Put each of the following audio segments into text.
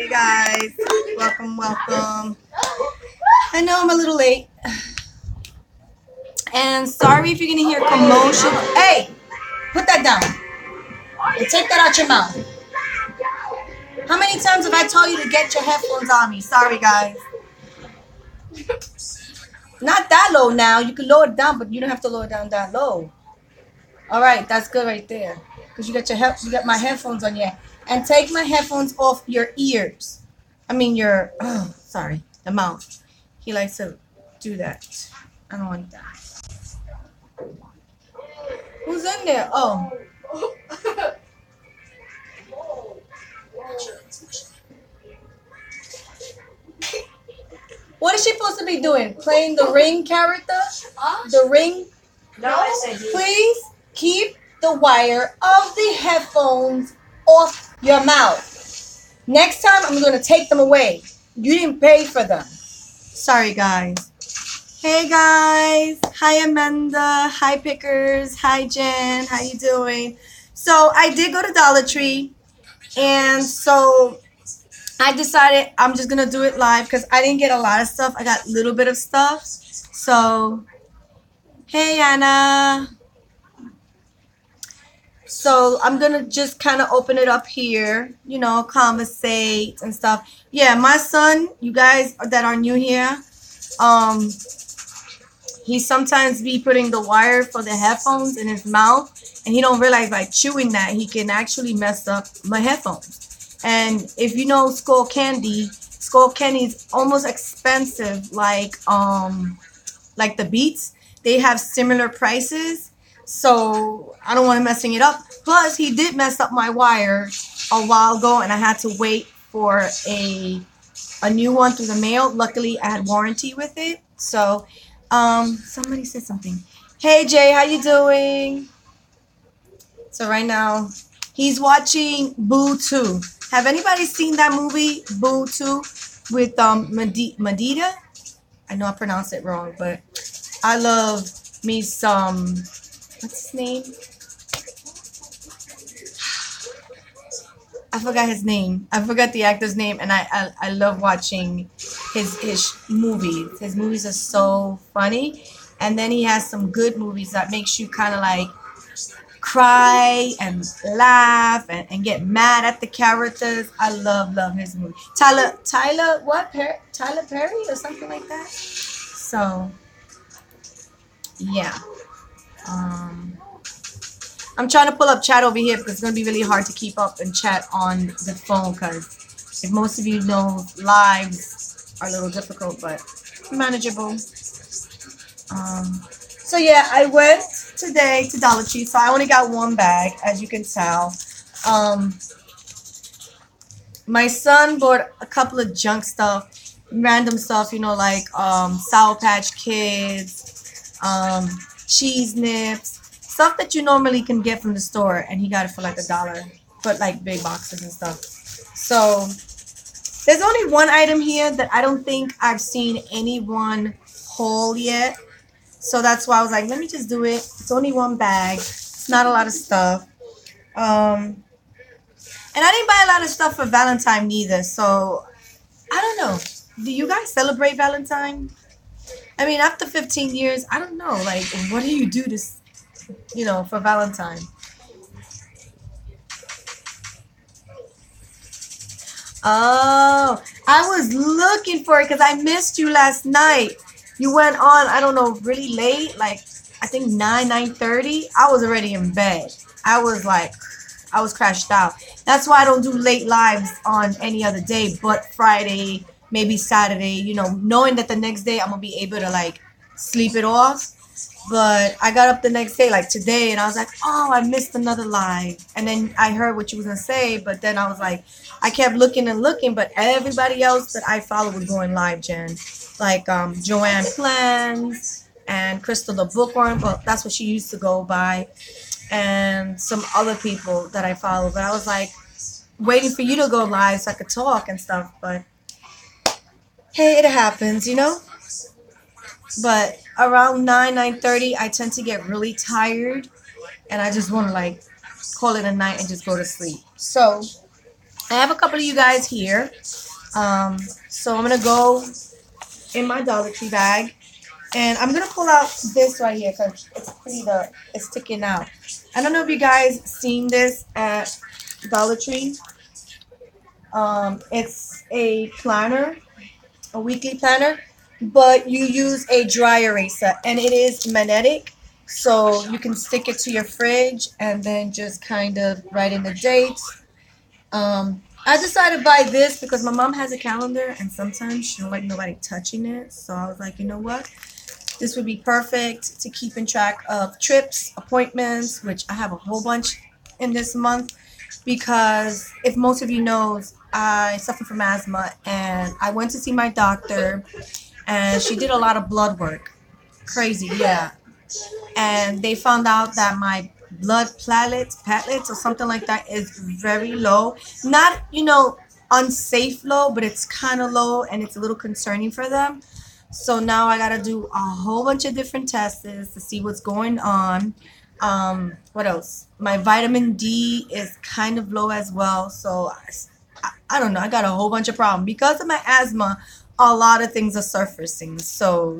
Hey guys, welcome. I know I'm a little late, and sorry if you're gonna hear commotion. Hey, put that down and take that out your mouth. How many times have I told you to get your headphones on me? Sorry guys. Not that low now. You can lower it down, but you don't have to lower it down that low. All right, that's good right there. Cause you got your my headphones on, yeah. And take my headphones off your ears. I mean your, oh, sorry, the mouth. He likes to do that. I don't want that. Who's in there? Oh. What is she supposed to be doing? Playing the ring character? The ring? No, please keep the wire of the headphones off your mouth. Next time, I'm going to take them away. You didn't pay for them. Sorry, guys. Hey, guys. Hi, Amanda. Hi, Pickers. Hi, Jen. How you doing? So I did go to Dollar Tree, and so I decided I'm just going to do it live because I didn't get a lot of stuff. I got a little bit of stuff. So, hey, Anna. So I'm going to just kind of open it up here, you know, conversate and stuff. Yeah, my son, you guys that are new here, he sometimes be putting the wire for the headphones in his mouth, and he don't realize by chewing that he can actually mess up my headphones. And if you know Skull Candy is almost expensive, like the Beats. They have similar prices. So I don't want him messing it up. Plus, he did mess up my wire a while ago, and I had to wait for a new one through the mail. Luckily, I had warranty with it. So somebody said something. Hey, Jay, how you doing? So right now, he's watching Boo 2. Have anybody seen that movie, Boo 2, with Medea? I know I pronounced it wrong, but I love me some... What's his name? I forgot his name. I forgot the actor's name, and I love watching his movies. His movies are so funny, and then he has some good movies that makes you kind of like cry and laugh and get mad at the characters. I love his movies. Tyler Perry or something like that. So yeah. I'm trying to pull up chat over here because it's going to be really hard to keep up and chat on the phone because if most of you know, lives are a little difficult, but manageable. So yeah, I went today to Dollar Tree, so I only got one bag, as you can tell. My son bought a couple of junk stuff, random stuff, you know, like Sour Patch Kids, cheese nips, stuff that you normally can get from the store, and he got it for like $1, but like big boxes and stuff. So there's only one item here that I don't think I've seen anyone haul yet, so that's why I was like, let me just do it. It's only one bag, it's not a lot of stuff. And I didn't buy a lot of stuff for Valentine neither, so I don't know. Do you guys celebrate Valentine? I mean, after 15 years, I don't know, like, what do you do to, you know, for Valentine? Oh, I was looking for it because I missed you last night. You went on, I don't know, really late, like, I think 9:30. I was already in bed. I was crashed out. That's why I don't do late lives on any other day but Friday, maybe Saturday, you know, knowing that the next day I'm going to be able to, like, sleep it off. But I got up the next day, like today, and I was like, oh, I missed another live. And then I heard what you was going to say, but then I was like, I kept looking and looking, but everybody else that I followed was going live, Jen. Like Joanne Plans and Crystal the Bookworm. Well, that's what she used to go by. And some other people that I followed. But I was, like, waiting for you to go live so I could talk and stuff, but... Hey, it happens, you know. But around 9:30, I tend to get really tired, and I just want to like call it a night and just go to sleep. So I have a couple of you guys here. So I'm going to go in my Dollar Tree bag. And I'm going to pull out this right here because it's sticking out. I don't know if you guys seen this at Dollar Tree. It's a planner, a weekly planner, but you use a dry eraser. And it is magnetic, so you can stick it to your fridge and then just kind of write in the dates. I decided to buy this because my mom has a calendar and sometimes she don't like nobody touching it. So I was like, you know what? This would be perfect to keeping track of trips, appointments, which I have a whole bunch in this month because if most of you know, I suffer from asthma and I went to see my doctor and she did a lot of blood work. Crazy, yeah. And they found out that my blood platelets or something like that is very low. Not, you know, unsafe low, but it's kind of low and it's a little concerning for them. So now I gotta do a whole bunch of different tests to see what's going on. What else? My vitamin D is kind of low as well. So I don't know. I got a whole bunch of problems because of my asthma. A lot of things are surfacing. So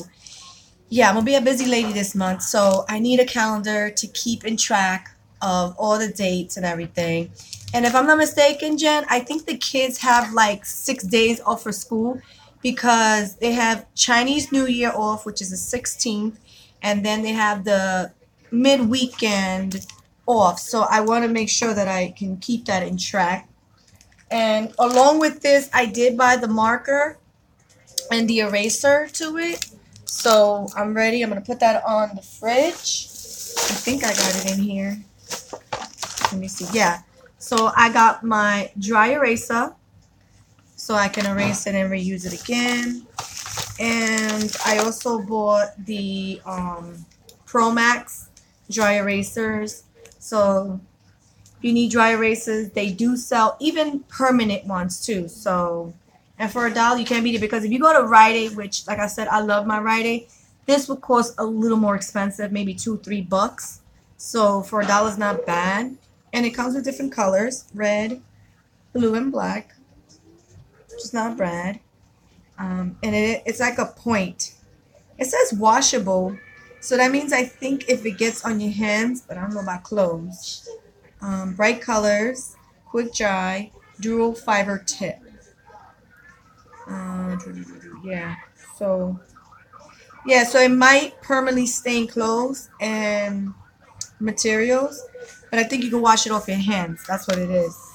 yeah, I'm gonna be a busy lady this month. So I need a calendar to keep in track of all the dates and everything. And if I'm not mistaken, Jen, I think the kids have like 6 days off for school, because they have Chinese New Year off, which is the 16th, and then they have the mid-weekend off. So I want to make sure that I can keep that in track. And along with this, I did buy the marker and the eraser to it. So I'm ready. I'm going to put that on the fridge. I think I got it in here. Let me see. Yeah. So I got my dry eraser, so I can erase it and reuse it again. And I also bought the Pro Max dry erasers. So if you need dry erasers, they do sell even permanent ones too. So, and for $1, you can't beat it, because if you go to Rite Aid, which like I said, I love my Rite Aid, this would cost a little more expensive, maybe $2-3. So for $1 is not bad. And it comes with different colors, red, blue, and black. It's not bad, and it's like a point. It says washable, so that means I think if it gets on your hands, but I don't know about clothes. Bright colors, quick dry, dual fiber tip. So it might permanently stain clothes and materials, but I think you can wash it off your hands. That's what it is.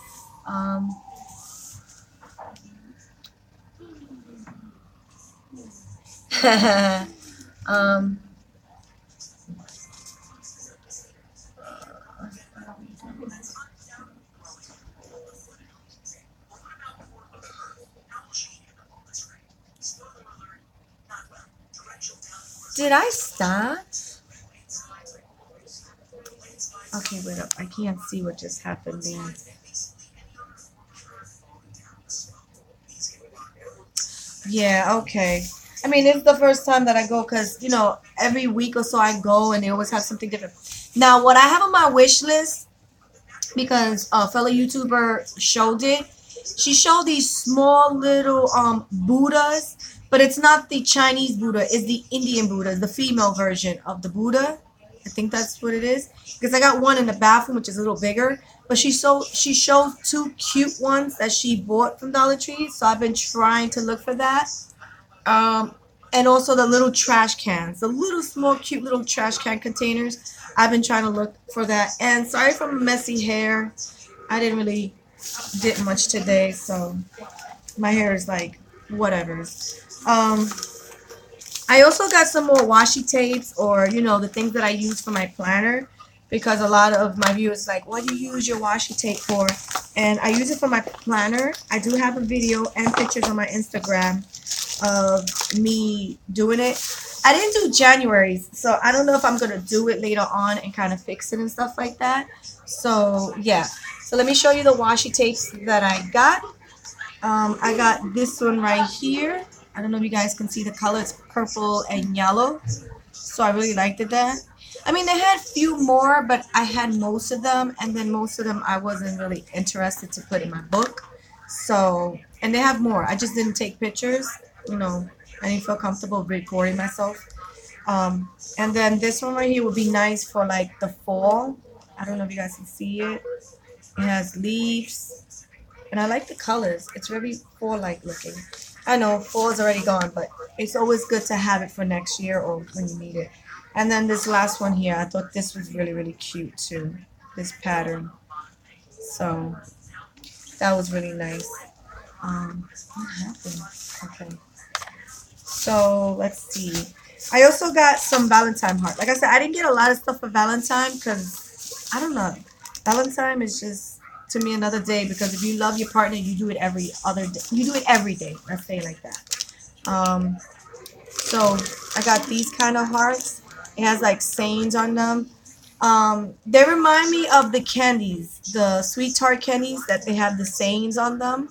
Did I start? Okay, wait up. I can't see what just happened there. Yeah, okay. I mean, it's the first time that I go because, you know, every week or so I go and they always have something different. Now, what I have on my wish list, because a fellow YouTuber showed it, she showed these small little Buddhas, but it's not the Chinese Buddha. It's the Indian Buddha, the female version of the Buddha. I think that's what it is, because I got one in the bathroom, which is a little bigger. But she showed two cute ones that she bought from Dollar Tree, so I've been trying to look for that. And also the little trash cans, the little small cute little trash can containers. I've been trying to look for that. And sorry for my messy hair. I didn't really did much today, so my hair is like whatever. I also got some more washi tapes, or you know, the things that I use for my planner, because a lot of my viewers like, what do you use your washi tape for? And I use it for my planner. I do have a video and pictures on my Instagram of me doing it. I didn't do January's, so I don't know if I'm gonna do it later on and kind of fix it and stuff like that. So yeah, so let me show you the washi tapes that I got. I got this one right here. I don't know if you guys can see the color, it's purple and yellow, so I really liked it. That, I mean, they had a few more, but I had most of them, and then most of them I wasn't really interested to put in my book. So, and they have more. I just didn't take pictures. You know, I didn't feel comfortable recording myself. And then this one right here would be nice for like the fall. I don't know if you guys can see it. It has leaves. And I like the colors. It's really fall-like looking. I know fall is already gone, but it's always good to have it for next year or when you need it. And then this last one here, I thought this was really, really cute too. This pattern. So that was really nice. What happened? Okay. So let's see. I also got some Valentine heart. Like I said, I didn't get a lot of stuff for Valentine because, I don't know. Valentine is just, to me, another day, because if you love your partner, you do it every other day. You do it every day. Let's say it like that. So I got these kind of hearts. It has like sayings on them. They remind me of the candies, the sweet tart candies that they have the sayings on them.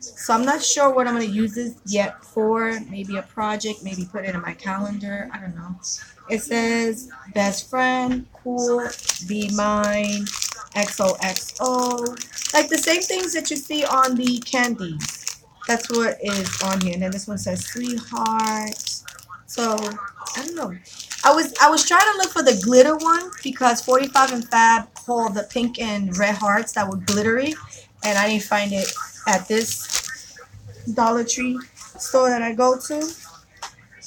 So I'm not sure what I'm going to use this yet for. Maybe a project, maybe put it in my calendar. I don't know. It says, best friend, cool, be mine, XOXO. Like the same things that you see on the candies. That's what is on here. And then this one says, sweetheart. So, I don't know. I was trying to look for the glitter one because 45 and Fab hold the pink and red hearts that were glittery. And I didn't find it at this Dollar Tree store that I go to.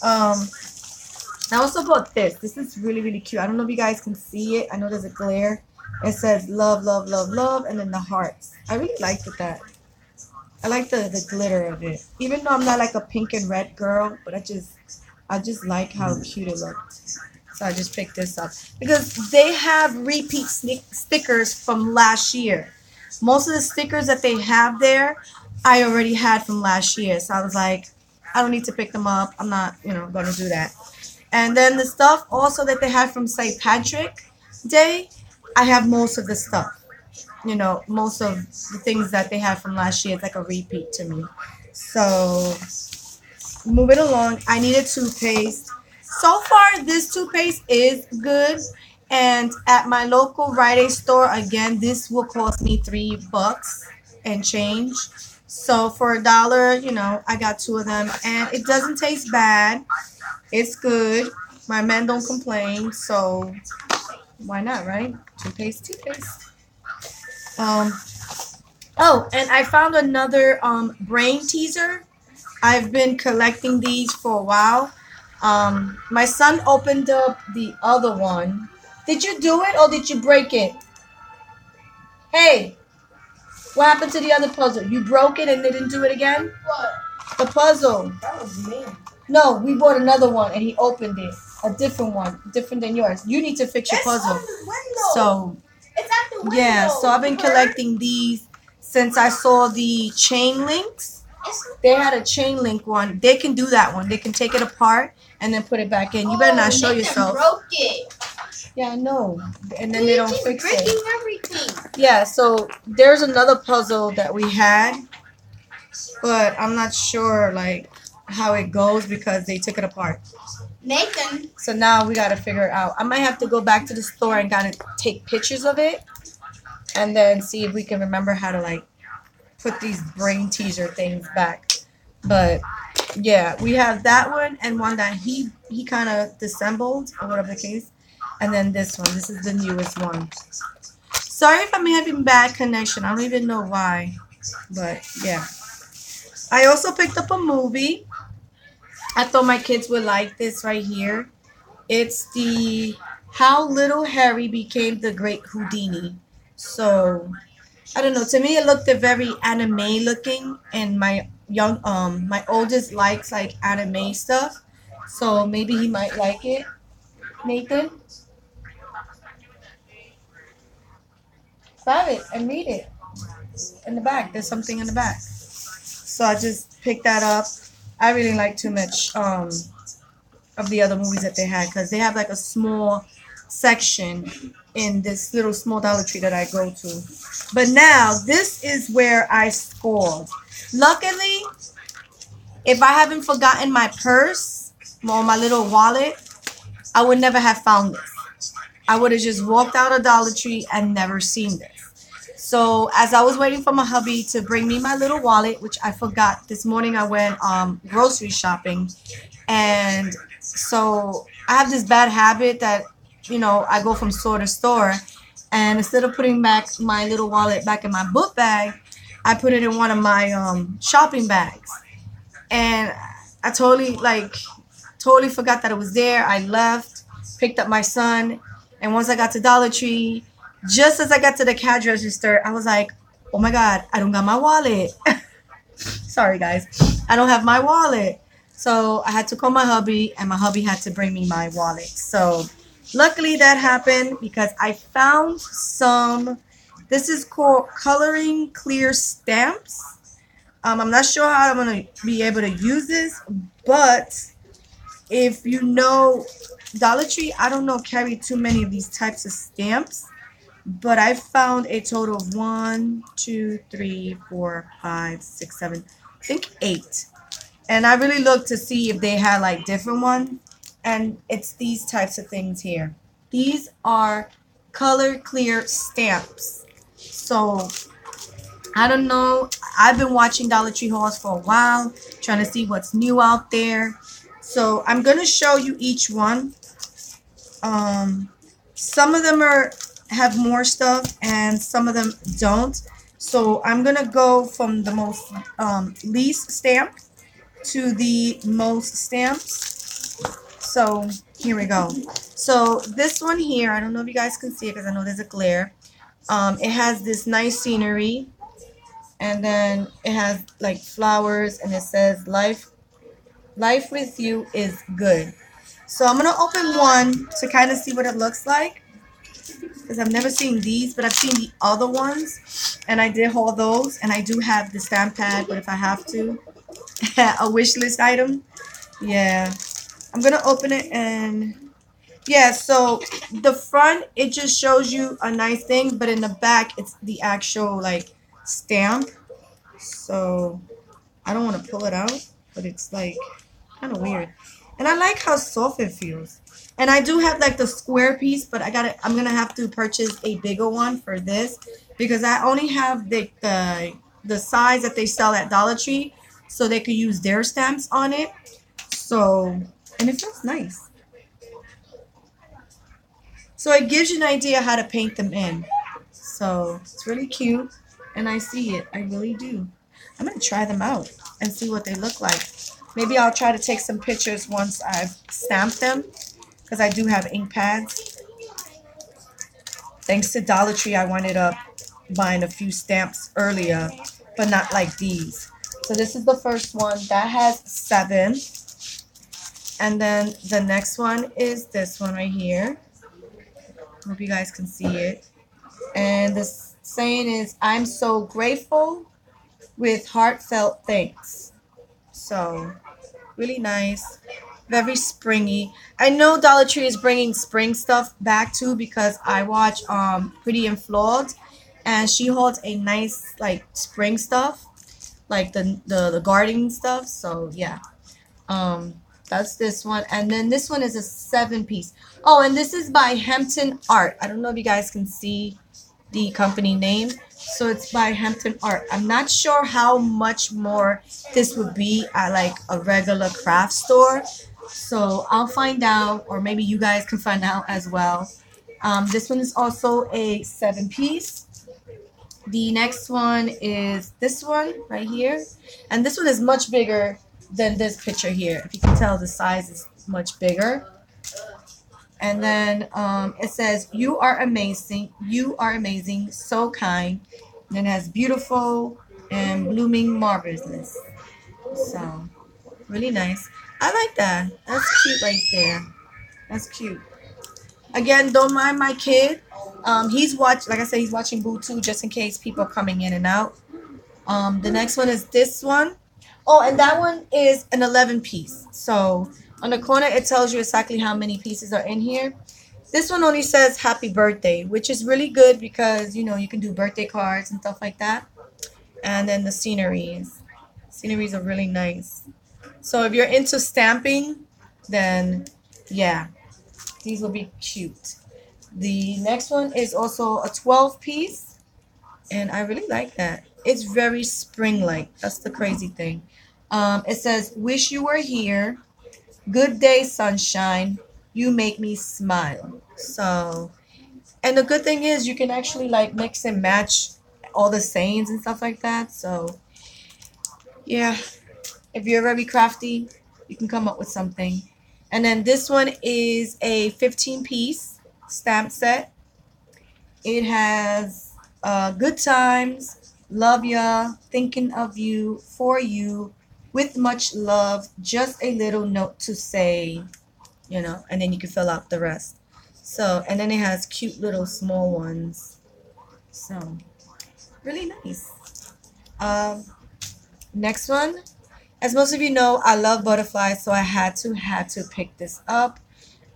I also bought this. This is really, really cute. I don't know if you guys can see it. I know there's a glare. It says love, love, love, love, and then the hearts. I really liked that. I like the glitter of it. Even though I'm not like a pink and red girl, but I just like how cute it looked. So I just picked this up because they have repeat stickers from last year. Most of the stickers that they have there, I already had from last year. So I was like, I don't need to pick them up. I'm not, going to do that. And then the stuff also that they had from St. Patrick Day, I have most of the stuff. Most of the things that they had from last year. It's like a repeat to me. So moving along, I needed toothpaste. So far, this toothpaste is good. And at my local Rite Aid store, again, this will cost me $3 and change. So for $1, I got two of them. And it doesn't taste bad. It's good. My men don't complain. So why not, right? Toothpaste. And I found another brain teaser. I've been collecting these for a while. My son opened up the other one. Did you do it or did you break it? Hey, what happened to the other puzzle? You broke it and didn't do it again? What? The puzzle. That was me. No, we bought another one and he opened it. A different one, different than yours. You need to fix your puzzle. On the window. So, it's at the window. Yeah, so I've been collecting these since I saw the chain links. They had a chain link one. They can do that one. They can take it apart and then put it back in. You better not show yourself. Broke it. Yeah, I know. And then they don't fix it. Breaking everything. Yeah, so there's another puzzle that we had, but I'm not sure how it goes because they took it apart. Nathan. So now we got to figure it out. I might have to go back to the store and kind of take pictures of it and then see if we can remember how to put these brain teaser things back. But yeah, we have that one and one that he kind of disassembled or whatever the case. And then this one. This is the newest one. Sorry if I'm having bad connection. I don't even know why. But yeah. I also picked up a movie. I thought my kids would like this right here. It's the How Little Harry Became the Great Houdini. So, I don't know. To me, it looked very anime looking. And my oldest likes anime stuff. So, maybe he might like it. Nathan? Grab it and read it. In the back. There's something in the back. So I just picked that up. I really like too much of the other movies that they had because they have a small section in this little small Dollar Tree that I go to. But now this is where I scored. Luckily, if I haven't forgotten my purse or my little wallet, I would never have found this. I would have just walked out of Dollar Tree and never seen this. So as I was waiting for my hubby to bring me my little wallet, which I forgot this morning, I went grocery shopping. And so I have this bad habit that, you know, I go from store to store. And instead of putting back my little wallet back in my book bag, I put it in one of my shopping bags. And I totally forgot that it was there. I left, picked up my son. And once I got to Dollar Tree, just as I got to the cash register, I was like, oh my God, I don't got my wallet. Sorry, guys. I don't have my wallet. So I had to call my hubby, and my hubby had to bring me my wallet. So luckily that happened because I found some, this is called coloring clear stamps. I'm not sure how I'm going to be able to use this, but if you know Dollar Tree, I don't know, carry too many of these types of stamps, but I found a total of 1, 2, 3, 4, 5, 6, 7, I think 8. And I really looked to see if they had like different ones. And it's these types of things here. These are color clear stamps. So I don't know. I've been watching Dollar Tree hauls for a while, trying to see what's new out there. So I'm going to show you each one. Some of them have more stuff and some of them don't. So I'm going to go from the most least stamp to the most stamps. So here we go. So this one here, I don't know if you guys can see it because I know there's a glare. It has this nice scenery, and then it has like flowers, and it says life with you is good. So I'm gonna open one to kind of see what it looks like because I've never seen these, but I've seen the other ones, and I did haul those, and I do have the stamp pad, but if I have to, a wish list item, yeah. I'm going to open it and, yeah, so the front, it just shows you a nice thing, but in the back, it's the actual, like, stamp. So I don't want to pull it out, but it's, like, kind of weird. And I like how soft it feels. And I do have, like, the square piece, but I'm going to have to purchase a bigger one for this because I only have the size that they sell at Dollar Tree, so they could use their stamps on it. So... and it feels nice. So it gives you an idea how to paint them in. So it's really cute. And I see it. I really do. I'm going to try them out and see what they look like. Maybe I'll try to take some pictures once I've stamped them, because I do have ink pads. Thanks to Dollar Tree, I ended up buying a few stamps earlier, but not like these. So this is the first one. That has 7. And then the next one is this one right here. Hope you guys can see it. And the saying is, I'm so grateful with heartfelt thanks. So, really nice. Very springy. I know Dollar Tree is bringing spring stuff back too, because I watch Pretty and Flawed. And she holds a nice, like, spring stuff. Like the gardening stuff. So, yeah. That's this one. And then this one is a 7-piece. Oh, and this is by Hampton Art. I don't know if you guys can see the company name. So it's by Hampton Art. I'm not sure how much more this would be at like a regular craft store. So I'll find out, or maybe you guys can find out as well. This one is also a 7-piece. The next one is this one right here. And this one is much bigger than this picture here. If you can tell, the size is much bigger. And then it says, you are amazing. You are amazing. So kind. And then it has beautiful and blooming marvelousness. So, really nice. I like that. That's cute right there. That's cute. Again, don't mind my kid. He's watching Boo Too, just in case people are coming in and out. The next one is this one. Oh, and that one is an 11-piece. So on the corner, it tells you exactly how many pieces are in here. This one only says happy birthday, which is really good because, you know, you can do birthday cards and stuff like that. And then the sceneries. Sceneries are really nice. So if you're into stamping, then, yeah, these will be cute. The next one is also a 12-piece. And I really like that. It's very spring-like. That's the crazy thing. It says, wish you were here. Good day, sunshine. You make me smile. So, and the good thing is you can actually like mix and match all the sayings and stuff like that. So, yeah, if you're very crafty, you can come up with something. And then this one is a 15-piece stamp set. It has good times, love ya, thinking of you, for you, with much love, just a little note to say, you know, and then you can fill out the rest. So, and then it has cute little small ones. So, really nice. Next one. As most of you know, I love butterflies, so I had to pick this up.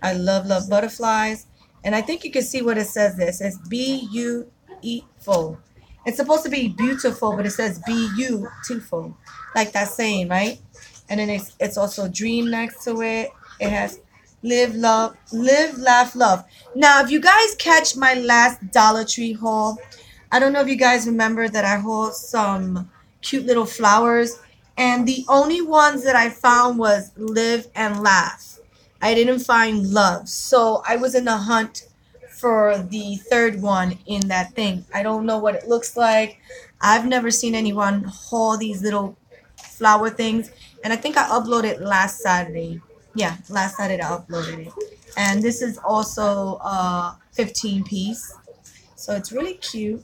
I love butterflies. And I think you can see what it says there. It says beautiful. It's supposed to be beautiful, but it says beautiful. Like that saying, right? And then it's also dream next to it. It has live, laugh, love. Now, if you guys catch my last Dollar Tree haul, I don't know if you guys remember that I hauled some cute little flowers. And the only ones that I found was live and laugh. I didn't find love. So I was in the hunt for the third one in that thing. I don't know what it looks like. I've never seen anyone haul these little flower things. And I think I uploaded last Saturday. Yeah, last Saturday I uploaded it. And this is also a 15-piece. So it's really cute.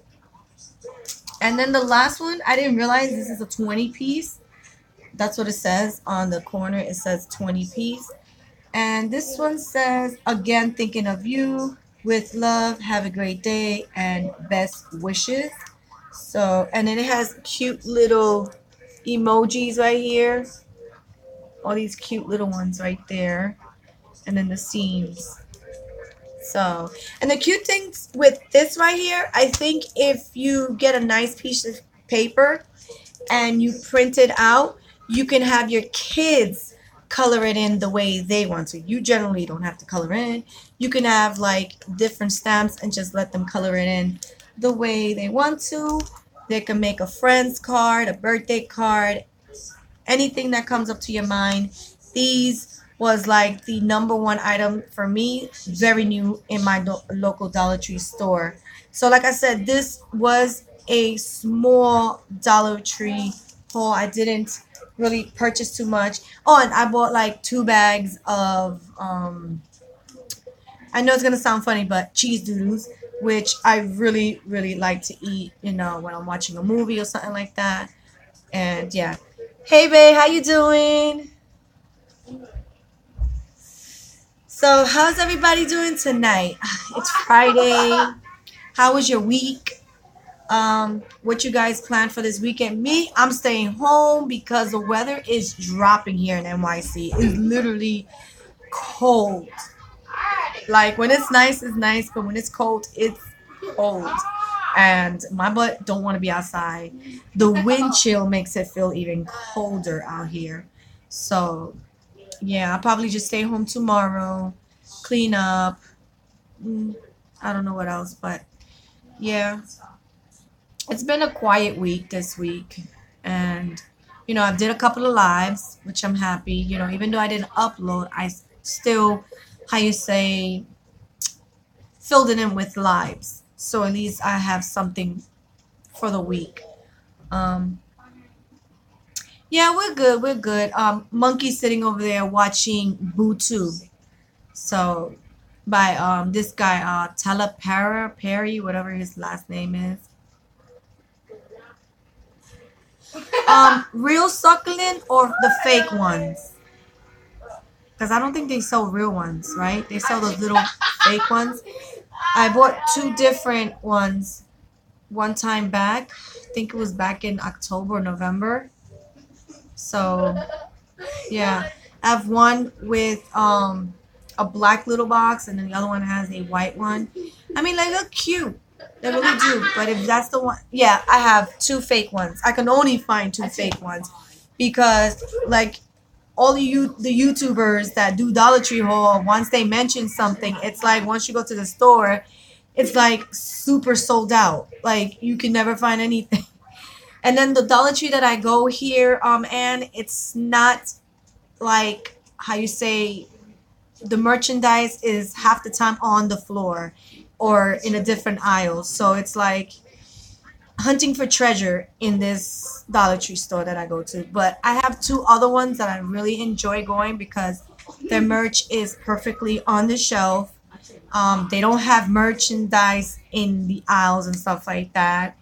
And then the last one, I didn't realize this is a 20-piece. That's what it says on the corner. It says 20-piece. And this one says, again, thinking of you, with love, have a great day, and best wishes. So, and then it has cute little emojis right here. All these cute little ones right there. And then the seams. So, and the cute things with this right here, I think if you get a nice piece of paper and you print it out, you can have your kids color it in the way they want to. You generally don't have to color in. You can have like different stamps and just let them color it in the way they want to. They can make a friend's card, a birthday card, anything that comes up to your mind. These was like the number one item for me, very new in my local Dollar Tree store. So like I said, this was a small Dollar Tree haul. I didn't really purchased too much. Oh, and I bought like 2 bags of, I know it's going to sound funny, but cheese doodles, which I really, really like to eat, you know, when I'm watching a movie or something like that. And yeah. Hey, babe, how you doing? So how's everybody doing tonight? It's Friday. How was your week? What you guys plan for this weekend? Me, I'm staying home because the weather is dropping here in NYC. It's literally cold. Like when it's nice, but when it's cold. And my butt don't want to be outside. The wind chill makes it feel even colder out here. So yeah, I'll probably just stay home tomorrow, clean up. I don't know what else, but yeah. It's been a quiet week this week, and, you know, I did a couple of lives, which I'm happy. You know, even though I didn't upload, I still, filled it in with lives. So at least I have something for the week. Yeah, we're good. We're good. Monkey's sitting over there watching BooTube. So by this guy, Tyler Perry, whatever his last name is. Real succulent or the fake ones? Because I don't think they sell real ones, right? They sell those little fake ones. I bought 2 different ones one time back. I think it was back in October, November. So, yeah. I have one with a black little box, and then the other one has a white one. I mean, they look cute. They really do, but if that's the one, yeah, I have 2 fake ones. I can only find 2 fake ones because, like, all the YouTubers that do Dollar Tree haul, once they mention something, it's like once you go to the store, it's like super sold out. Like you can never find anything. And then the Dollar Tree that I go here, and it's not like how you say the merchandise is half the time on the floor or in a different aisle. So it's like hunting for treasure in this Dollar Tree store that I go to. But I have two other ones that I really enjoy going because their merch is perfectly on the shelf. They don't have merchandise in the aisles and stuff like that.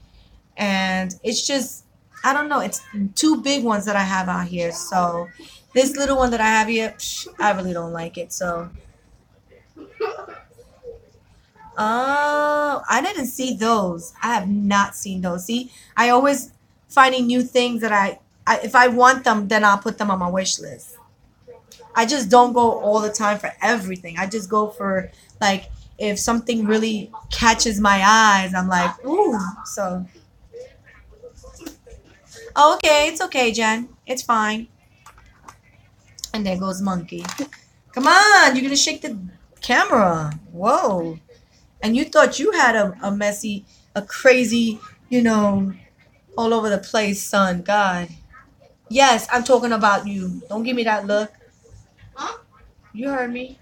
And it's just, I don't know, it's two big ones that I have out here. So this little one that I have here, I really don't like it. So, oh, I didn't see those. I have not seen those. See, I always finding new things that I if I want them, then I'll put them on my wish list. I just don't go all the time for everything. I just go for, like, if something really catches my eyes, I'm like, ooh, so. Oh, okay, it's okay, Jen. It's fine. And there goes Monkey. Come on, you're gonna shake the camera. Whoa. And you thought you had a crazy, you know, all over the place son. God. Yes, I'm talking about you. Don't give me that look. Huh? You heard me.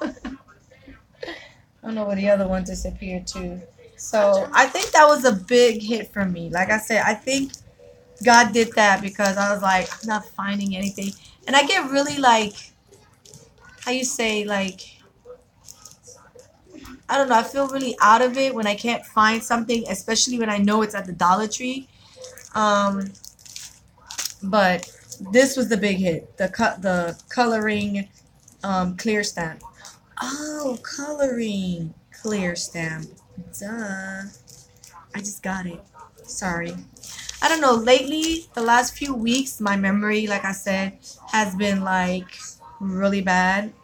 I don't know where the other one disappeared to. So I think that was a big hit for me. Like I said, I think God did that because I was like, I'm not finding anything. And I get really like, how you say, like, I don't know. I feel really out of it when I can't find something, especially when I know it's at the Dollar Tree. But this was the big hit, the coloring clear stamp. Oh, coloring clear stamp. Duh. I just got it. Sorry. I don't know. Lately, the last few weeks, my memory, like I said, has been like really bad.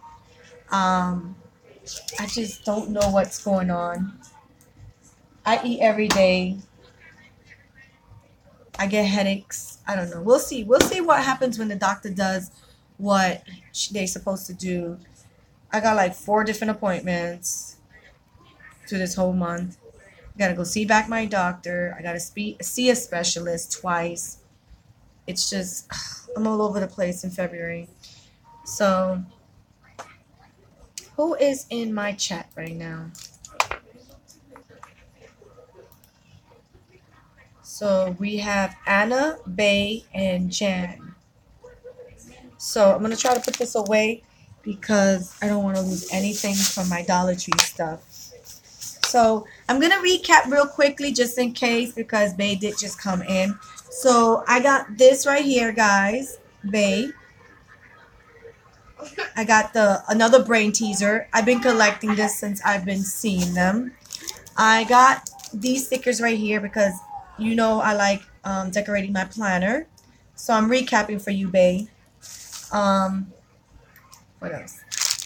I just don't know what's going on. I eat every day. I get headaches. I don't know. We'll see. We'll see what happens when the doctor does what they're supposed to do. I got like 4 different appointments through this whole month. I gotta go see back my doctor. I gotta see a specialist twice. It's just, I'm all over the place in February. So, who is in my chat right now? So, we have Anna, Bay, and Jan. So, I'm gonna try to put this away, because I don't want to lose anything from my Dollar Tree stuff. So I'm going to recap real quickly just in case because Bae did just come in. So I got this right here, guys. Bae. I got another brain teaser. I've been collecting this since I've been seeing them. I got these stickers right here because you know I like decorating my planner. So I'm recapping for you, Bae. What else?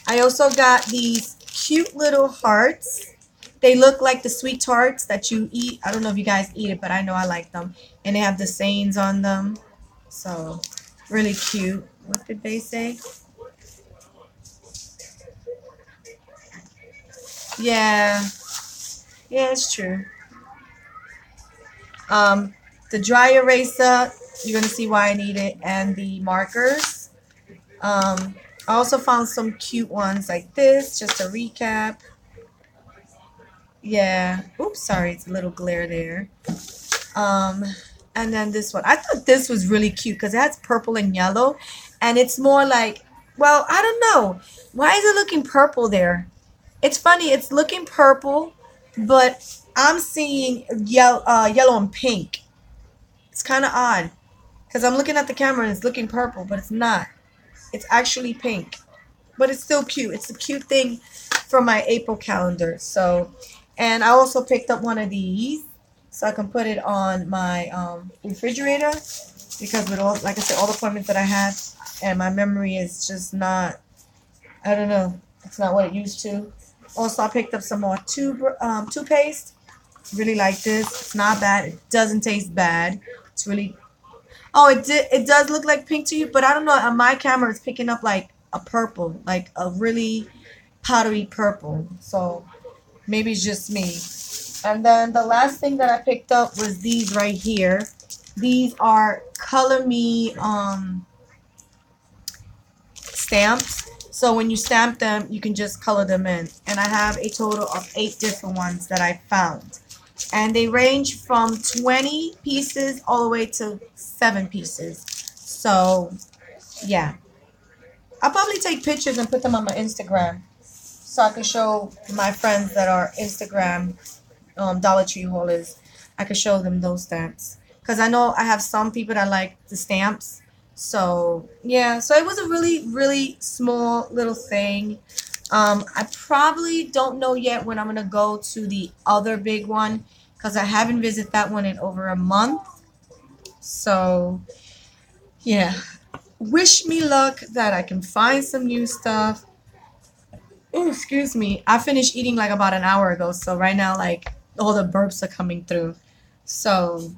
I also got these cute little hearts. They look like the sweet tarts that you eat. I don't know if you guys eat it, but I know I like them. And they have the sayings on them. So, really cute. What did they say? Yeah. Yeah, it's true. The dry eraser, you're going to see why I need it. And the markers. I also found some cute ones like this, just a recap. Yeah. Oops, sorry, it's a little glare there. And then this one. I thought this was really cute because it has purple and yellow. And it's more like, well, I don't know. Why is it looking purple there? It's funny, it's looking purple, but I'm seeing yellow and pink. It's kind of odd because I'm looking at the camera and it's looking purple, but it's not. It's actually pink, but it's still cute. It's a cute thing from my April calendar. So, and I also picked up one of these so I can put it on my refrigerator because with all, like I said, all the appointments that I had and my memory is just not, I don't know, it's not what it used to. Also, I picked up some more toothpaste. Really like this. It's not bad. It doesn't taste bad. It's really. Oh, it does look like pink to you, but I don't know. On my camera, it's picking up like a purple, like a really powdery purple. So Maybe it's just me. And then the last thing that I picked up was these right here. These are Color Me stamps. So when you stamp them, you can just color them in. And I have a total of 8 different ones that I found. And they range from 20 pieces all the way to 7 pieces. So, yeah. I'll probably take pictures and put them on my Instagram, so I can show my friends that are Instagram Dollar Tree haulers. I can show them those stamps, because I know I have some people that like the stamps. So, yeah. So, it was a really, really small little thing. I probably don't know yet when I'm going to go to the other big one, because I haven't visited that one in over a month. So, yeah. Wish me luck that I can find some new stuff. Ooh, excuse me. I finished eating like about an hour ago. So right now, like, all the burps are coming through. So,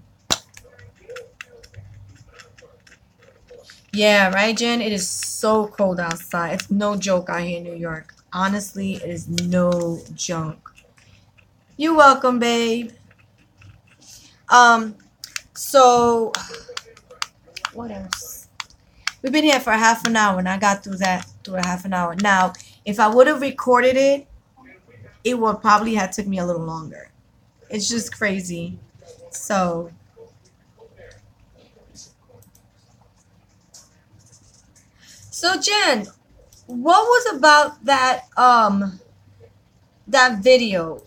yeah, right, Jen? It is so cold outside. It's no joke out here in New York. Honestly, it is no joke. You're welcome, babe. So, what else? We've been here for half an hour, and I got through that through a half an hour. Now, if I would have recorded it, it would probably have took me a little longer. It's just crazy. So, Jen, what was about that that video?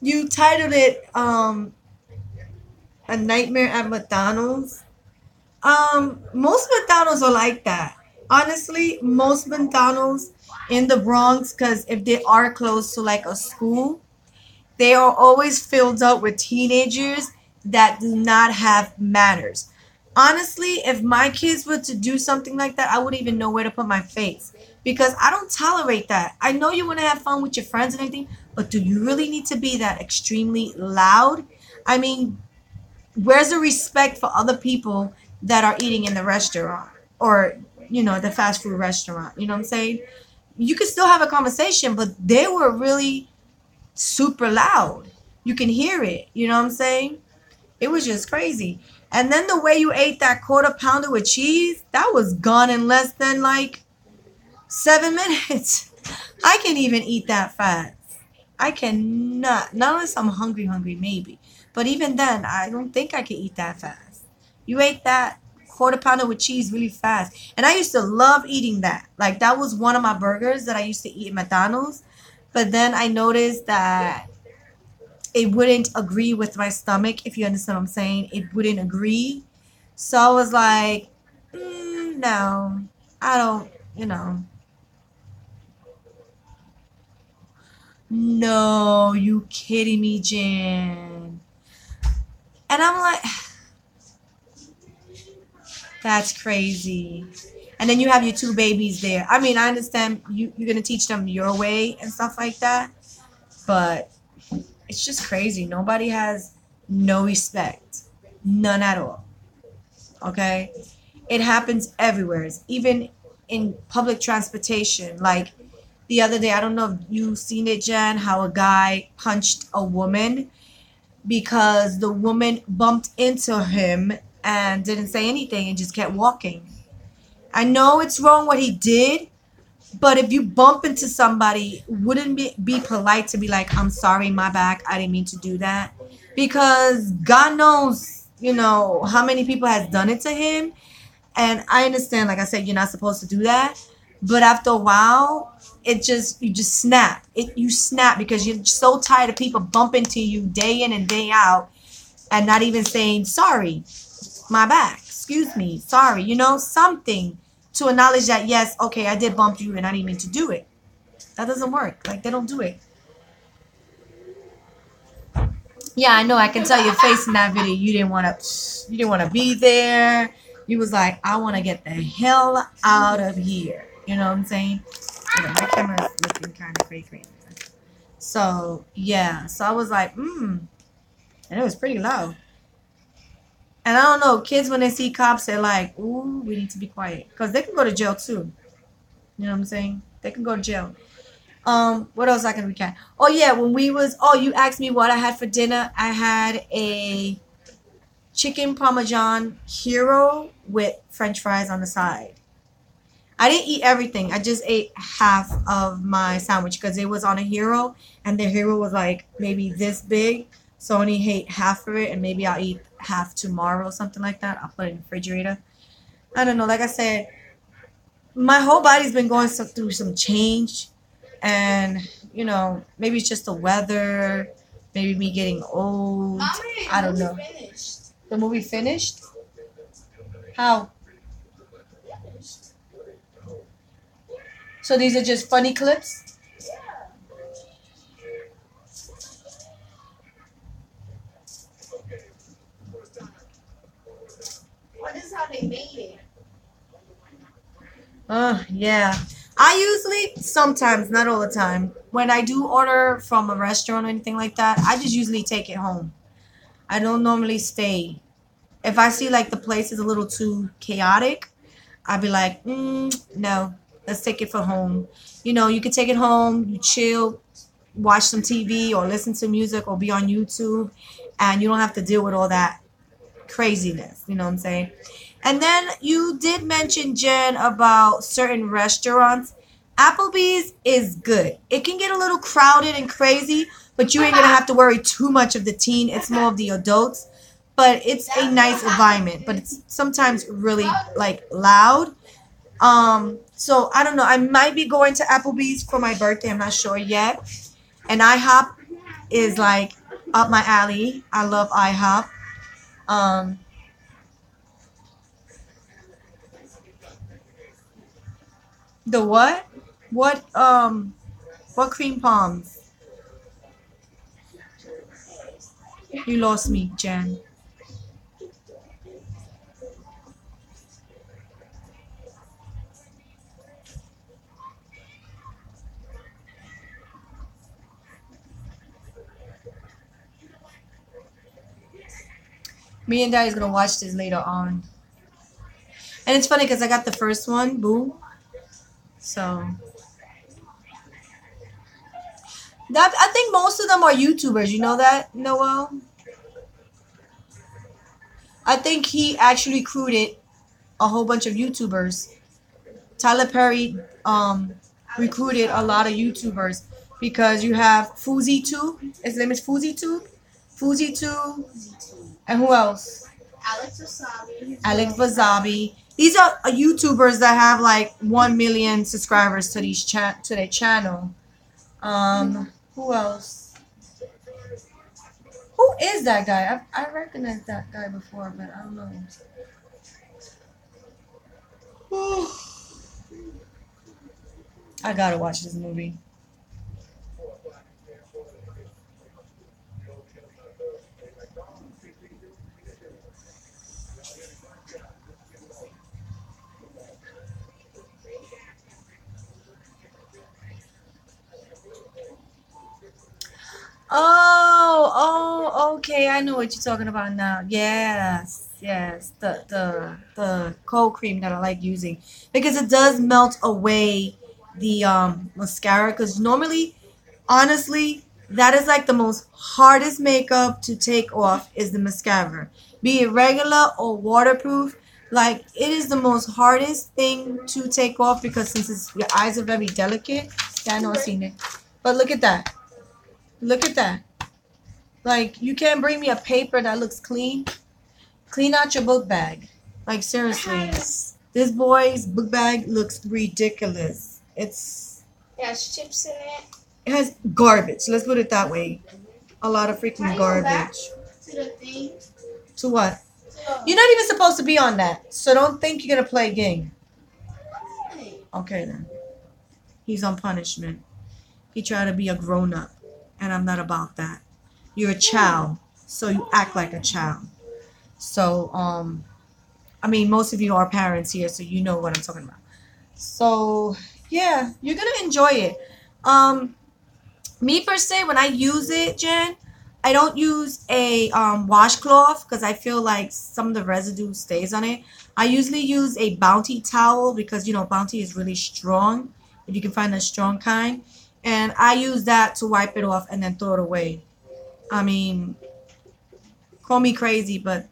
You titled it A Nightmare at McDonald's. Most McDonald's are like that. Honestly, most McDonald's in the Bronx, because if they are close to like a school, they are always filled up with teenagers that do not have manners. Honestly, if my kids were to do something like that, I wouldn't even know where to put my face, because I don't tolerate that. I know you want to have fun with your friends and everything, but do you really need to be that extremely loud? I mean, where's the respect for other people that are eating in the restaurant, or, you know, the fast food restaurant? You know what I'm saying? You can still have a conversation, but they were really super loud. You can hear it. You know what I'm saying? It was just crazy. And then the way you ate that quarter pounder with cheese, that was gone in less than like 7 minutes. I can't even eat that fast. I cannot. Not unless I'm hungry, maybe. But even then, I don't think I can eat that fast. You ate that quarter pounder with cheese really fast. And I used to love eating that. Like, that was one of my burgers that I used to eat at McDonald's. But then I noticed that it wouldn't agree with my stomach, if you understand what I'm saying. It wouldn't agree. So I was like, no, I don't, you know. No, you kidding me, Jen. And I'm like... That's crazy. And then you have your 2 babies there. I mean, I understand you're going to teach them your way and stuff like that, but it's just crazy. Nobody has no respect. None at all. Okay? It happens everywhere. It's even in public transportation. Like the other day, I don't know if you've seen it, Jen, how a guy punched a woman because the woman bumped into him and didn't say anything and just kept walking. I know it's wrong what he did, but if you bump into somebody, wouldn't it be polite to be like, I'm sorry, my bad, I didn't mean to do that? Because God knows, you know, how many people has done it to him. And I understand, like I said, you're not supposed to do that. But after a while, you just snap. You snap because you're so tired of people bumping to you day in and day out and not even saying sorry. My back, excuse me, sorry, you know, something to acknowledge that, yes, okay, I did bump you and I didn't mean to do it. That doesn't work. Like, they don't do it. Yeah, I know, I can tell your face in that video, you didn't want to be there. You was like, I want to get the hell out of here. You know what I'm saying? Yeah, my camera's looking kind of fake right now. So, yeah, so I was like, and it was pretty loud. And I don't know, kids, when they see cops, they're like, ooh, we need to be quiet. Because they can go to jail, too. You know what I'm saying? They can go to jail. What else I can recap? Oh yeah, when we was, oh, you asked me what I had for dinner. I had a chicken parmesan hero with French fries on the side. I didn't eat everything. I just ate half of my sandwich because it was on a hero, and the hero was like maybe this big. So I only ate half of it, and maybe I'll eat half tomorrow, something like that. I'll put it in the refrigerator. I don't know. Like I said, my whole body's been going through some change. And, you know, maybe it's just the weather. Maybe me getting old. Mommy, I don't know. Finished. The movie finished? How? Finished. So these are just funny clips? Yeah. Well, this is how they made it. Oh, yeah. I usually, sometimes, not all the time, when I do order from a restaurant or anything like that, I just usually take it home. I don't normally stay. If I see like the place is a little too chaotic, I'll be like, no, let's take it for home. You know, you can take it home, you chill, watch some TV or listen to music or be on YouTube, and you don't have to deal with all that craziness. You know what I'm saying? And then you did mention, Jen, about certain restaurants. Applebee's is good. It can get a little crowded and crazy, but you ain't going to have to worry too much of the teen. It's more of the adults. But it's a nice environment. But it's sometimes really, like, loud. So, I don't know. I might be going to Applebee's for my birthday. I'm not sure yet. And IHOP is, like, up my alley. I love IHOP. The what? What cream palms? You lost me, Jen. Me and Daddy's gonna watch this later on. And it's funny because I got the first one, Boo. So, that I think most of them are YouTubers. You know that, Noel? I think he actually recruited a whole bunch of YouTubers. Tyler Perry recruited a lot of YouTubers because you have Foozy2. His name is Foozy2. Foozy2. And who else? Alex Wasabi. These are YouTubers that have like 1 million subscribers to these to their channel. Who else? Who is that guy? I recognized that guy before, but I don't know. Whew. I gotta watch this movie. Oh, okay. I know what you're talking about now. Yes. The cold cream that I like using because it does melt away the mascara. Because normally, honestly, that is like the most hardest makeup to take off is the mascara, be it regular or waterproof. Like it is the most hardest thing to take off because since your eyes are very delicate. Yeah, I know I've seen it, but look at that. Look at that. Like, you can't bring me a paper that looks clean. Clean out your book bag. Like, seriously. This boy's book bag looks ridiculous. It has chips in it. It has garbage. Let's put it that way. A lot of freaking garbage. To the thing. To what? You're not even supposed to be on that. So don't think you're going to play a game. Okay, then. He's on punishment. He tried to be a grown-up. And I'm not about that. You're a child, so you act like a child. So, I mean, most of you are parents here, so you know what I'm talking about. So, yeah, you're going to enjoy it. Me, per se, when I use it, Jen, I don't use a washcloth because I feel like some of the residue stays on it. I usually use a Bounty towel because, you know, Bounty is really strong. If you can find a strong kind. And I use that to wipe it off and then throw it away. I mean, call me crazy, but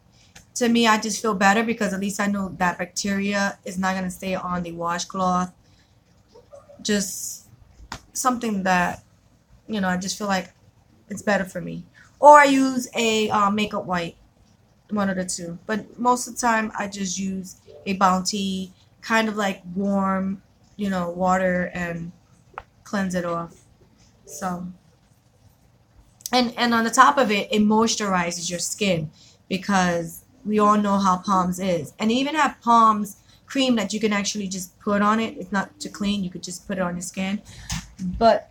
to me, I just feel better because at least I know that bacteria is not going to stay on the washcloth. Just something that, you know, I just feel like it's better for me. Or I use a makeup wipe, one of the two. But most of the time, I just use a Bounty, kind of like warm, you know, water and cleanse it off. So, and on the top of it, it moisturizes your skin because we all know how Palms is. And they even have Palms cream that you can actually just put on it. It's not too clean. You could just put it on your skin. But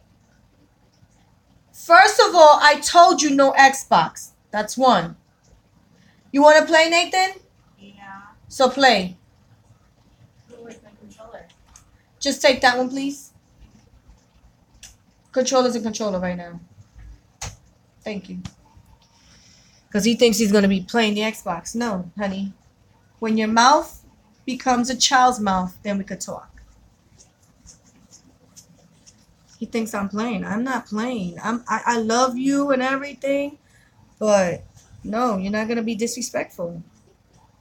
first of all, I told you no Xbox. That's one. You want to play, Nathan? Yeah. So play. Where's my controller? Just take that one, please. Controller's a controller right now. Thank you. Because he thinks he's going to be playing the Xbox. No, honey. When your mouth becomes a child's mouth, then we could talk. He thinks I'm playing. I'm not playing. I love you and everything, but no, you're not going to be disrespectful.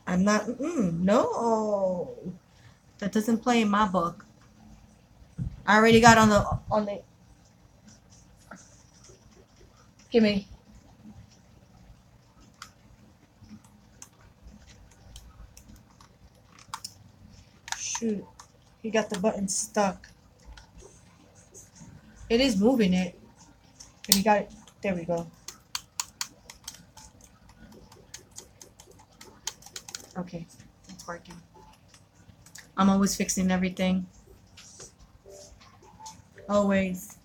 I'm not. No. That doesn't play in my book. I already got on the. Give me. Shoot. He got the button stuck. It is moving it. And he got it. There we go. Okay. It's working. I'm always fixing everything. Always.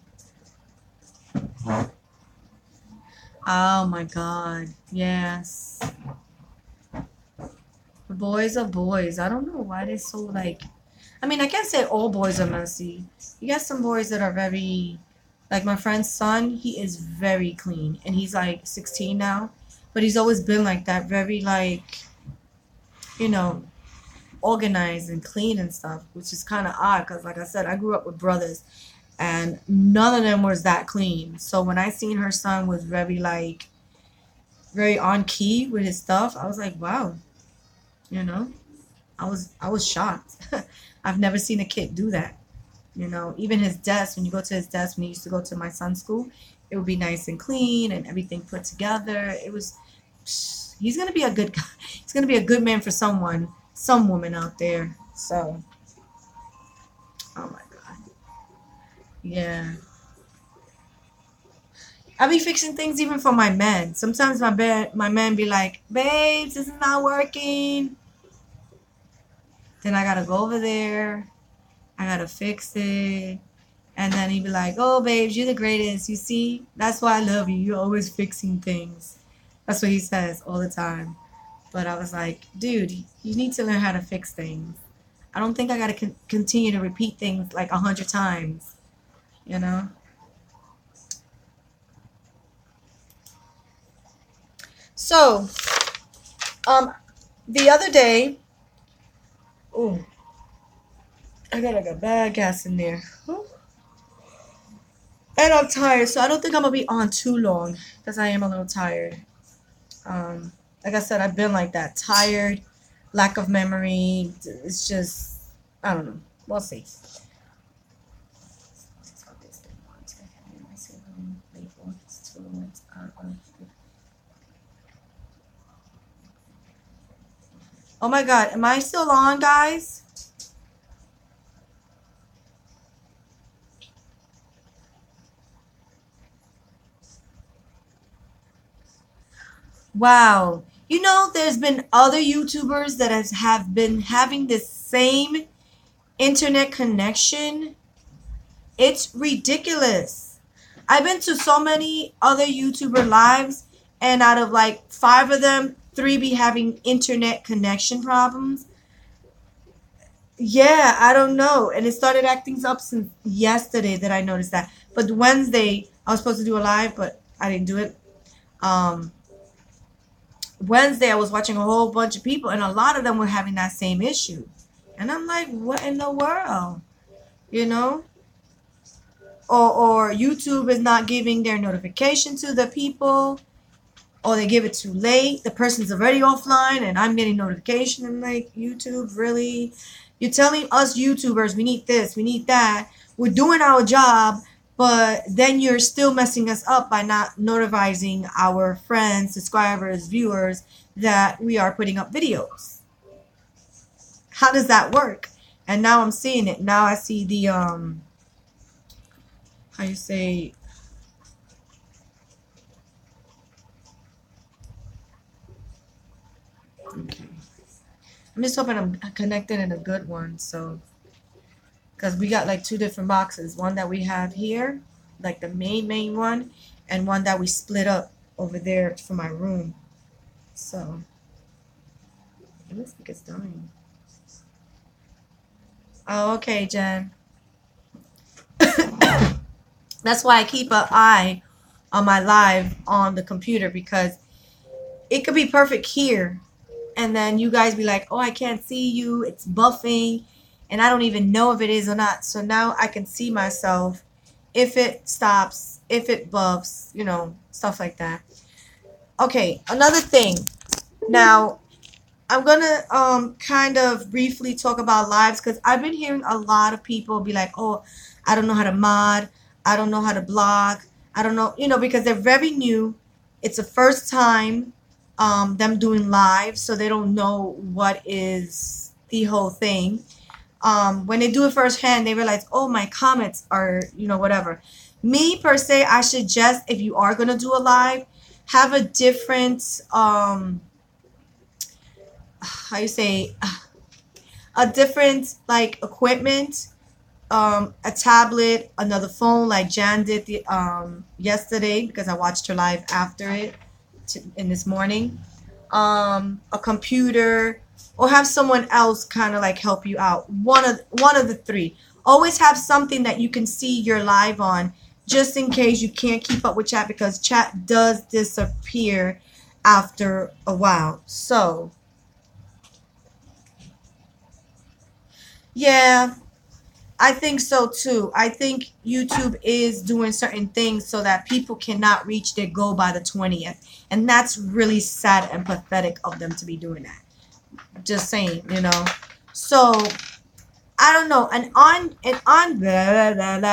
Oh my God, yes. The boys are boys. I don't know why they're so like, I mean, I can't say all boys are messy. You got some boys that are very, like my friend's son, he is very clean and he's like 16 now, but he's always been like that, very like, you know, organized and clean and stuff, which is kind of odd because like I said, I grew up with brothers. And none of them was that clean. So when I seen her son was very on key with his stuff, I was like, wow, you know, I was shocked. I've never seen a kid do that. You know, even his desk, when you go to his desk, when he used to go to my son's school, it would be nice and clean and everything put together. It was, he's going to be a good guy. He's going to be a good man for someone, some woman out there. So, oh my. Yeah. I be fixing things even for my men. Sometimes my men be like, babes, this is not working. Then I gotta go over there. I gotta fix it. And then he be like, oh, babes, you're the greatest. You see, that's why I love you. You're always fixing things. That's what he says all the time. But I was like, dude, you need to learn how to fix things. I don't think I gotta continue to repeat things like 100 times. You know? So, the other day, ooh, I got like a bad gas in there. Ooh. And I'm tired, so I don't think I'm gonna be on too long because I am a little tired. Like I said, I've been like that, tired, lack of memory. It's just, I don't know. We'll see. Oh my God, am I still on, guys? Wow. You know, there's been other YouTubers that have been having this same internet connection. It's ridiculous. I've been to so many other YouTuber lives, and out of like 5 of them, 3 be having internet connection problems. Yeah, I don't know. And it started acting up since yesterday that I noticed that. But Wednesday, I was supposed to do a live, but I didn't do it. Wednesday, I was watching a whole bunch of people, and a lot of them were having that same issue. And I'm like, what in the world? You know? or YouTube is not giving their notification to the people, or they give it too late. The person's already offline and I'm getting notification. I'm like, YouTube, really? You're telling us YouTubers we need this, we need that. We're doing our job, but then you're still messing us up by not notifying our friends, subscribers, viewers that we are putting up videos. How does that work? And now I'm seeing it. Now I see the, how you say, okay. I'm just hoping I'm connected in a good one, so, because we got like two different boxes. One that we have here, like the main one, and one that we split up over there for my room. So, it looks like it's dying. Oh, okay, Jen. That's why I keep an eye on my live on the computer, because it could be perfect here, and then you guys be like, oh, I can't see you. It's buffing, and I don't even know if it is or not. So now I can see myself if it stops, if it buffs, you know, stuff like that. Okay, another thing. Now, I'm going to kind of briefly talk about lives, because I've been hearing a lot of people be like, oh, I don't know how to mod. I don't know how to blog. I don't know, you know, because they're very new. It's the first time them doing live, so they don't know what is the whole thing. When they do it firsthand, they realize, oh, my comments are, you know, whatever. Me, per se, I suggest if you are going to do a live, have a different, how you say, a different, like, equipment, a tablet, another phone, like Jan did the, yesterday, because I watched her live after it in this morning, a computer, or have someone else kind of like help you out. One of the three. Always have something that you can see your live on, just in case you can't keep up with chat, because chat does disappear after a while. So, yeah, I think so too. I think YouTube is doing certain things so that people cannot reach their goal by the 20th. And that's really sad and pathetic of them to be doing that. Just saying, you know. So, I don't know. I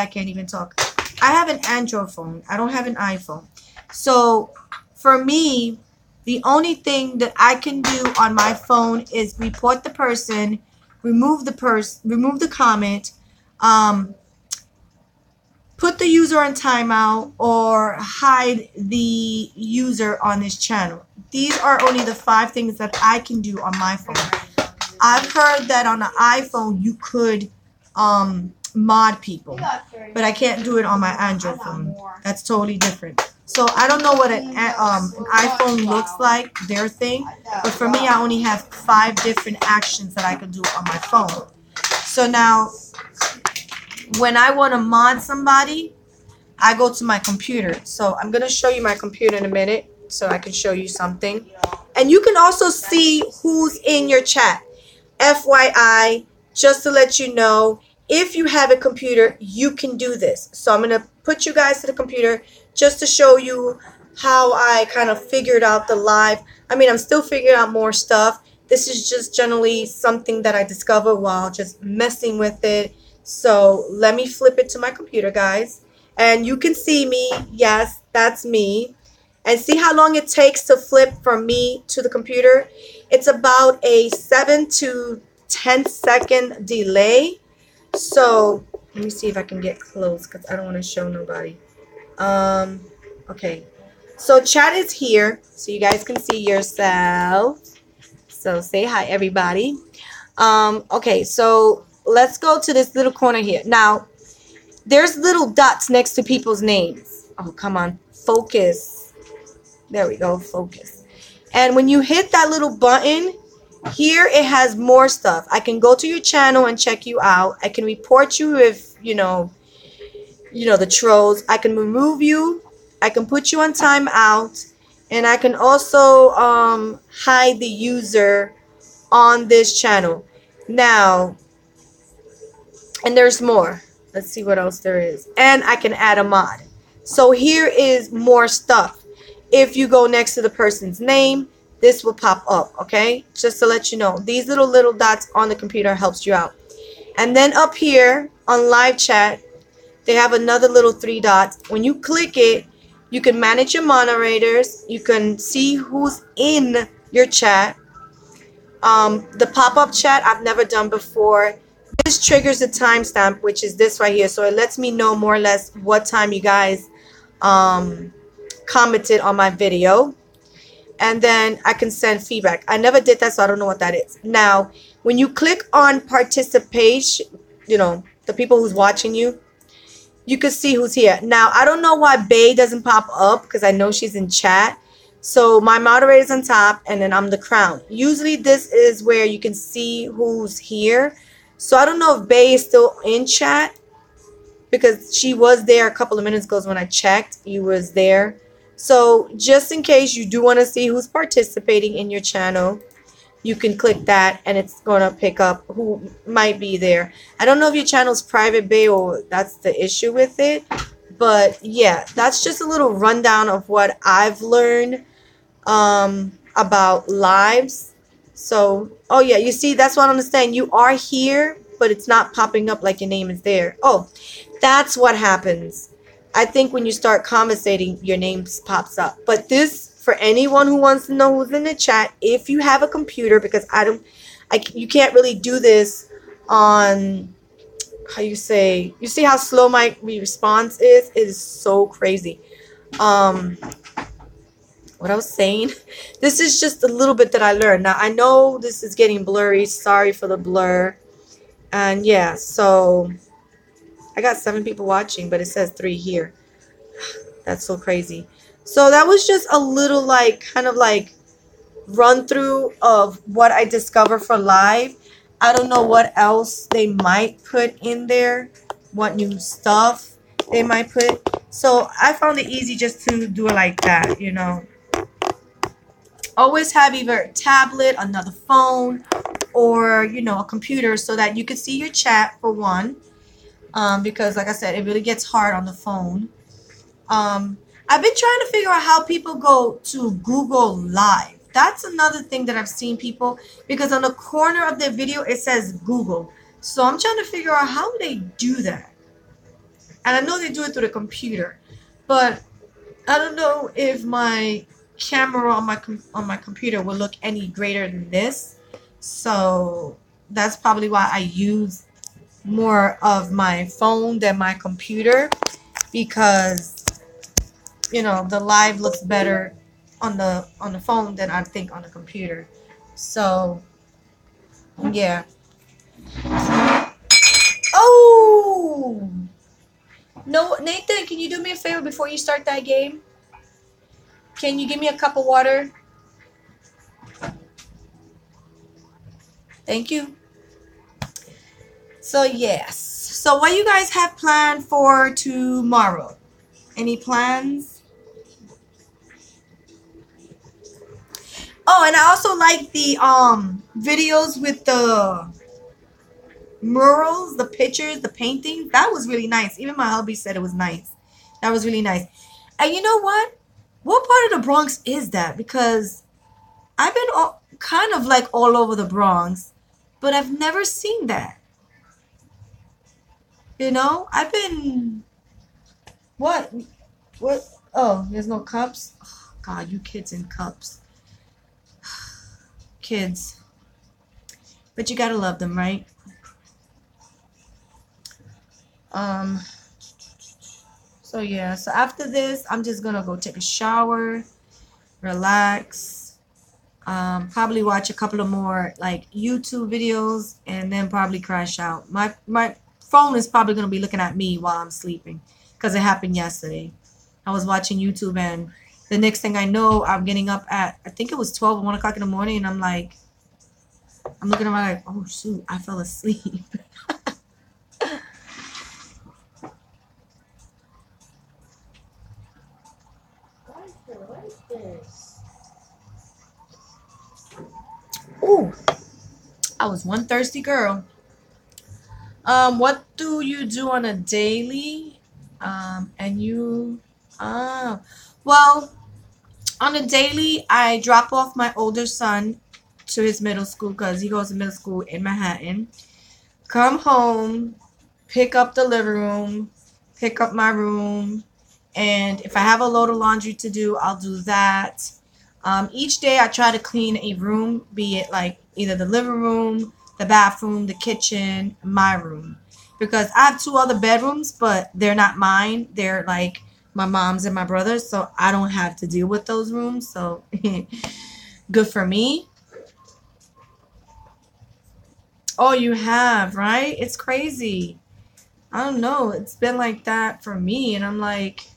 can't even talk. I have an Android phone. I don't have an iPhone. So for me, the only thing that I can do on my phone is report the person, remove the comment, put the user on timeout, or hide the user on this channel. These are only the 5 things that I can do on my phone. I've heard that on an iPhone you could mod people, but I can't do it on my Android phone. That's totally different. So I don't know what an iPhone looks like, their thing, but for me, I only have 5 different actions that I can do on my phone. So now, when I want to mod somebody, I go to my computer. So I'm going to show you my computer in a minute, so I can show you something. And you can also see who's in your chat. FYI, just to let you know, if you have a computer, you can do this. So I'm going to put you guys to the computer just to show you how I kind of figured out the live. I mean, I'm still figuring out more stuff. This is just generally something that I discover while just messing with it. So let me flip it to my computer, guys. And you can see me. Yes, that's me. And see how long it takes to flip from me to the computer? It's about a 7 to 10 second delay. So let me see if I can get close, because I don't want to show nobody. Okay, so chat is here, so you guys can see yourself. So say hi, everybody. Okay, so let's go to this little corner here. Now, there's little dots next to people's names. Oh, come on, focus. There we go, focus. And when you hit that little button, here it has more stuff. I can go to your channel and check you out. I can report you if, you know, the trolls. I can remove you. I can put you on timeout. And I can also hide the user on this channel. Now, and there's more. Let's see what else there is. And I can add a mod. So here is more stuff. If you go next to the person's name, this will pop up, okay? Just to let you know. These little dots on the computer helps you out. And then up here on live chat, they have another little three dots. When you click it, you can manage your moderators. You can see who's in your chat. The pop-up chat I've never done before. This triggers the timestamp, which is this right here. So it lets me know more or less what time you guys commented on my video. And then I can send feedback. I never did that, so I don't know what that is. Now, when you click on participation, you know, the people who's watching you, you can see who's here. Now, I don't know why Bay doesn't pop up because I know she's in chat. So my moderator's on top, and then I'm the crown. Usually this is where you can see who's here. So I don't know if Bay is still in chat because she was there a couple of minutes ago when I checked. You was there. So just in case you do want to see who's participating in your channel, you can click that and it's going to pick up who might be there. I don't know if your channel's private, Bay, or that's the issue with it. But yeah, that's just a little rundown of what I've learned about lives. So, oh yeah, you see, that's what I'm saying. You are here, but it's not popping up like your name is there. Oh, that's what happens. I think when you start conversating, your name pops up. But this, for anyone who wants to know who's in the chat, if you have a computer, because you can't really do this on, you see how slow my response is? It is so crazy. What I was saying, this is just a little bit that I learned. Now, I know this is getting blurry. Sorry for the blur. And yeah, so I got 7 people watching, but it says 3 here. That's so crazy. So that was just a little run through of what I discovered for live. I don't know what else they might put in there, what new stuff they might put. So I found it easy just to do it like that, you know. Always have either a tablet, another phone, or, you know, a computer so that you can see your chat for one. Because, like I said, it really gets hard on the phone. I've been trying to figure out how people go to Google Live. That's another thing that I've seen people, because on the corner of their video, it says Google. So I'm trying to figure out how they do that. And I know they do it through the computer, but I don't know if my camera on my computer will look any greater than this. So that's probably why I use more of my phone than my computer, because, you know, the live looks better on the phone than I think on the computer. So yeah. Oh no, Nathan, can you do me a favor before you start that game? Can you give me a cup of water? Thank you. So yes, so what you guys have planned for tomorrow? Any plans? Oh, and I also like the videos with the murals, the pictures, the painting. That was really nice. Even my hubby said it was nice. That was really nice. And you know what? What part of the Bronx is that? Because I've been all over the Bronx, but I've never seen that. You know, I've been... What? Oh, there's no cups? Oh, God, you kids in cups. Kids, but you gotta love them, right? So yeah, so after this I'm just gonna go take a shower, relax, probably watch a couple of more like YouTube videos, and then probably crash out. My phone is probably gonna be looking at me while I'm sleeping, because it happened yesterday. I was watching YouTube, and the next thing I know, I'm getting up at, I think it was 12 or 1 o'clock in the morning, and I'm looking around like, oh, shoot, I fell asleep. What is this? Ooh, I was one thirsty girl. What do you do on a daily? And you, ah, well, on a daily, I drop off my older son to his middle school because he goes to middle school in Manhattan. Come home, pick up the living room, pick up my room, and if I have a load of laundry to do, I'll do that. Each day, I try to clean a room, be it like either the living room, the bathroom, the kitchen, my room, because I have two other bedrooms, but they're not mine. They're like my mom's and my brother's, so I don't have to deal with those rooms. So good for me. Oh, you have, right? It's crazy. I don't know. It's been like that for me, and I'm like,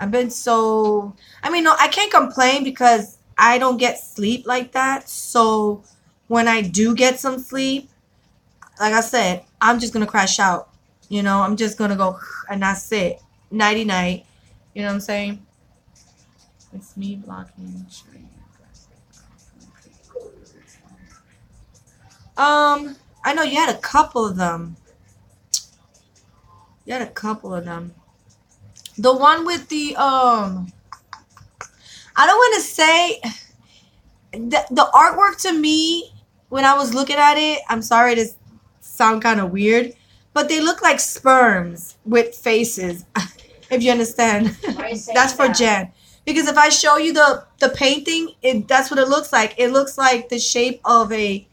I've been so. I mean, no, I can't complain because I don't get sleep like that. So when I do get some sleep, like I said, I'm just gonna crash out. You know, I'm just gonna go and that's it. Nighty night. You know what I'm saying? It's me blocking. I know you had a couple of them. You had a couple of them. The one with the I don't want to say the artwork to me when I was looking at it. I'm sorry to sound kind of weird, but they look like sperms with faces. If you understand, that's for Jen. Because if I show you the painting, that's what it looks like. It looks like the shape of a,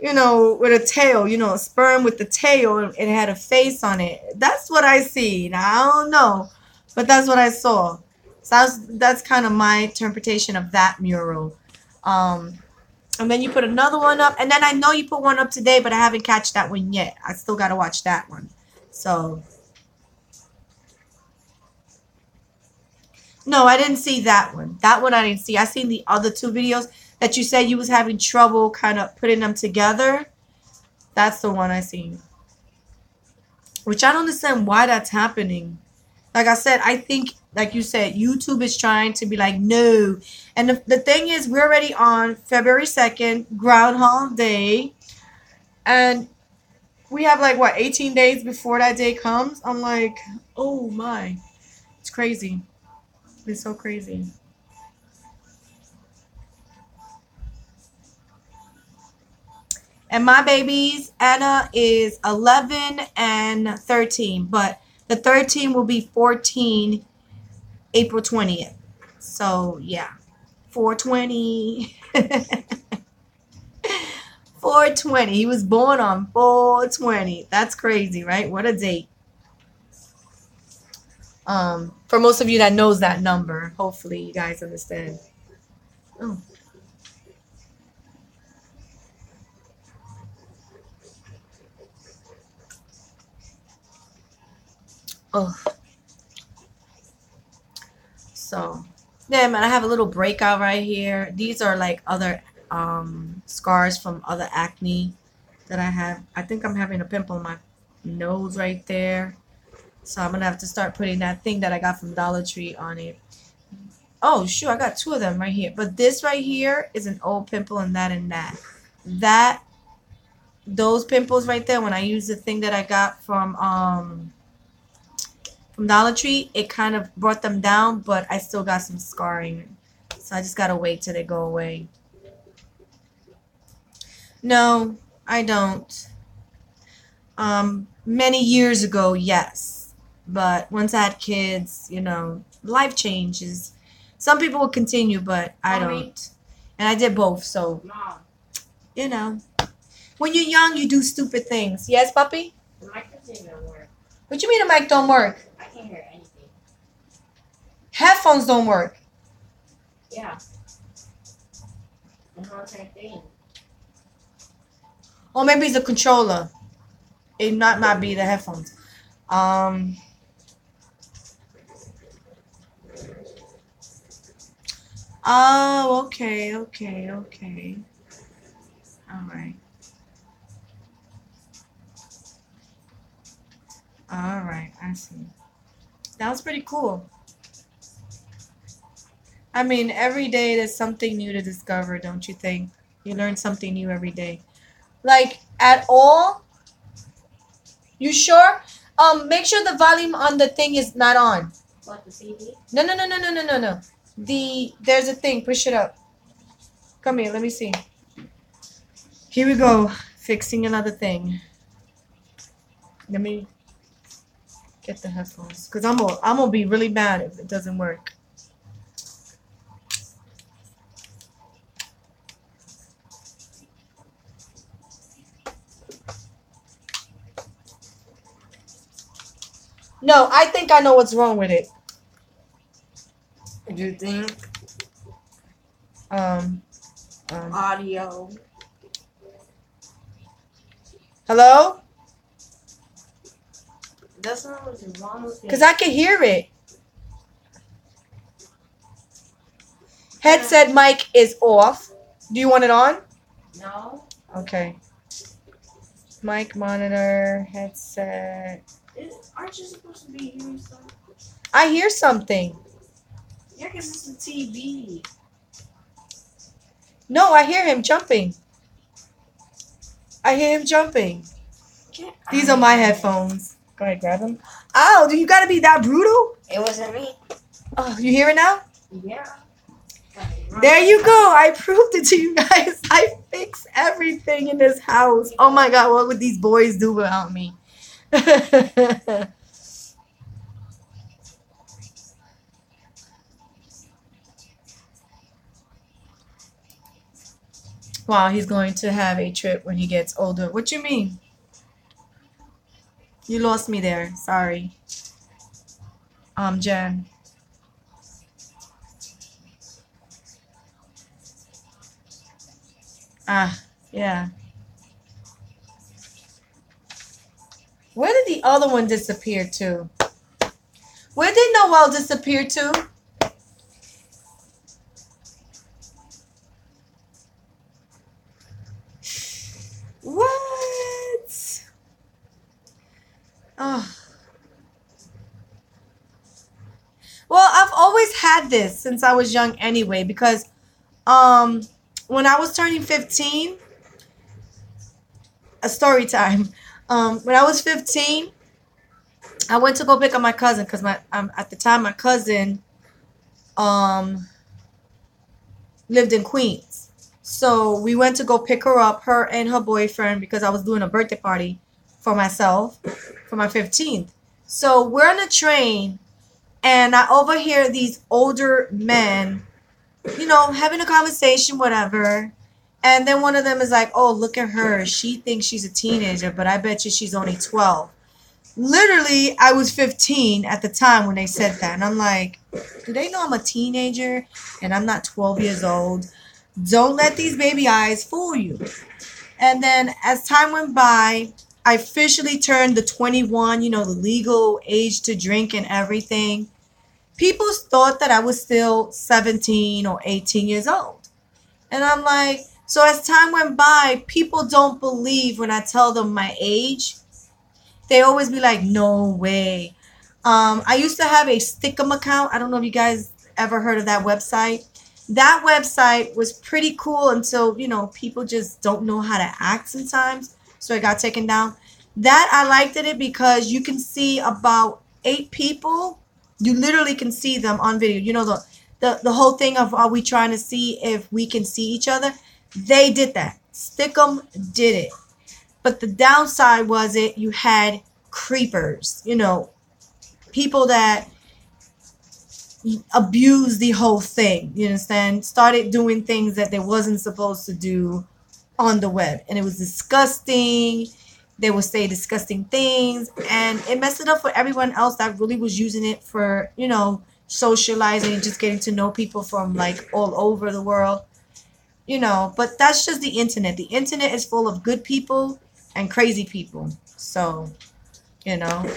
you know, with a tail, you know, a sperm with the tail, and it had a face on it. That's what I see. Now, I don't know, but that's what I saw. So that's kind of my interpretation of that mural. And then you put another one up. And then I know you put one up today, but I haven't catch that one yet. I still got to watch that one. So, no, I didn't see that one. That one I didn't see. I seen the other two videos that you said you was having trouble kind of putting them together. That's the one I seen. Which I don't understand why that's happening. Like I said, I think, like you said, YouTube is trying to be like, no. And the thing is, we're already on February 2nd, Groundhog Day. And we have like, what, 18 days before that day comes? I'm like, oh my. It's crazy. It's so crazy. And my babies, Anna is 11 and 13, but the 13 will be 14 April 20th. So, yeah. 420. 420. He was born on 420. That's crazy, right? What a date. For most of you that knows that number, hopefully you guys understand. Oh. Oh. So, yeah, man, I have a little breakout right here. These are like other scars from other acne that I have. I think I'm having a pimple on my nose right there. So I'm going to have to start putting that thing that I got from Dollar Tree on it. Oh, shoot, I got two of them right here. But this right here is an old pimple and that. That, those pimples right there, when I use the thing that I got from Dollar Tree, it kind of brought them down, but I still got some scarring. So I just got to wait till they go away. No, I don't. Many years ago, yes. But once I had kids, you know, life changes. Some people will continue, but I don't. And I did both, so, you know. When you're young, you do stupid things. Yes, puppy? The microphone don't work. What you mean the mic don't work? I can't hear anything. Headphones don't work. Yeah. The whole thing. Or maybe it's a controller. It might be the headphones. Oh, okay. All right. I see. That was pretty cool. I mean, every day there's something new to discover, don't you think? You learn something new every day. Like, at all, You sure? Make sure the volume on the thing is not on. What, the CD? No. There's a thing. Push it up. Come here. Let me see. Here we go. Fixing another thing. Let me get the headphones, cause I'm gonna be really mad if it doesn't work. No, I think I know what's wrong with it. Do you think? Audio. Hello? That's not what's wrong with it. Because I can hear it. Headset mic is off. Do you want it on? No. Okay. Mic monitor, headset. Aren't you supposed to be hearing something? I hear something. Yeah, because it's the TV. No, I hear him jumping. These are my headphones. Go ahead, grab them. Oh, do you gotta be that brutal? It wasn't me. Oh, you hear it now? Yeah. There you go. I proved it to you guys. I fix everything in this house. Oh my God, what would these boys do without me? Wow, he's going to have a trip when he gets older. What you mean? You lost me there. Sorry. Jan. Ah, yeah. Where did the other one disappear to? Where did Noel disappear to? What? Oh. Well, I've always had this since I was young anyway, because when I was turning 15, a story time. When I was 15, I went to go pick up my cousin because at the time my cousin lived in Queens. So we went to go pick her up, her and her boyfriend, because I was doing a birthday party for myself for my 15th. So we're on a train and I overhear these older men, you know, having a conversation, whatever. And then one of them is like, oh, look at her. She thinks she's a teenager, but I bet you she's only 12. Literally, I was 15 at the time when they said that. And I'm like, do they know I'm a teenager and I'm not 12 years old? Don't let these baby eyes fool you. And then as time went by, I officially turned the 21, you know, the legal age to drink and everything. People thought that I was still 17 or 18 years old. And I'm like... So as time went by, people don't believe when I tell them my age. They always be like, no way. I used to have a Stickam account. I don't know if you guys ever heard of that website. That website was pretty cool until, you know, people just don't know how to act sometimes. So it got taken down. That, I liked it because you can see about 8 people. You literally can see them on video. You know, the whole thing of are we trying to see if we can see each other? They did that. Stickam did it. But the downside was it you had creepers, you know, people that abused the whole thing, you understand? Started doing things that they wasn't supposed to do on the web. And it was disgusting. They would say disgusting things. And it messed it up for everyone else that really was using it for, you know, socializing and just getting to know people from like all over the world. You know, but that's just the internet. The internet is full of good people and crazy people. So, you know.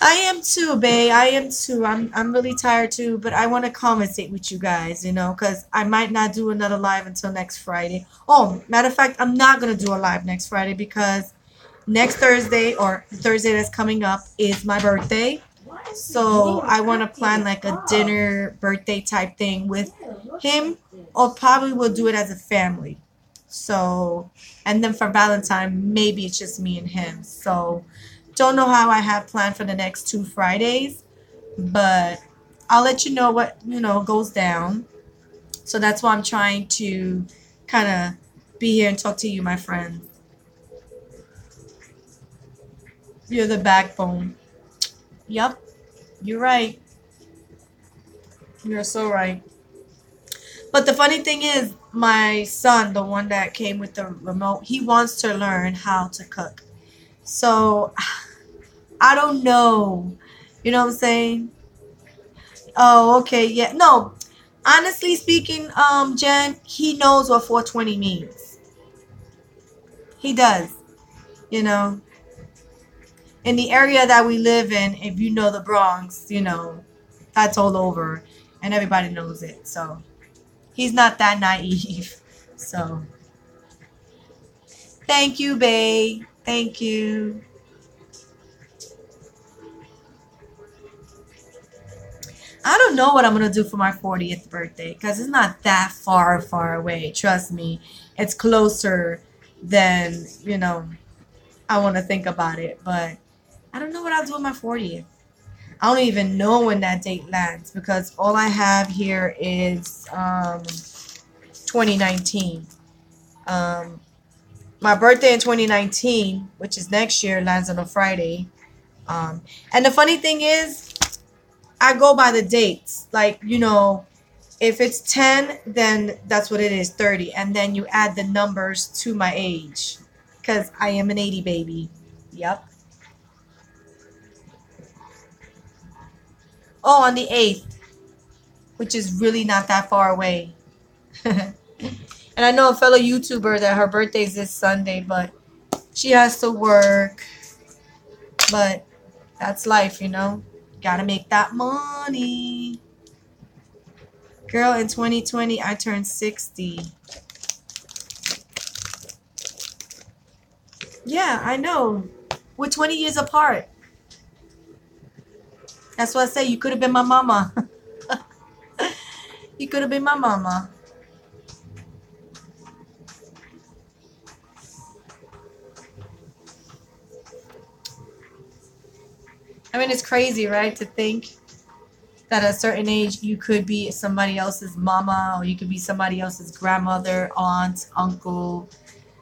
I am too, bae. I am too. I'm really tired too, but I want to conversate with you guys, you know, because I might not do another live until next Friday. Oh, matter of fact, I'm not going to do a live next Friday because next Thursday or the Thursday that's coming up is my birthday. So I want to plan like a dinner birthday type thing with him, or probably we'll do it as a family. So, and then for Valentine, maybe it's just me and him. So don't know how I have planned for the next 2 Fridays, but I'll let you know what, you know, goes down. So that's why I'm trying to kind of be here and talk to you, my friends. You're the backbone. Yep, you're right. You're so right. But the funny thing is, my son, the one that came with the remote, he wants to learn how to cook. So I don't know. You know what I'm saying? Oh, okay. Yeah. No, honestly speaking, Jen, he knows what 420 means. He does. You know, in the area that we live in, if you know the Bronx, you know, that's all over and everybody knows it. So he's not that naive. So thank you, babe. Thank you. I don't know what I'm going to do for my 40th birthday because it's not that far away. Trust me. It's closer than, you know, I want to think about it. But I don't know what I'll do on my 40th. I don't even know when that date lands because all I have here is 2019. My birthday in 2019, which is next year, lands on a Friday. And the funny thing is, I go by the dates. Like, you know, if it's 10, then that's what it is, 30. And then you add the numbers to my age because I am an 80 baby. Yep. Oh, on the 8th, which is really not that far away. And I know a fellow YouTuber that her birthday is this Sunday, but she has to work. But that's life, you know. Gotta make that money. Girl, in 2020, I turned 60. Yeah, I know. We're 20 years apart. That's what I say. You could have been my mama. You could have been my mama. I mean, it's crazy, right? To think that at a certain age, you could be somebody else's mama, or you could be somebody else's grandmother, aunt, uncle,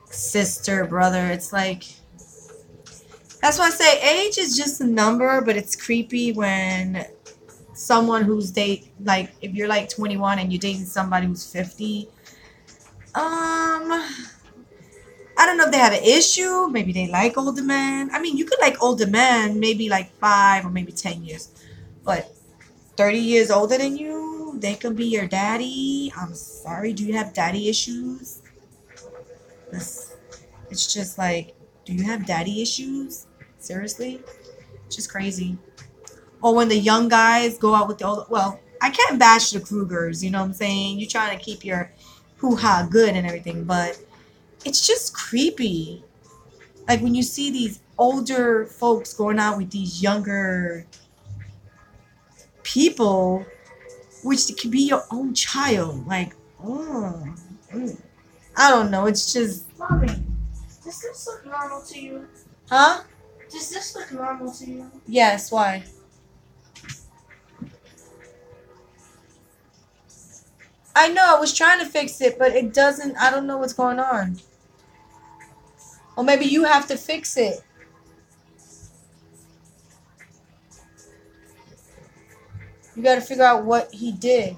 sister, brother. It's like... That's why I say age is just a number, but it's creepy when someone who's like, if you're like 21 and you're dating somebody who's 50, I don't know if they have an issue. Maybe they like older men. I mean, you could like older men, maybe like 5 or maybe 10 years, but 30 years older than you, they could be your daddy. I'm sorry. Do you have daddy issues? It's just like, do you have daddy issues? Seriously? It's just crazy. Or when the young guys go out with the older... Well, I can't bash the Krugers, you know what I'm saying? You're trying to keep your hoo-ha good and everything, but it's just creepy. Like, when you see these older folks going out with these younger people, which could be your own child. Like, oh, I don't know. It's just... Mommy, does this look normal to you? Huh? Does this look normal to you? Yes, why? I know, I was trying to fix it, but it doesn't, I don't know what's going on. Or maybe you have to fix it. You gotta figure out what he did.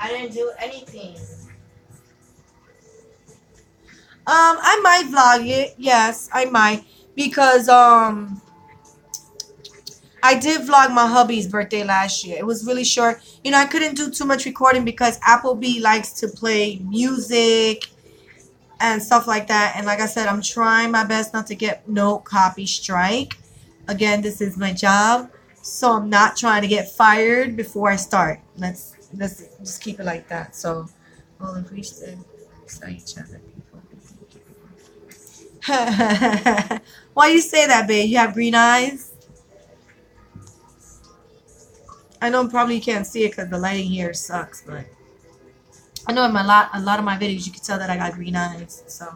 I didn't do anything. I might vlog it. Yes, I might. Because I did vlog my hubby's birthday last year. It was really short. You know, I couldn't do too much recording because Applebee likes to play music and stuff like that. And like I said, I'm trying my best not to get no copy strike. Again, this is my job. So I'm not trying to get fired before I start. Let's just keep it like that. So we'll increase the each other. Why you say that, babe? You have green eyes? I know probably you can't see it because the lighting here sucks, but I know in my a lot of my videos you can tell that I got green eyes, so.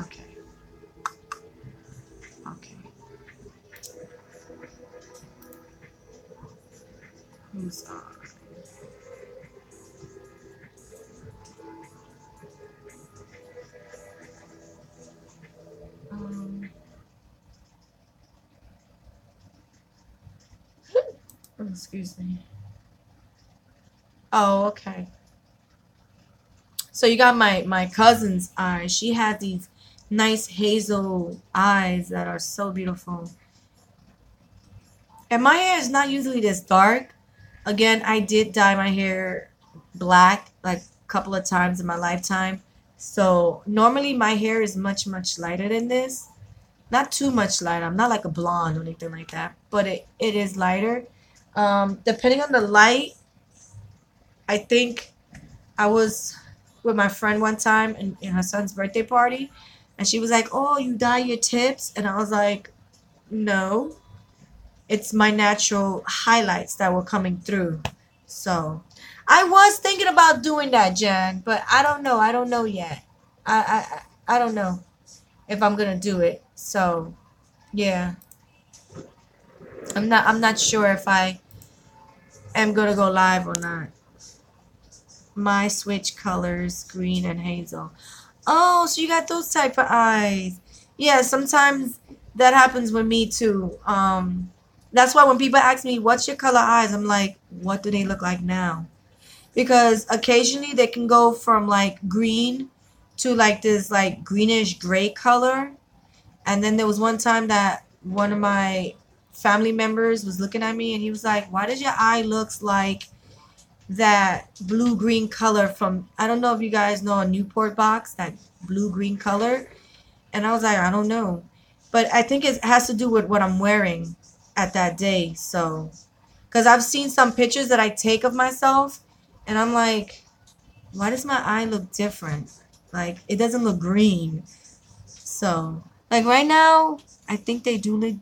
Okay. Okay. Who's on? Excuse me. Oh, okay. So you got my cousin's eyes. She had these nice hazel eyes that are so beautiful. And my hair is not usually this dark. Again, I did dye my hair black like a couple of times in my lifetime. So normally my hair is much, much lighter than this. Not too much lighter. I'm not like a blonde or anything like that. But it is lighter. Depending on the light, I think I was with my friend one time in her son's birthday party, and she was like, "Oh, you dye your tips?" And I was like, "No, it's my natural highlights that were coming through." So I was thinking about doing that, Jen, but I don't know. I don't know yet. I don't know if I'm gonna do it. So yeah. I'm not sure if I am gonna go live or not. My switch colors, green and hazel. Oh, so you got those type of eyes. Yeah, sometimes that happens with me too. That's why when people ask me, "What's your color eyes?" I'm like, "What do they look like now?" Because occasionally they can go from like green to like this like greenish gray color. And then there was one time that one of my family members was looking at me and he was like, "Why does your eye looks like that blue green color from," I don't know if you guys know a Newport box, that blue green color. And I was like, "I don't know," but I think it has to do with what I'm wearing at that day. So, because I've seen some pictures that I take of myself and I'm like, "Why does my eye look different? Like, it doesn't look green." So like right now, I think they do look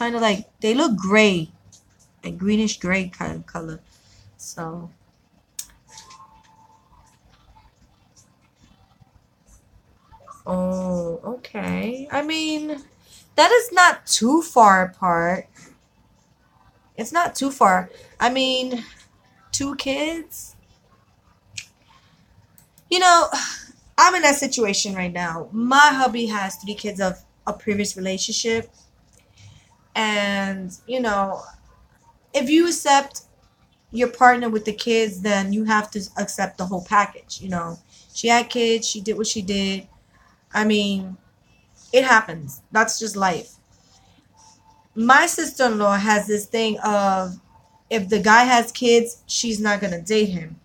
kind of like, they look gray, like greenish gray kind of color. So oh, okay. I mean, that is not too far apart. It's not too far. I mean, two kids, you know, I'm in that situation right now. My hubby has 3 kids of a previous relationship. And, you know, if you accept your partner with the kids, then you have to accept the whole package. You know, she had kids. She did what she did. I mean, it happens. That's just life. My sister-in-law has this thing of, if the guy has kids, she's not going to date him.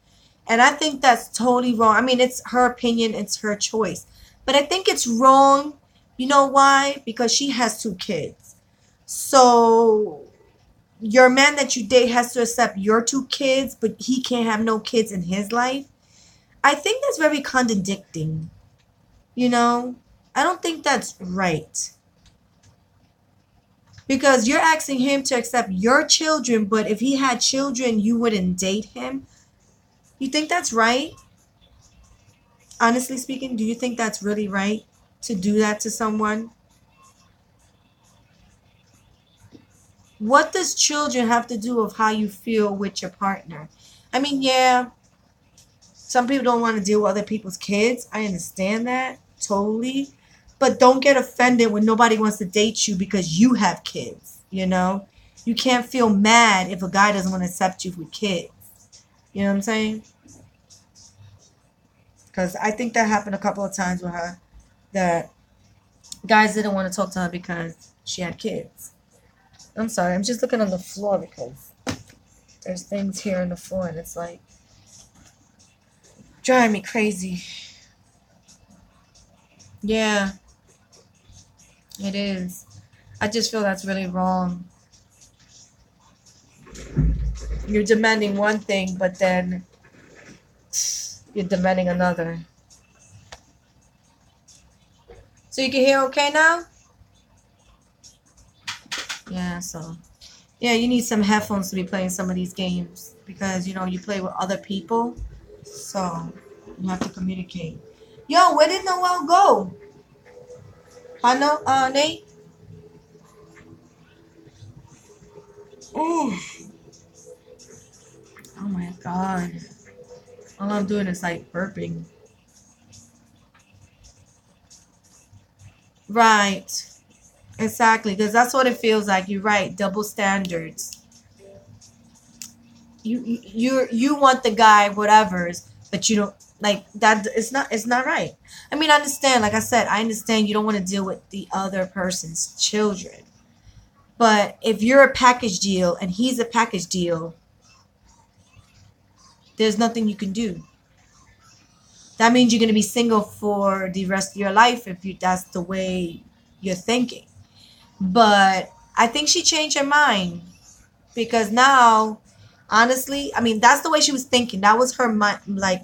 And I think that's totally wrong. I mean, it's her opinion. It's her choice. But I think it's wrong. You know why? Because she has 2 kids. So your man that you date has to accept your 2 kids, but he can't have no kids in his life. I think that's very contradicting. You know, I don't think that's right. Because you're asking him to accept your children, but if he had children, you wouldn't date him. You think that's right? Honestly speaking, do you think that's really right to do that to someone? What does children have to do with how you feel with your partner? I mean, yeah, some people don't want to deal with other people's kids. I understand that totally. But don't get offended when nobody wants to date you because you have kids, you know? You can't feel mad if a guy doesn't want to accept you with kids. You know what I'm saying? Because I think that happened a couple of times with her, that guys didn't want to talk to her because she had kids. I'm sorry, I'm just looking on the floor because there's things here on the floor and it's like driving me crazy. Yeah, it is. I just feel that's really wrong. You're demanding one thing, but then you're demanding another. So you can hear okay now? Yeah, so Yeah, you need some headphones to be playing some of these games because, you know, you play with other people. So you have to communicate. Yo, where did Noel go? I know, Nate? Ooh. Oh my God. All I'm doing is like burping. Right. Exactly. Because that's what it feels like. You're right. Double standards. You want the guy, whatever's, but you don't like that. It's not right. I mean, I understand. Like I said, I understand you don't want to deal with the other person's children. But if you're a package deal and he's a package deal, there's nothing you can do. That means you're going to be single for the rest of your life if that's the way you're thinking. But I think she changed her mind because now, honestly, I mean, that's the way she was thinking. That was her mind, like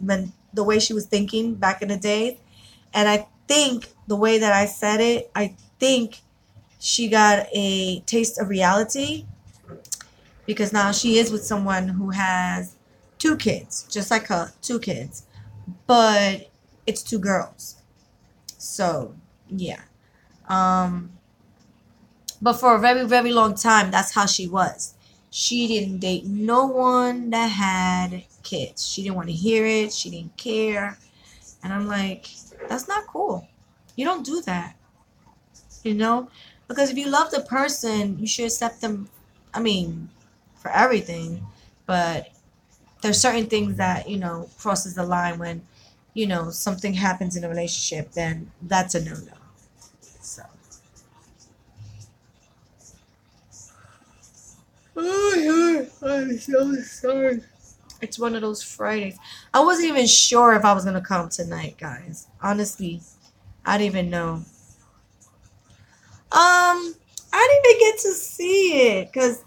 the way she was thinking back in the day. And I think the way that I said it, I think she got a taste of reality because now she is with someone who has 2 kids, just like her, 2 kids. But it's 2 girls. So, yeah. But for a very, very long time, that's how she was. She didn't date no one that had kids. She didn't want to hear it. She didn't care. And I'm like, that's not cool. You don't do that. You know? Because if you love the person, you should accept them, I mean, for everything. But there's certain things that, you know, crosses the line when, you know, something happens in a relationship, then that's a no-no. So. Oh, I'm so sorry. It's one of those Fridays. I wasn't even sure if I was going to come tonight, guys. Honestly, I didn't even know. I didn't even get to see it because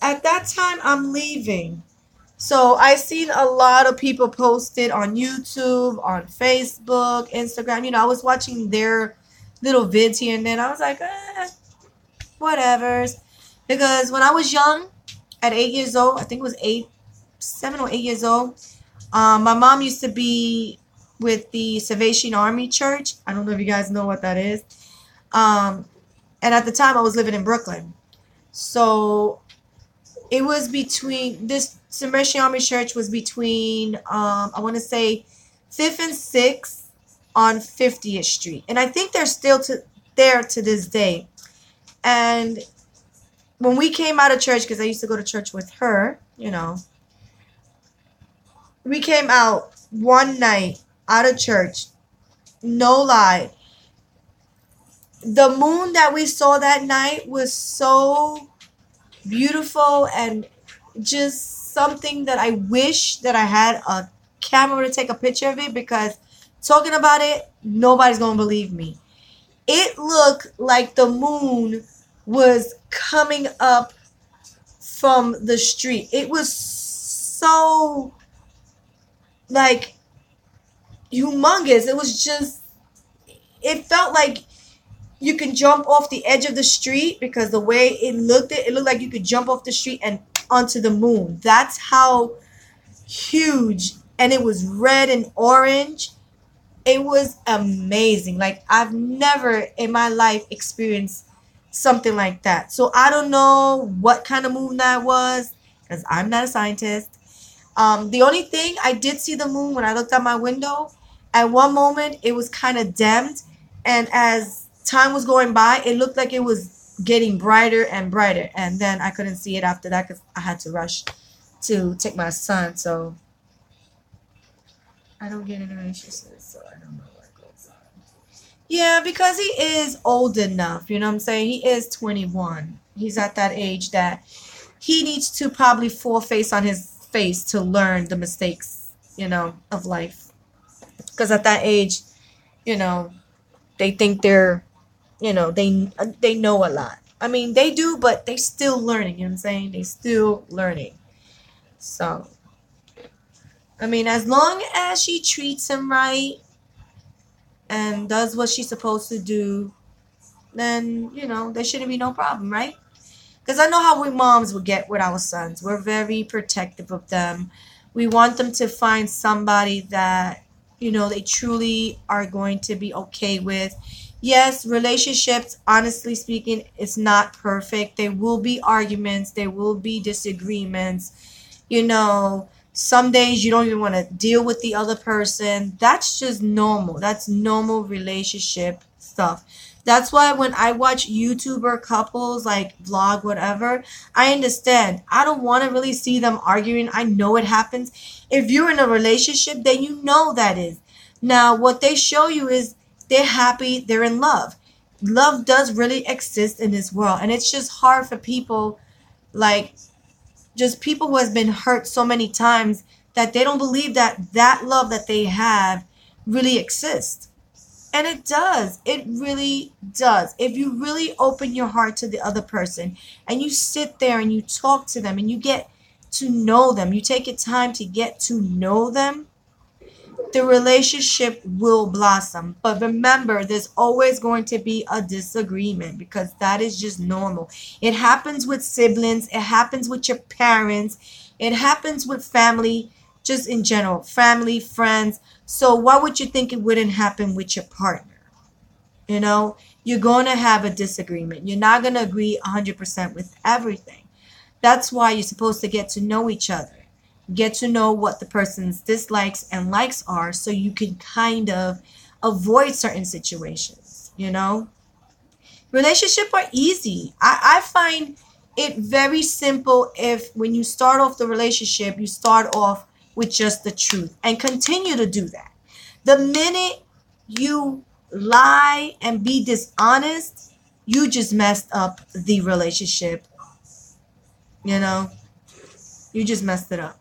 at that time I'm leaving. So I seen a lot of people posted on YouTube, on Facebook, Instagram. You know, I was watching their little vids here and then. I was like, whatever. Because when I was young, at 8 years old, I think it was 7 or 8 years old, my mom used to be with the Salvation Army Church. I don't know if you guys know what that is. And at the time, I was living in Brooklyn. So it was between this... Salvation Army Church was between, I want to say, 5th and 6th on 50th Street. And I think they're still there to this day. And when we came out of church, because I used to go to church with her, you know, we came out one night out of church. No lie. The moon that we saw that night was so beautiful and just... something that I wish that I had a camera to take a picture of it because talking about it, nobody's gonna believe me. It looked like the moon was coming up from the street. It was so like humongous. It was just, it felt like you can jump off the edge of the street because the way it looked like you could jump off the street and onto the moon. That's how huge, and it was red and orange. It was amazing. Like I've never in my life experienced something like that. So I don't know what kind of moon that was because I'm not a scientist. The only thing I did see the moon when I looked out my window. At one moment it was kind of dimmed, and as time was going by, it looked like it was getting brighter and brighter, and then I couldn't see it after that because I had to rush to take my son. So I don't get any anxiousness, so I don't know what goes on. Yeah, because he is old enough, you know what I'm saying? He is 21. He's at that age that he needs to probably face on his face to learn the mistakes, you know, of life. Because at that age, you know, they think they're, you know, they know a lot. I mean, they do, but they still learning. You know what I'm saying? They still learning. So, I mean, as long as she treats him right and does what she's supposed to do, then, you know, there shouldn't be no problem, right? Because I know how we moms would get with our sons. We're very protective of them. We want them to find somebody that, you know, they truly are going to be okay with. Yes, relationships, honestly speaking, it's not perfect. There will be arguments. There will be disagreements. You know, some days you don't even want to deal with the other person. That's just normal. That's normal relationship stuff. That's why when I watch YouTuber couples, like, vlog, whatever, I understand. I don't want to really see them arguing. I know it happens. If you're in a relationship, then you know that is. Now, what they show you is they're happy, they're in love. Love does really exist in this world. And it's just hard for people, like, just people who has been hurt so many times that they don't believe that that love that they have really exists. And it does. It really does. If you really open your heart to the other person and you sit there and you talk to them and you get to know them, you take your time to get to know them, the relationship will blossom. But remember, there's always going to be a disagreement because that is just normal. It happens with siblings. It happens with your parents. It happens with family, just in general, family, friends. So why would you think it wouldn't happen with your partner? You know, you're going to have a disagreement. You're not going to agree 100% with everything. That's why you're supposed to get to know each other. Get to know what the person's dislikes and likes are so you can kind of avoid certain situations, you know. Relationships are easy. I find it very simple if when you start off the relationship, you start off with just the truth and continue to do that. The minute you lie and be dishonest, you just messed up the relationship. You know, you just messed it up.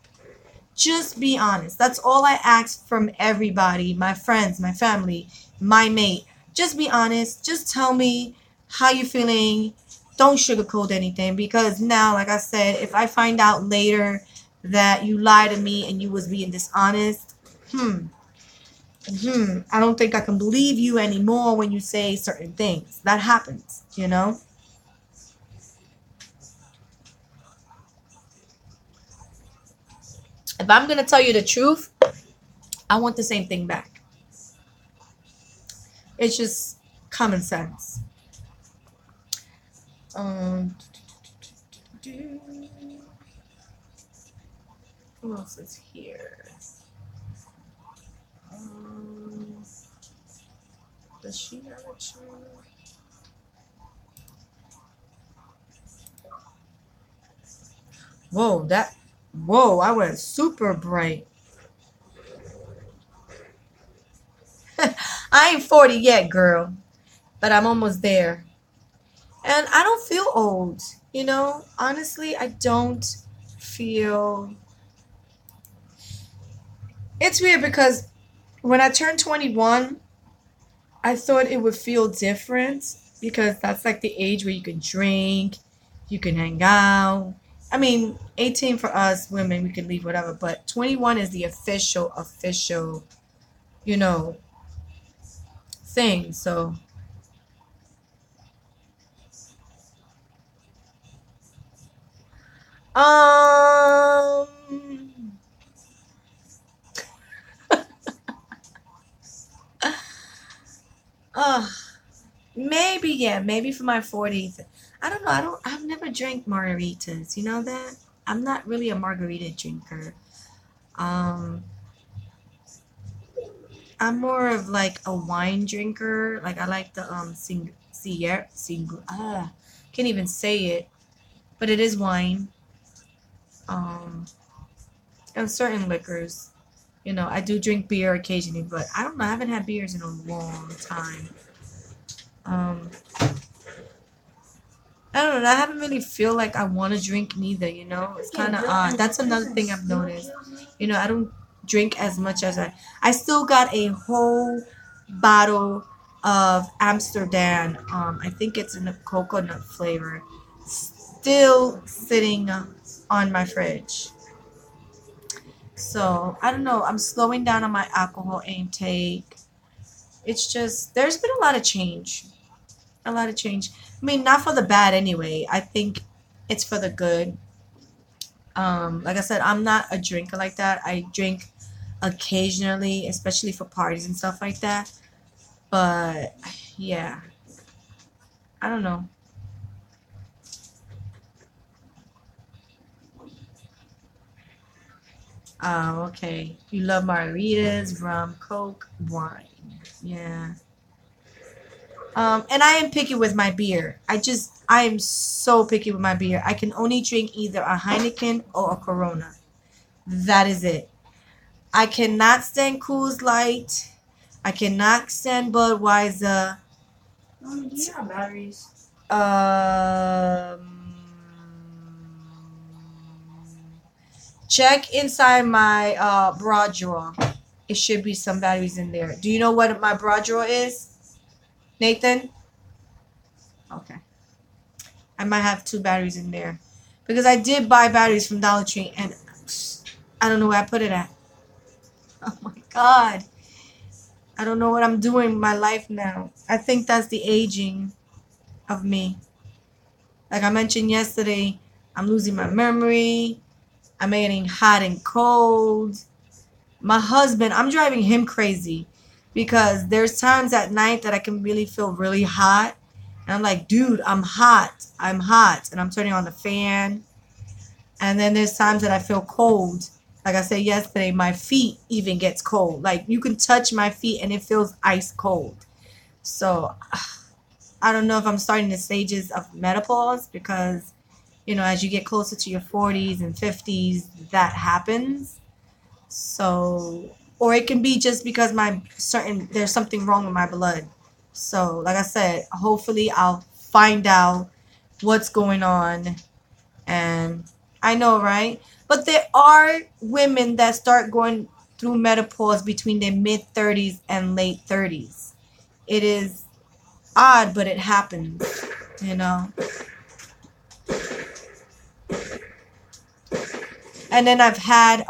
Just be honest. That's all I ask from everybody, my friends, my family, my mate. Just be honest. Just tell me how you're feeling. Don't sugarcoat anything, because now, like I said, if I find out later that you lied to me and you was being dishonest, I don't think I can believe you anymore when you say certain things. That happens, you know. If I'm going to tell you the truth, I want the same thing back. It's just common sense. Who else is here? Does she have a channel? Whoa, that, whoa, I went super bright. I ain't 40 yet, girl, but I'm almost there. And I don't feel old, you know? Honestly, I don't feel... It's weird because when I turned 21, I thought it would feel different because that's like the age where you can drink, you can hang out. I mean, 18 for us women, we can leave whatever, but 21 is the official, you know, thing. So maybe, yeah, maybe for my 40th. I don't know. I've never drank margaritas. You know that? I'm not really a margarita drinker. I'm more of like a wine drinker. Like I like the can't even say it, but it is wine. And certain liquors. You know, I do drink beer occasionally, but I don't know. I haven't had beers in a long time. I don't know. I haven't really feel like I want to drink neither, you know. It's kind of odd. That's another thing I've noticed. You know, I don't drink as much as I still got a whole bottle of Amsterdam. I think it's in a coconut flavor. Still sitting on my fridge. So, I don't know. I'm slowing down on my alcohol intake. It's just, there's been a lot of change. I mean, not for the bad anyway. I think It's for the good. Like I said, I'm not a drinker like that. I drink occasionally, especially for parties and stuff like that. But yeah, I don't know. Okay. You love margaritas, rum, coke, wine. Yeah. And I am picky with my beer. I am so picky with my beer. I can only drink either a Heineken or a Corona. That is it. I cannot stand Coors Light. I cannot stand Budweiser. Oh, you have batteries. Check inside my bra drawer. It should be some batteries in there. Do you know what my bra drawer is? Nathan? Okay. I might have 2 batteries in there. Because I did buy batteries from Dollar Tree and I don't know where I put it at. Oh my God. I don't know what I'm doing with my life now. I think that's the aging of me. Like I mentioned yesterday, I'm losing my memory. I'm getting hot and cold. My husband, I'm driving him crazy. Because there's times at night that I can really feel really hot. And I'm like, dude, I'm hot. And I'm turning on the fan. And then there's times that I feel cold. Like I said yesterday, my feet even gets cold. Like you can touch my feet and it feels ice cold. So I don't know if I'm starting the stages of menopause because, you know, as you get closer to your 40s and 50s, that happens. So... Or it can be just because there's something wrong with my blood. So, like I said, hopefully I'll find out what's going on. And I know, right? But there are women that start going through menopause between their mid-30s and late 30s. It is odd, but it happens, you know? And then I've had...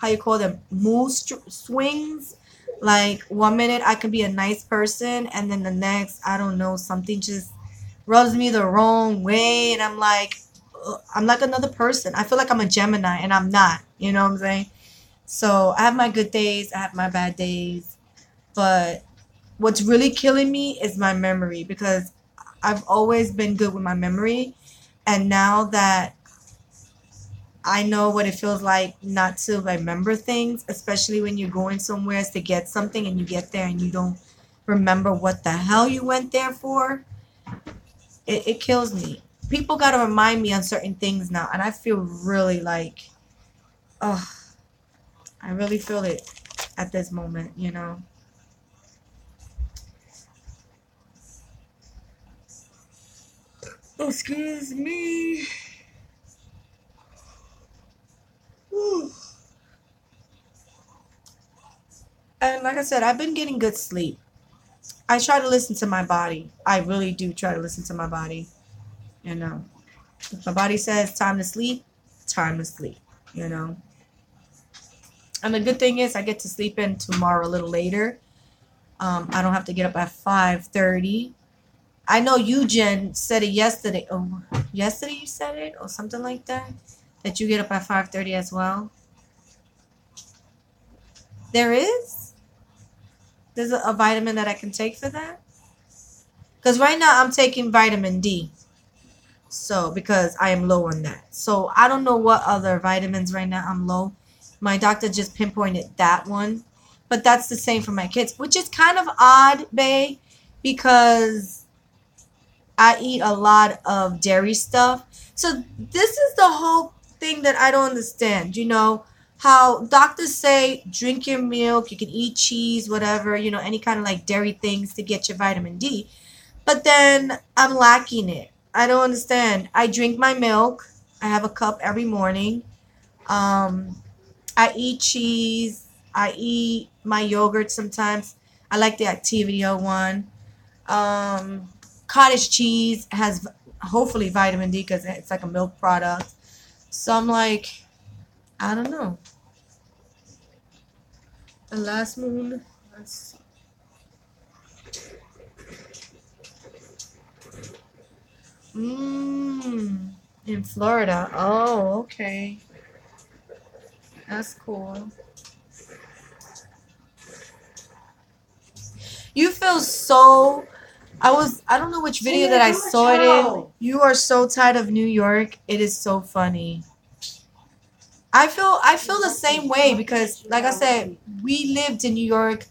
how you call them, mood swings. Like, one minute I can be a nice person, and then the next, I don't know, something just rubs me the wrong way, and I'm like, ugh, I'm like another person. I feel like I'm a Gemini, and I'm not. You know what I'm saying? So I have my good days, I have my bad days, but what's really killing me is my memory, because I've always been good with my memory, and now that I know what it feels like not to remember things, especially when you're going somewhere to get something and you get there and you don't remember what the hell you went there for. It kills me. People got to remind me on certain things now, and I feel really like, oh, I really feel it at this moment, you know. Excuse me. And like I said, I've been getting good sleep. I try to listen to my body. I really do try to listen to my body. You know, if my body says time to sleep, you know. And the good thing is I get to sleep in tomorrow a little later. I don't have to get up at 5:30. I know you, Jen, said it yesterday. Oh, yesterday you said it or something like that? That you get up at 5:30 as well. There's a vitamin that I can take for that. Because right now I'm taking vitamin D. So, because I am low on that. So, I don't know what other vitamins right now I'm low. My doctor just pinpointed that one. But that's the same for my kids. Which is kind of odd, bae. Because I eat a lot of dairy stuff. So, this is the whole thing that I don't understand. You know, how doctors say drink your milk, you can eat cheese, whatever, you know, any kind of like dairy things to get your vitamin D. But then I'm lacking it. I don't understand. I drink my milk. I have a cup every morning. I eat cheese. I eat my yogurt sometimes. I like the Activia one. Cottage cheese has hopefully vitamin D because it's like a milk product. So I'm like... I don't know. The last moon. Let's see. In Florida. Oh, okay. That's cool. You feel so... I don't know which video that I saw it in. You are so tired of New York. It is so funny. I feel the same way because, like I said, we lived in New York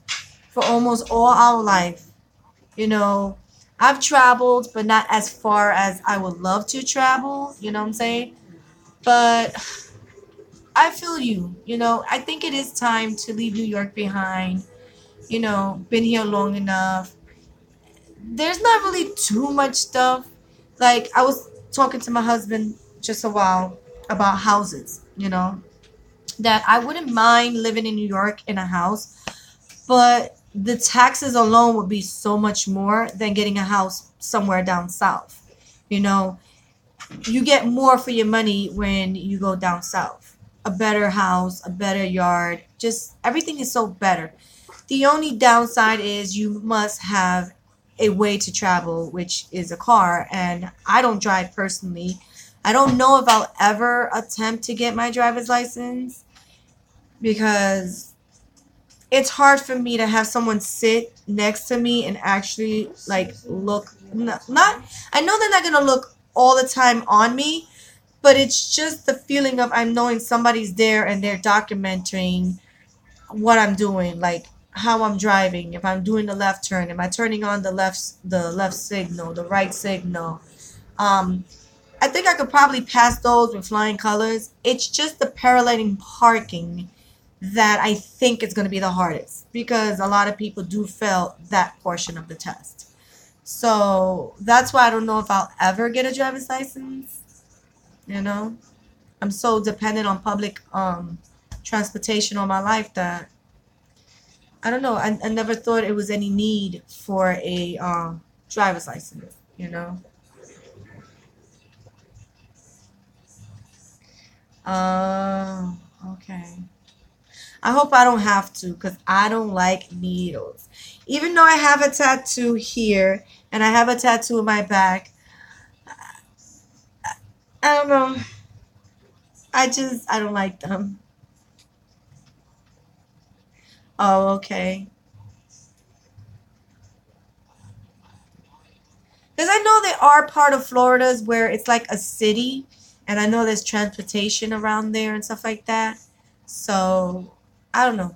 for almost all our life. You know, I've traveled, but not as far as I would love to travel. You know what I'm saying? But I feel you. You know, I think it is time to leave New York behind. You know, been here long enough. There's not really too much stuff. Like, I was talking to my husband just a while about houses, you know, that I wouldn't mind living in New York in a house, but the taxes alone would be so much more than getting a house somewhere down south. You know, you get more for your money when you go down south. A better house, a better yard, just everything is so better. The only downside is you must have a way to travel, which is a car, and I don't drive personally. I don't know if I'll ever attempt to get my driver's license because it's hard for me to have someone sit next to me and actually like look, not I know they're not gonna look all the time on me, but it's just the feeling of I'm knowing somebody's there and they're documenting what I'm doing, like how I'm driving, if I'm doing the left turn, am I turning on the left signal, the right signal. I think I could probably pass those with flying colors. It's just the paralleling parking that I think is going to be the hardest because a lot of people do fail that portion of the test. So that's why I don't know if I'll ever get a driver's license. You know, I'm so dependent on public transportation all my life that I don't know. I never thought it was any need for a driver's license, you know. Okay. I hope I don't have to because I don't like needles. Even though I have a tattoo here and I have a tattoo in my back, I don't know. I don't like them. Oh, okay. Because I know they are part of Florida's where it's like a city. And I know there's transportation around there and stuff like that. So, I don't know.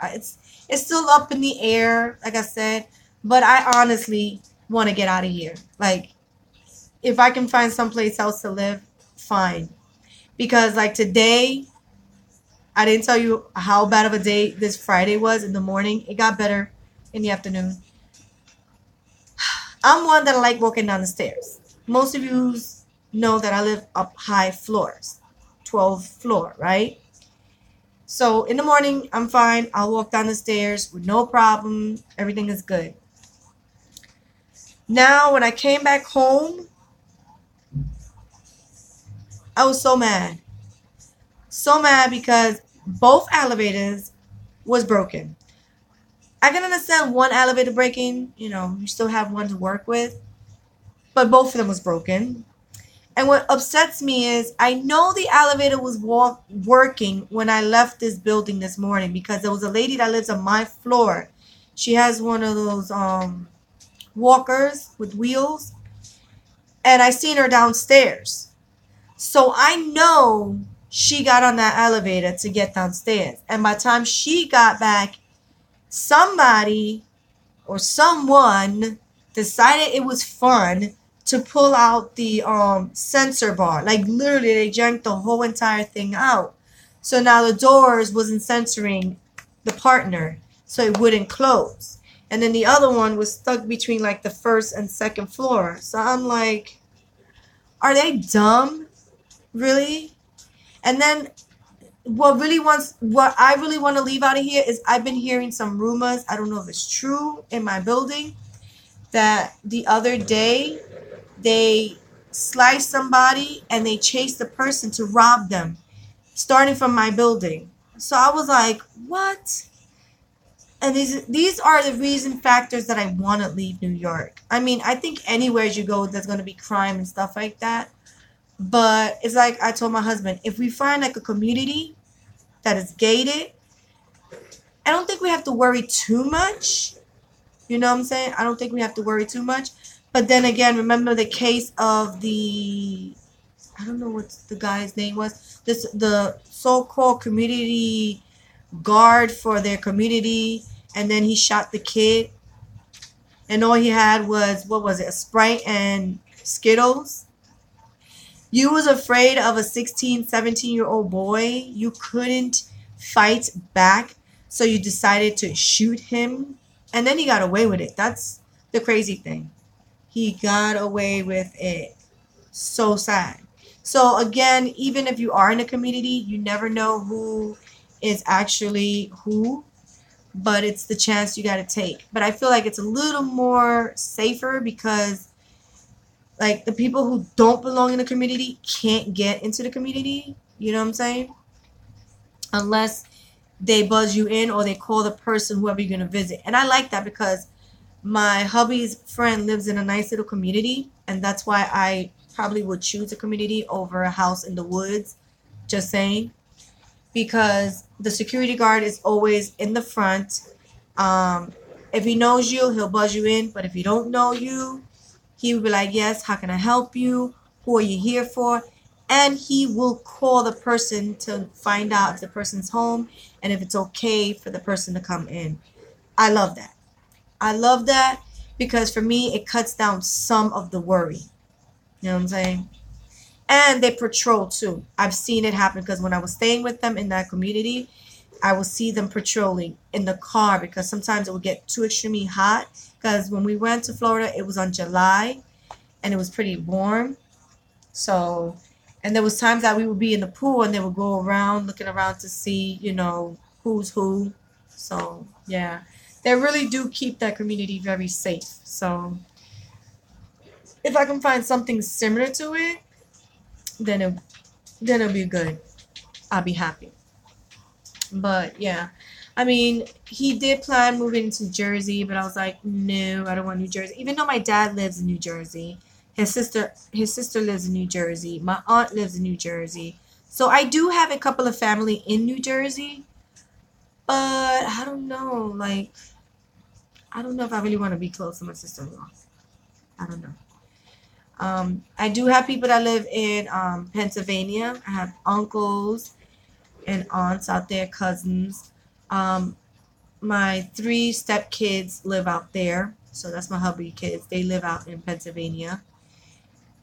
It's still up in the air, like I said. But I honestly want to get out of here. Like, if I can find someplace else to live, fine. Because, like, today... I didn't tell you how bad of a day this Friday was in the morning. It got better in the afternoon. I'm one that I like walking down the stairs. Most of you know that I live up high floors, 12th floor, right? So in the morning, I'm fine. I'll walk down the stairs with no problem. Everything is good. Now, when I came back home, I was so mad. So mad because both elevators was broken. I can understand one elevator breaking, you know, you still have one to work with, but both of them was broken. And what upsets me is I know the elevator was working when I left this building this morning because there was a lady that lives on my floor. She has one of those walkers with wheels, and I seen her downstairs. So I know she got on that elevator to get downstairs. And by the time she got back, somebody or someone decided it was fun to pull out the sensor bar. Like, literally, they yanked the whole entire thing out. So now the doors wasn't censoring the partner, so it wouldn't close. And then the other one was stuck between, like, the first and second floor. So I'm like, are they dumb? Really? And then what I really want to leave out of here is I've been hearing some rumors, I don't know if it's true, in my building, that the other day they sliced somebody and they chased the person to rob them, starting from my building. So I was like, what? And these are the reason factors that I want to leave New York. I mean, I think anywhere you go, there's going to be crime and stuff like that. But it's like I told my husband, if we find like a community that is gated, I don't think we have to worry too much. You know what I'm saying? I don't think we have to worry too much. But then again, remember the case of the, I don't know what the guy's name was, this the so-called community guard for their community, and then he shot the kid. And all he had was, what was it, a Sprite and Skittles. You was afraid of a 16, 17-year-old boy. You couldn't fight back, so you decided to shoot him. And then he got away with it. That's the crazy thing. He got away with it. So sad. So, again, even if you are in a community, you never know who is actually who. But it's the chance you got to take. But I feel like it's a little more safer because, like, the people who don't belong in the community can't get into the community. You know what I'm saying? Unless they buzz you in or they call the person, whoever you're going to visit. And I like that because my hubby's friend lives in a nice little community. And that's why I probably would choose a community over a house in the woods. Just saying. Because the security guard is always in the front. If he knows you, he'll buzz you in. But if he don't know you, he will be like, yes, how can I help you? Who are you here for? And he will call the person to find out if the person's home and if it's okay for the person to come in. I love that. I love that because for me, it cuts down some of the worry. You know what I'm saying? And they patrol too. I've seen it happen because when I was staying with them in that community, I would see them patrolling in the car because sometimes it would get too extremely hot. Because when we went to Florida, it was on July and it was pretty warm. So, and there was times that we would be in the pool and they would go around looking around to see, you know, who's who. So, yeah, they really do keep that community very safe. So if I can find something similar to it, then it'll be good. I'll be happy. But yeah, I mean, he did plan moving to Jersey, but I was like, no, I don't want New Jersey. Even though my dad lives in New Jersey, his sister lives in New Jersey, my aunt lives in New Jersey. So I do have a couple of family in New Jersey, but I don't know. Like, I don't know if I really want to be close to my sister-in-law. I don't know. I do have people that live in Pennsylvania. I have uncles and aunts out there, cousins. My 3 stepkids live out there. So that's my hubby kids. They live out in Pennsylvania.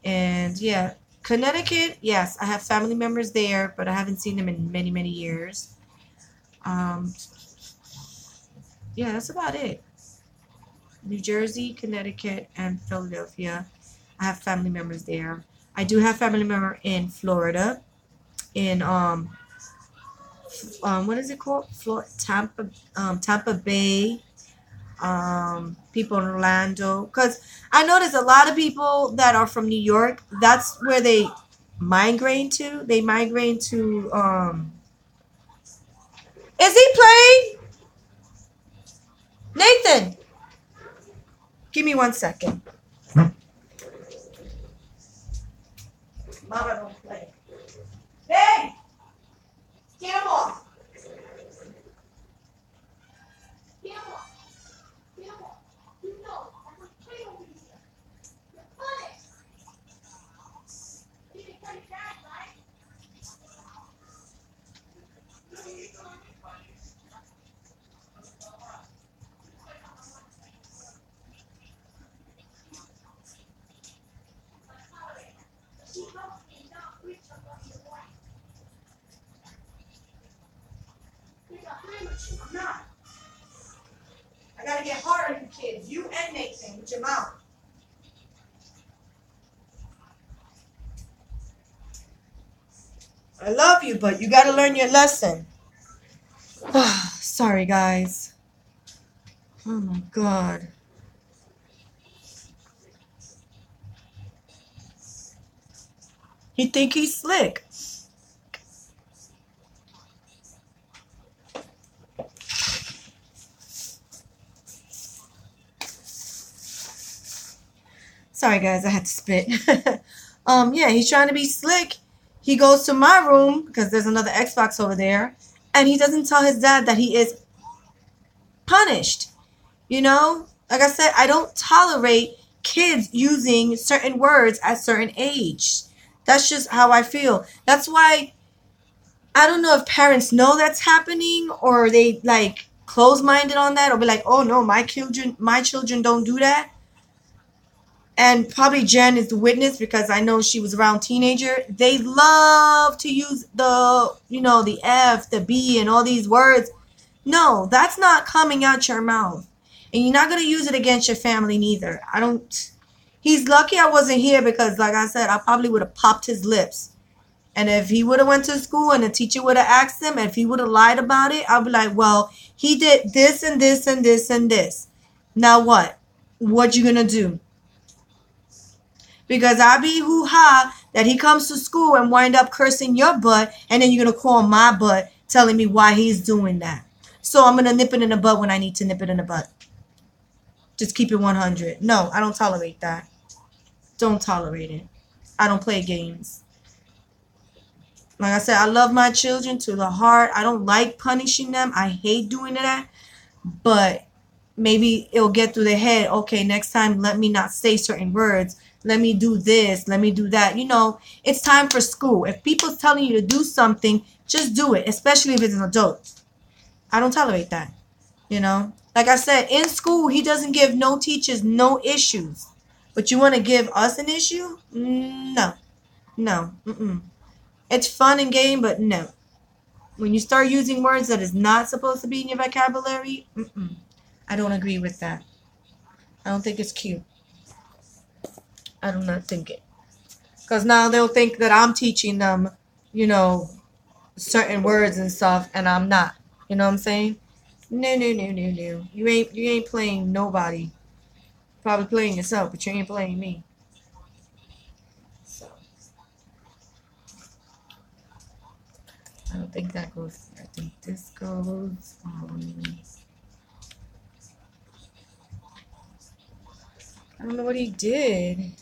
And yeah, Connecticut, yes, I have family members there, but I haven't seen them in many, many years. Yeah, that's about it. New Jersey, Connecticut, and Philadelphia. I have family members there. I do have family member in Florida, in what is it called? Tampa Bay. People in Orlando, because I know there's a lot of people that are from New York. That's where they migrate to. They migrate to. Is he playing? Nathan, give me 1 second. Mama don't play. Hey! Get him off. Get him off. Get him off. You know, I'm going to play over here. You're punished. You can cut it down, right? Not. I gotta get hard on you kids, you and Nathan, with your mouth. I love you, but you gotta learn your lesson. Sorry, guys. Oh my God. He think he's slick. Sorry, guys, I had to spit. Yeah, he's trying to be slick. He goes to my room because there's another Xbox over there, and he doesn't tell his dad that he is punished. You know, like I said, I don't tolerate kids using certain words at certain age. That's just how I feel. That's why I don't know if parents know that's happening or they like close-minded on that or be like, oh no, my children don't do that. And probably Jen is the witness because I know she was around teenager. They love to use the, you know, the F, the B, and all these words. No, that's not coming out your mouth. And you're not going to use it against your family neither. I don't. He's lucky I wasn't here because, like I said, I probably would have popped his lips. And if he would have went to school and the teacher would have asked him, if he would have lied about it, I'd be like, well, he did this and this and this and this. Now what? What you going to do? Because I be hoo-ha that he comes to school and wind up cursing your butt, and then you're going to call my butt telling me why he's doing that. So I'm going to nip it in the butt when I need to nip it in the butt. Just keep it 100. No, I don't tolerate that. Don't tolerate it. I don't play games. Like I said, I love my children to the heart. I don't like punishing them. I hate doing that. But maybe it'll get through their head, okay, next time let me not say certain words. Let me do this. Let me do that. You know, it's time for school. If people's telling you to do something, just do it, especially if it's an adult. I don't tolerate that. You know, like I said, in school, he doesn't give no teachers no issues. But you want to give us an issue? No. No. Mm-mm. It's fun and game, but no. When you start using words that is not supposed to be in your vocabulary, mm-mm. I don't agree with that. I don't think it's cute. I do not think it. Because now they'll think that I'm teaching them, you know, certain words and stuff, and I'm not. You know what I'm saying? No. You ain't playing nobody. Probably playing yourself, but you ain't playing me. So I don't think that goes. I think this goes on. I don't know what he did.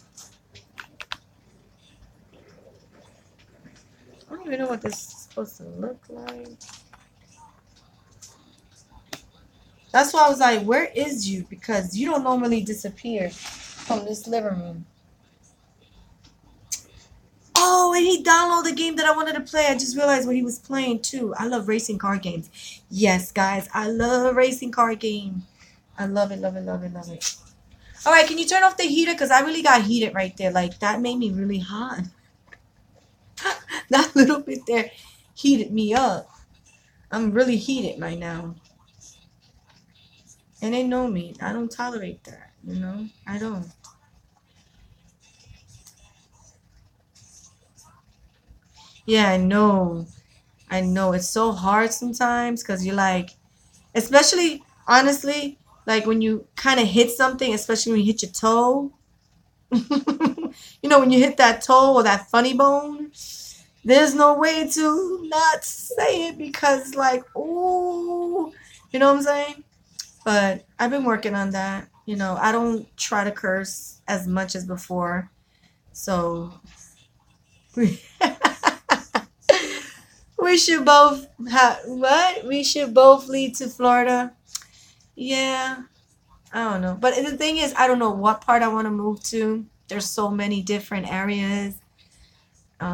I don't even know what this is supposed to look like. That's why I was like, where is you? Because you don't normally disappear from this living room. Oh, and he downloaded a game that I wanted to play. I just realized what he was playing too. I love racing car games. Yes, guys, I love racing car game. I love it, love it, love it, love it. All right, can you turn off the heater? Because I really got heated right there. Like, that made me really hot. That little bit there heated me up. I'm really heated right now. And they know me. I don't tolerate that, you know? I don't. Yeah, I know. I know. It's so hard sometimes because you're like, especially, honestly, like when you kind of hit something, especially when you hit your toe. You know, when you hit that toe or that funny bone, there's no way to not say it because like, ooh, you know what I'm saying? But I've been working on that. You know, I don't try to curse as much as before. So we should both lead to Florida. Yeah, I don't know. But the thing is, I don't know what part I want to move to. There's so many different areas. So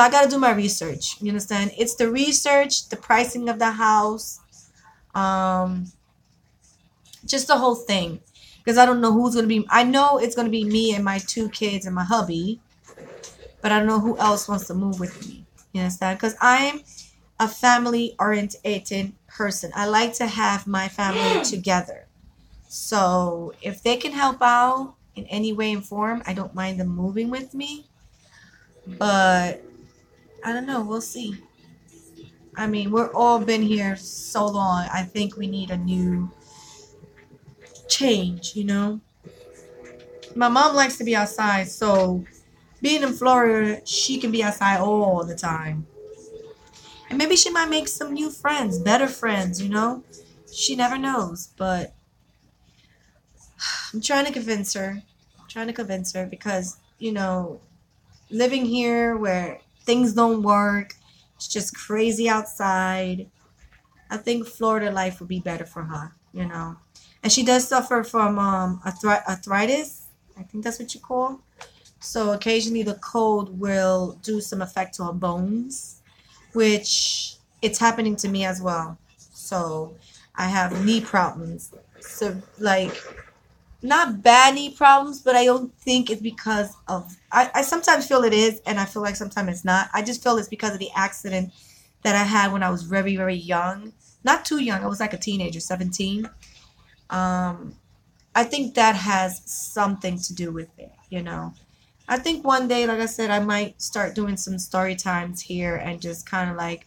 I got to do my research. You understand? It's the research, the pricing of the house, just the whole thing. Because I don't know who's going to be. I know it's going to be me and my two kids and my hubby. But I don't know who else wants to move with me. You understand? Because I'm a family-oriented person. I like to have my family together. So if they can help out in any way and form, I don't mind them moving with me. But I don't know. We'll see. I mean, we're all been here so long. I think we need a new change, you know. My mom likes to be outside. So being in Florida, she can be outside all the time. And maybe she might make some new friends, better friends, you know? She never knows, but I'm trying to convince her. Because, you know, living here where things don't work, it's just crazy outside. I think Florida life would be better for her, you know. And she does suffer from arthritis. I think that's what you call. So occasionally the cold will do some effect to her bones, which it's happening to me as well. So I have knee problems. So like not bad knee problems, but I don't think it's because of, I sometimes feel it is, and I feel like sometimes it's not. I just feel it's because of the accident that I had when I was very, very young. Not too young. I was like a teenager, 17. I think that has something to do with it, you know. I think one day, like I said, I might start doing some story times here and just kind of like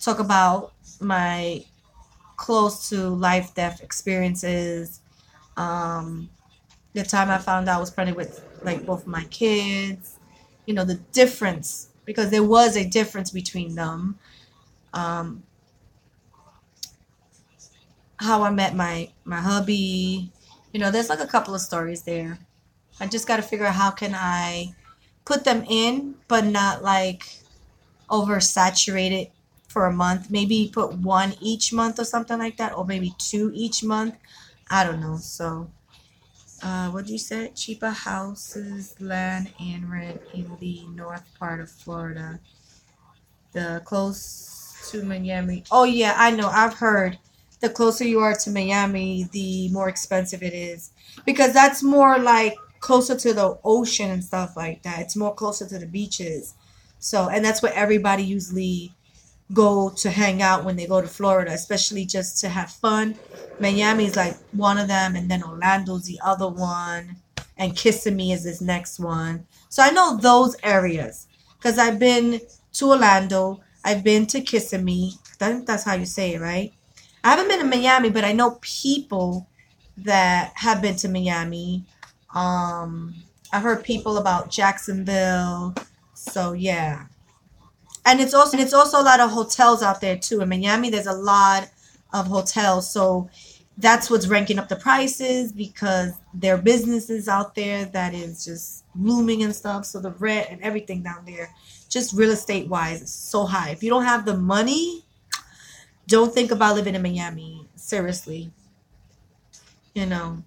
talk about my close to life death experiences. The time I found out I was pregnant with like both of my kids, you know, the difference, because there was a difference between them. How I met my hubby, you know, there's like a couple of stories there. I just got to figure out how can I put them in, but not like oversaturate it for a month. Maybe put one each month or something like that, or maybe two each month. I don't know. So, what do you say? Cheaper houses, land, and rent in the north part of Florida. The close to Miami. Oh, yeah, I know. I've heard the closer you are to Miami, the more expensive it is. Because that's more like closer to the ocean and stuff like that. It's more closer to the beaches. So, and that's where everybody usually go to hang out when they go to Florida, especially just to have fun. Miami is like one of them, and then Orlando's the other one, and Kissimmee is this next one. So I know those areas because I've been to Orlando, I've been to Kissimmee. I think that's how you say it, right? I haven't been to Miami, but I know people that have been to Miami. I've heard people about Jacksonville. So yeah. And it's also a lot of hotels out there too. In Miami, there's a lot of hotels. So that's what's ranking up the prices, because there are businesses out there that is just blooming and stuff. So the rent and everything down there, just real estate wise, is so high. If you don't have the money, don't think about living in Miami. Seriously. You know.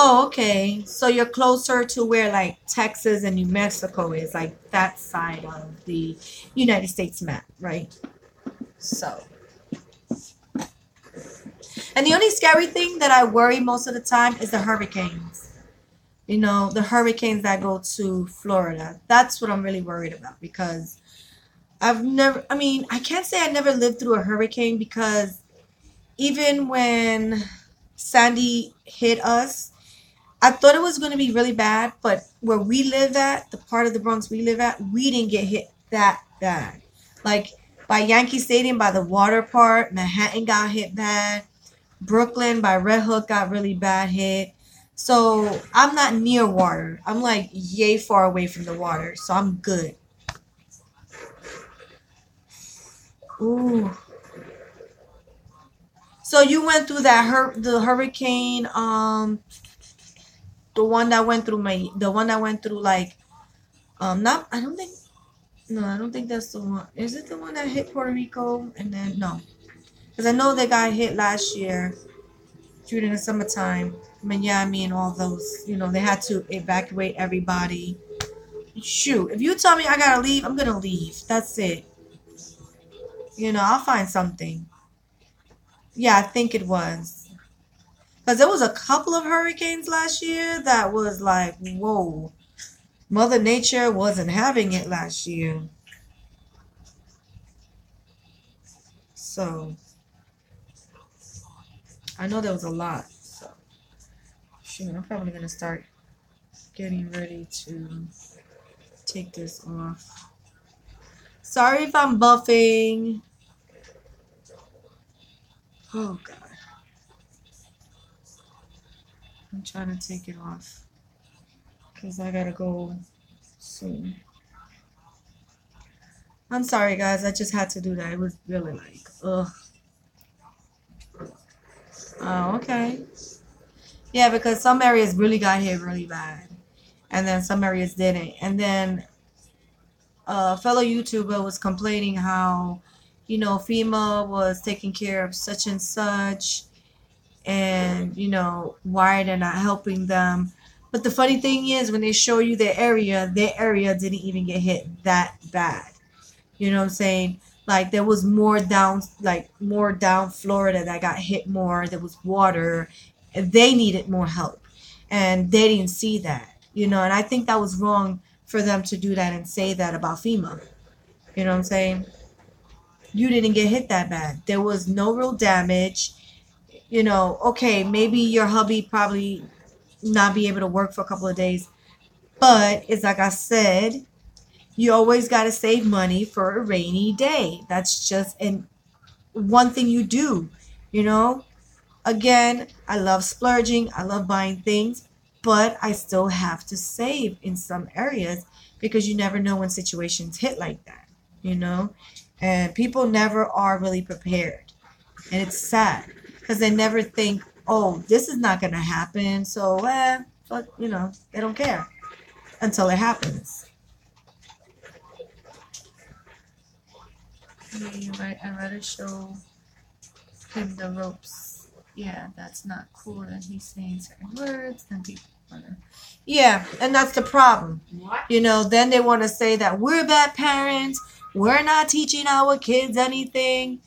Oh, okay. So you're closer to where like Texas and New Mexico is, like that side of the United States map, right? So. And the only scary thing that I worry most of the time is the hurricanes. You know, the hurricanes that go to Florida. That's what I'm really worried about, because I can't say I never lived through a hurricane, because even when Sandy hit us, I thought it was going to be really bad, but where we live at, the part of the Bronx we live at, we didn't get hit that bad. Like by Yankee Stadium, by the water part, Manhattan got hit bad. Brooklyn by Red Hook got really bad hit. So I'm not near water. I'm like yay far away from the water. So I'm good. Ooh. So you went through that the hurricane, the one that went through like, I don't think that's the one. Is it the one that hit Puerto Rico? And then no, because I know they got hit last year during the summertime, Miami and all those. You know, they had to evacuate everybody. Shoot, if you tell me I gotta leave, I'm gonna leave. That's it. You know, I'll find something. Yeah, I think it was. Because there was a couple of hurricanes last year that was like, whoa. Mother Nature wasn't having it last year. So, I know there was a lot. So, shoot, I'm probably going to start getting ready to take this off. Sorry if I'm buffing. Oh, God. I'm trying to take it off because I got to go soon. I'm sorry, guys. I just had to do that. It was really like, ugh. Oh, okay. Yeah, because some areas really got hit really bad. and then some areas didn't. And then a fellow YouTuber was complaining how, you know, FEMA was taking care of such and such, and, you know, why they're not helping them. But the funny thing is, when they show you their area didn't even get hit that bad. You know what I'm saying? Like, there was more down, like more down Florida that got hit more. There was water, and they needed more help, and they didn't see that. You know, and I think that was wrong for them to do that and say that about FEMA. You know what I'm saying? You didn't get hit that bad. There was no real damage. You know, okay, maybe your hubby probably not be able to work for a couple of days. But it's like I said, you always got to save money for a rainy day. That's just one thing you do, you know. Again, I love splurging. I love buying things. But I still have to save in some areas because you never know when situations hit like that, you know. And people never are really prepared. And it's sad because they never think, oh, this is not going to happen, so, fuck, you know, they don't care until it happens. I'd rather show him the ropes. Yeah, that's not cool that he's saying certain words. Then people want to... Yeah, and that's the problem. What? You know, then they want to say that we're bad parents, we're not teaching our kids anything,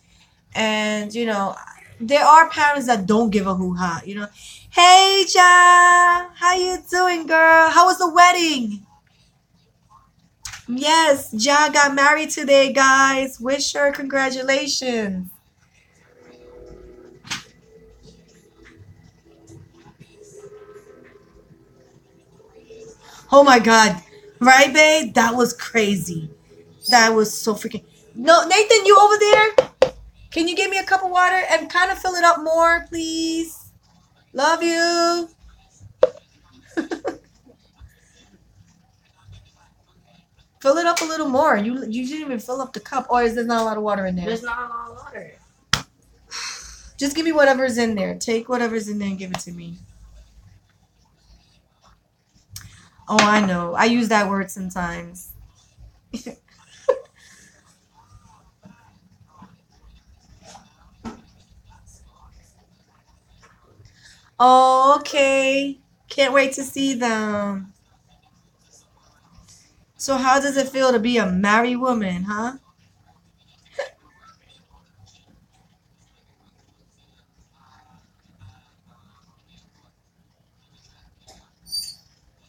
and, you know... There are parents that don't give a hoo-ha, you know. Hey, child, how you doing, girl? How was the wedding? Yes, Ja got married today, guys. Wish her congratulations. Oh, my God. Right, babe? That was crazy. That was so freaking... No, Nathan, you over there? Can you give me a cup of water and kind of fill it up more, please? Love you. Fill it up a little more. You didn't even fill up the cup. Or is there not a lot of water in there? There's not a lot of water. Just give me whatever's in there. Take whatever's in there and give it to me. Oh, I know. I use that word sometimes. Oh, okay. Can't wait to see them. So how does it feel to be a married woman, huh?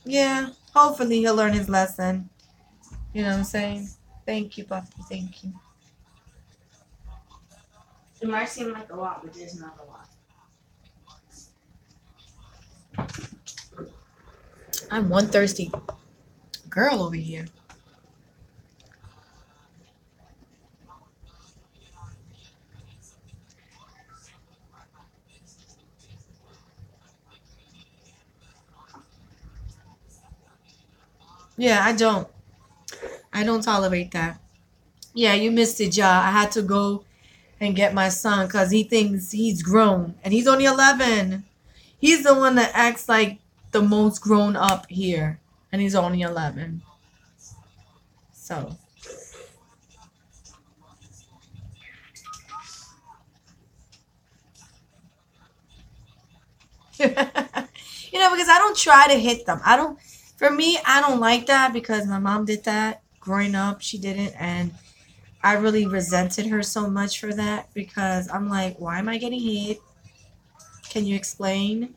Yeah, hopefully he'll learn his lesson. You know what I'm saying? Thank you, Buffy. Thank you. It might seem like a lot, but there's not a lot. I'm one thirsty girl over here. Yeah, I don't tolerate that. Yeah, you missed it, y'all. I had to go and get my son because he thinks he's grown and he's only 11. He's the one that acts like the most grown up here. And he's only 11. So. You know, because I don't try to hit them. For me, I don't like that because my mom did that growing up. She didn't. And I really resented her so much for that because I'm like, why am I getting hit? Can you explain?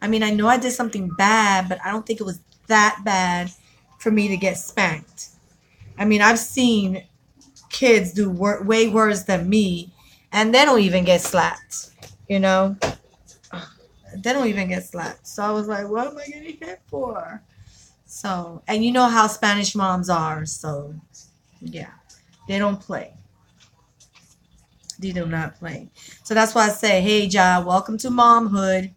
I mean, I know I did something bad, but I don't think it was that bad for me to get spanked. I mean, I've seen kids do way worse than me, and they don't even get slapped, you know? They don't even get slapped. So I was like, what am I getting hit for? So, and you know how Spanish moms are, so, yeah. They don't play. They do not play. So that's why I say, hey, Ja, welcome to momhood.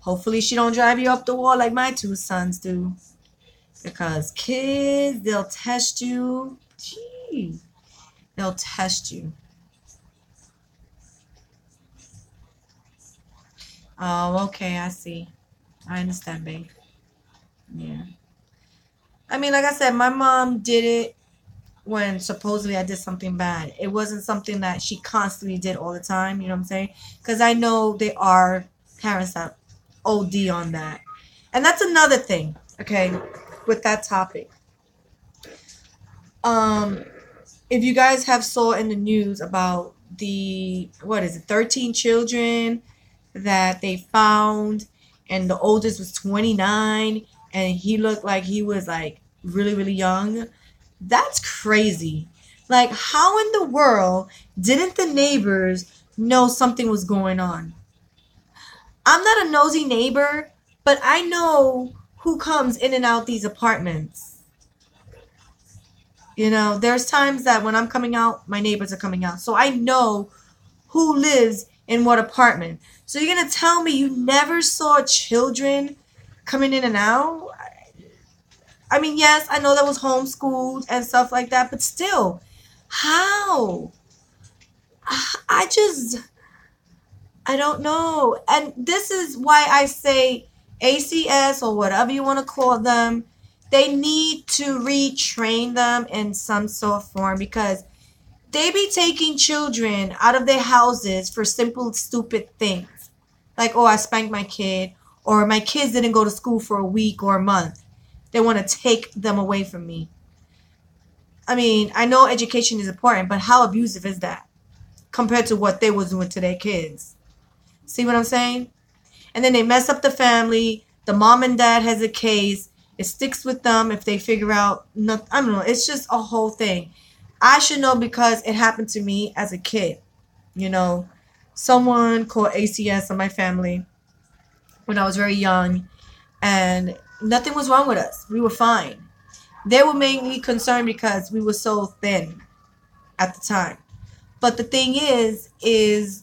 Hopefully she don't drive you up the wall like my two sons do. Because kids, they'll test you. Gee, they'll test you. Oh, okay, I see. I understand, babe. Yeah. I mean, like I said, my mom did it when supposedly I did something bad. It wasn't something that she constantly did all the time. You know what I'm saying? Because I know there are parents that OD on that. And that's another thing, okay, with that topic. If you guys have saw in the news about the, 13 children that they found, and the oldest was 29, and he looked like he was, like, really, really young. That's crazy. Like, how in the world didn't the neighbors know something was going on? I'm not a nosy neighbor, but I know who comes in and out these apartments. You know, there's times that when I'm coming out, my neighbors are coming out. So I know who lives in what apartment. So you're going to tell me you never saw children coming in and out? I mean, yes, I know that was homeschooled and stuff like that, but still, how? I don't know. And this is why I say ACS or whatever you want to call them, they need to retrain them in some sort of form, because they be taking children out of their houses for simple, stupid things. Like, oh, I spanked my kid, or my kids didn't go to school for a week or a month. They want to take them away from me. I mean, I know education is important, but how abusive is that compared to what they was doing to their kids? See what I'm saying? And then they mess up the family. The mom and dad has a case. It sticks with them if they figure out nothing. I don't know. It's just a whole thing. I should know because it happened to me as a kid. You know, someone called ACS on my family when I was very young, and nothing was wrong with us. We were fine. They were mainly concerned because we were so thin at the time. But the thing is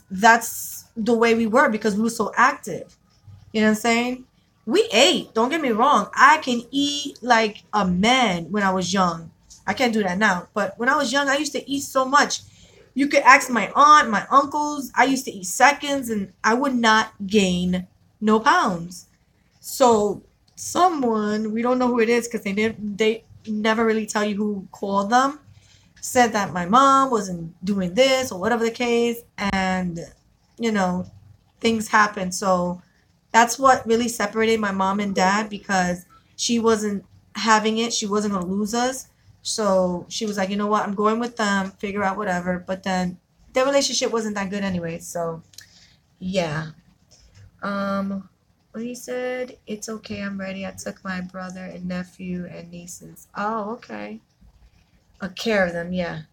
that's the way we were because we were so active. You know what I'm saying? We ate. Don't get me wrong. I can eat like a man when I was young. I can't do that now. But when I was young, I used to eat so much. You could ask my aunt, my uncles. I used to eat seconds, and I would not gain no pounds. So someone, we don't know who it is because they never really tell you who called them, said that my mom wasn't doing this or whatever the case, and, you know, things happen. So that's what really separated my mom and dad, because she wasn't having it. She wasn't going to lose us. So she was like, you know what, I'm going with them, figure out whatever. But then their relationship wasn't that good anyway. So, yeah. When he said, it's okay, I'm ready. I took my brother and nephew and nieces. Oh, okay. I care of them, yeah.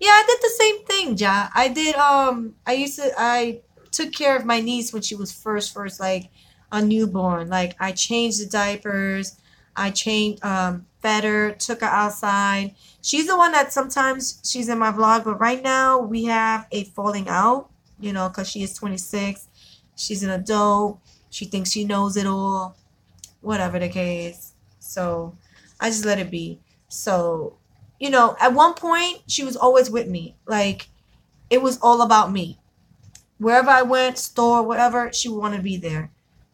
Yeah, I did the same thing, Ja. I did, I took care of my niece when she was first, like, a newborn. Like, I changed the diapers. I changed, fed her, took her outside. She's the one that sometimes she's in my vlog, but right now we have a falling out, you know, because she is 26. She's an adult. She thinks she knows it all, whatever the case. So I just let it be. So, you know, at one point, she was always with me. Like, it was all about me. Wherever I went, store, whatever, she wanted to be there.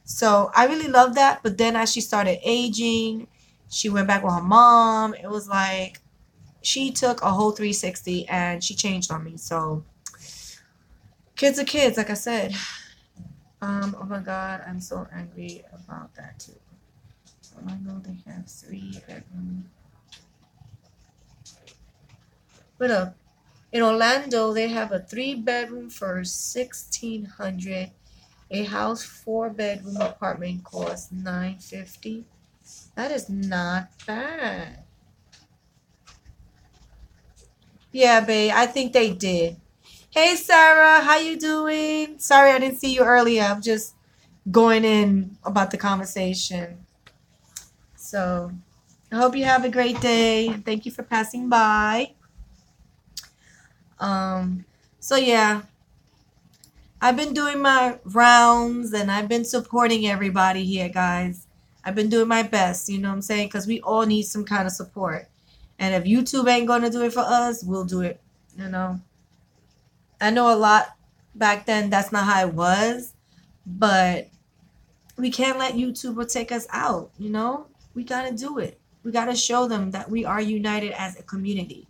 So I really loved that. But then as she started aging, she went back with her mom. It was like she took a whole 360 and she changed on me. So kids are kids, like I said. Oh my God, I'm so angry about that too. I know they have 3 bedrooms. What up? In Orlando, they have a 3-bedroom for $1,600. A house 4-bedroom apartment costs $950. That is not bad. Yeah, babe, I think they did. Hey, Sarah, how you doing? Sorry, I didn't see you earlier. I'm just going in about the conversation. So I hope you have a great day. Thank you for passing by. So, yeah, I've been doing my rounds and I've been supporting everybody here, guys. I've been doing my best, you know what I'm saying? Because we all need some kind of support. And if YouTube ain't going to do it for us, we'll do it, you know. I know a lot back then that's not how it was, but we can't let YouTube take us out, you know? We got to do it. We got to show them that we are united as a community.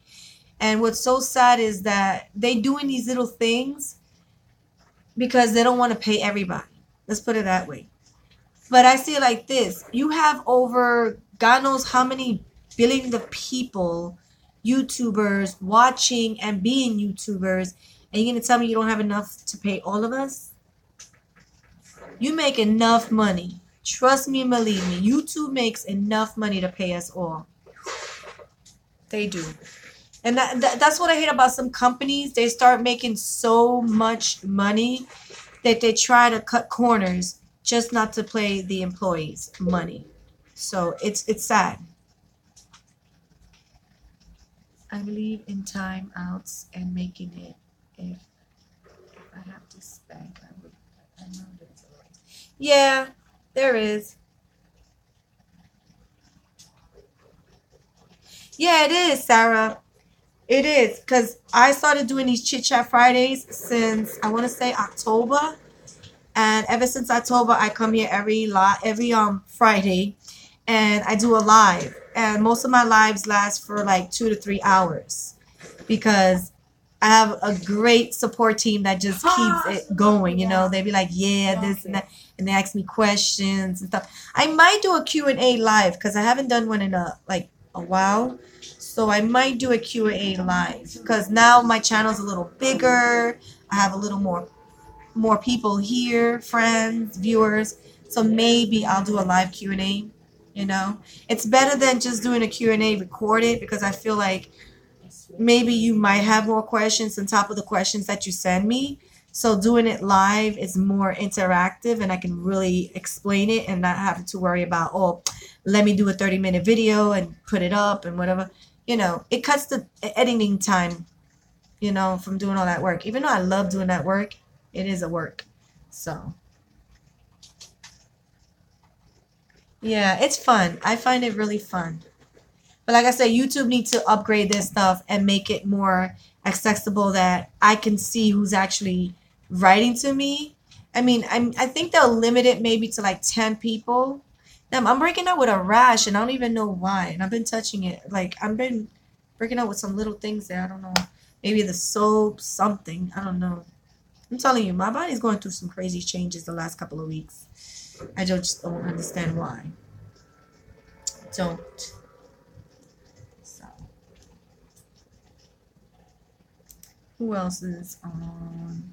And what's so sad is that they're doing these little things because they don't want to pay everybody. Let's put it that way. But I see it like this. You have over God knows how many billions of people, YouTubers, watching and being YouTubers. And you're going to tell me you don't have enough to pay all of us? You make enough money. Trust me and believe me. YouTube makes enough money to pay us all. They do. And that's what I hate about some companies. They start making so much money that they try to cut corners just not to pay the employees money. So it's sad. I believe in timeouts and making it. If I have to spank, I would. I know there's a lot. Yeah, there is. Yeah, it is, Sarah. It is, because I started doing these Chit Chat Fridays since, I want to say, October. And ever since October, I come here every Friday, and I do a live. And most of my lives last for like 2 to 3 hours because I have a great support team that just keeps it going. You know, they be like, yeah, this and that. And they ask me questions and stuff. I might do a Q&A live because I haven't done one in a while. So I might do a Q&A live because now my channel's a little bigger. I have a little more people here, friends, viewers. So maybe I'll do a live Q&A, you know. It's better than just doing a Q&A recorded because I feel like maybe you might have more questions on top of the questions that you send me. So doing it live is more interactive and I can really explain it and not have to worry about, oh, let me do a 30-minute video and put it up and whatever. You know, it cuts the editing time, you know, from doing all that work. Even though I love doing that work, it is a work. So, yeah, it's fun. I find it really fun. But like I said, YouTube needs to upgrade their stuff and make it more accessible that I can see who's actually writing to me. I mean, I think they'll limit it maybe to like 10 people. I'm breaking up with a rash and I don't even know why. And I've been touching it. Like, I've been breaking up with some little things there. I don't know. Maybe the soap, something. I don't know. I'm telling you, my body's going through some crazy changes the last couple of weeks. I just don't understand why. Don't. So. Who else is on?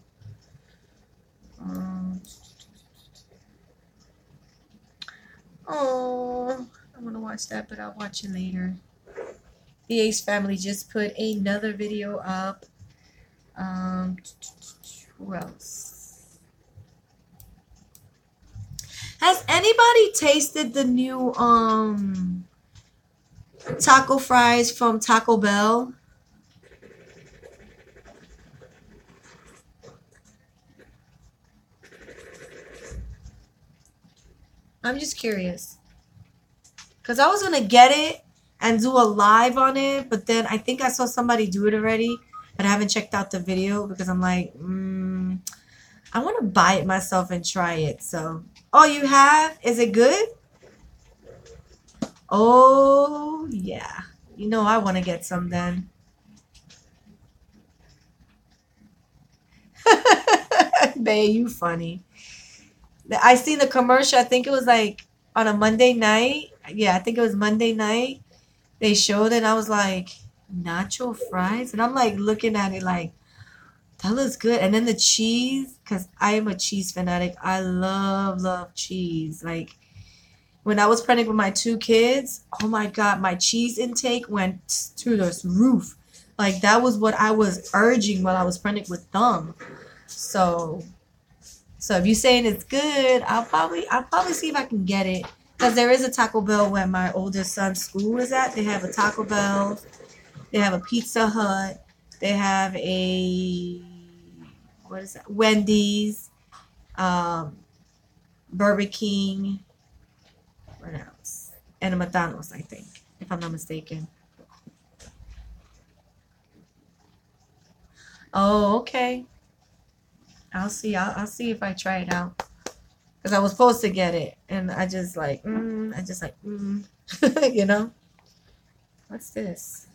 Oh, I want to watch that, but I'll watch it later. The Ace Family just put another video up. Who else? Has anybody tasted the new taco fries from Taco Bell? I'm just curious. Because I was going to get it and do a live on it, but then I think I saw somebody do it already, but I haven't checked out the video because I'm like, I want to buy it myself and try it. So, oh, you have? Is it good? Oh, yeah. You know I want to get some then. Babe, you funny. I seen the commercial, I think it was like on a Monday night. Yeah, I think it was Monday night. They showed it and I was like, nacho fries? And I'm like looking at it like, that looks good. And then the cheese, because I am a cheese fanatic. I love cheese. Like when I was pregnant with my 2 kids, oh my God, my cheese intake went through the roof. Like that was what I was urging while I was pregnant with them. So if you're saying it's good, I'll probably see if I can get it. Because there is a Taco Bell where my oldest son's school is at. They have a Taco Bell. They have a Pizza Hut. They have a, what is that? Wendy's. Burger King. What else? And a McDonald's, I think, if I'm not mistaken. Oh, okay. I'll see. I'll see if I try it out. Because I was supposed to get it. And I just like, you know? What's this?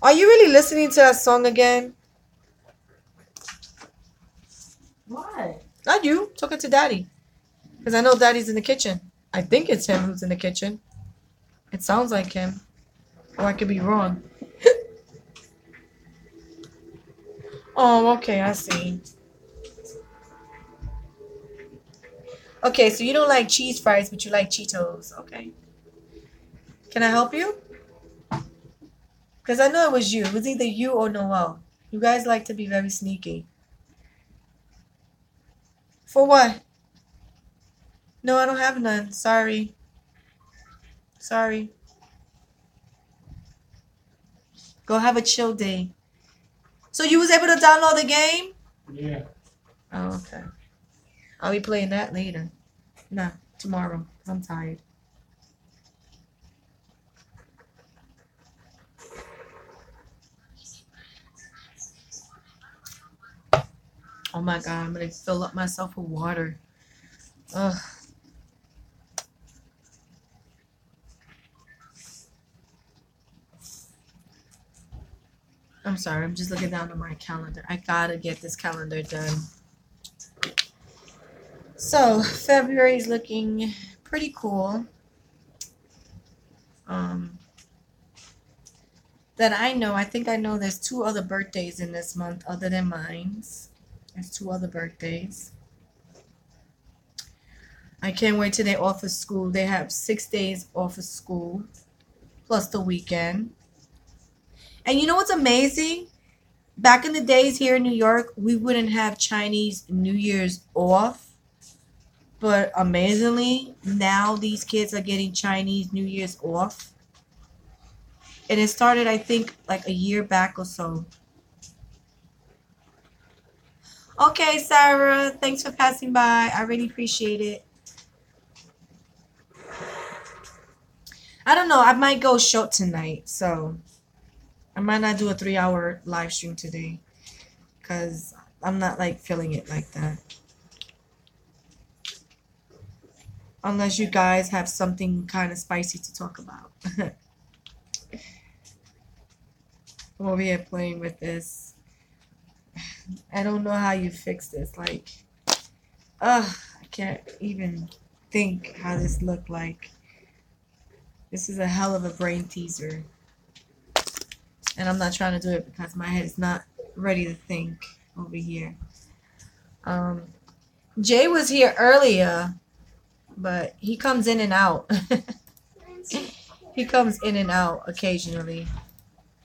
Are you really listening to that song again? Why? Not you. Talking to Daddy. Because I know Daddy's in the kitchen. I think it's him who's in the kitchen. It sounds like him. Or I could be wrong. Oh, okay. I see. Okay, so you don't like cheese fries, but you like Cheetos. Okay. Can I help you? Because I know it was you. It was either you or Noel. You guys like to be very sneaky. For what? No, I don't have none. Sorry. Sorry. Go have a chill day. So you was able to download the game? Yeah. Oh, okay. I'll be playing that later. Nah, tomorrow. Because I'm tired. Oh my God, I'm going to fill up myself with water. Ugh. I'm sorry, I'm just looking down at my calendar. I gotta get this calendar done. So, February is looking pretty cool. That I know, I think I know there's two other birthdays in this month other than mine's. There's two other birthdays. I can't wait till they offer school. They have 6 days off of school, plus the weekend. And you know what's amazing? Back in the days here in New York, we wouldn't have Chinese New Year's off. But amazingly, now these kids are getting Chinese New Year's off. And it started, I think, like a year back or so. Okay, Sarah, thanks for passing by. I really appreciate it. I don't know. I might go short tonight, so I might not do a 3-hour live stream today because I'm not like feeling it like that. Unless you guys have something kind of spicy to talk about. I'm over here playing with this. I don't know how you fix this. Like, I can't even think how this looked like. This is a hell of a brain teaser. And I'm not trying to do it because my head is not ready to think over here. Jay was here earlier. But he comes in and out. He comes in and out occasionally.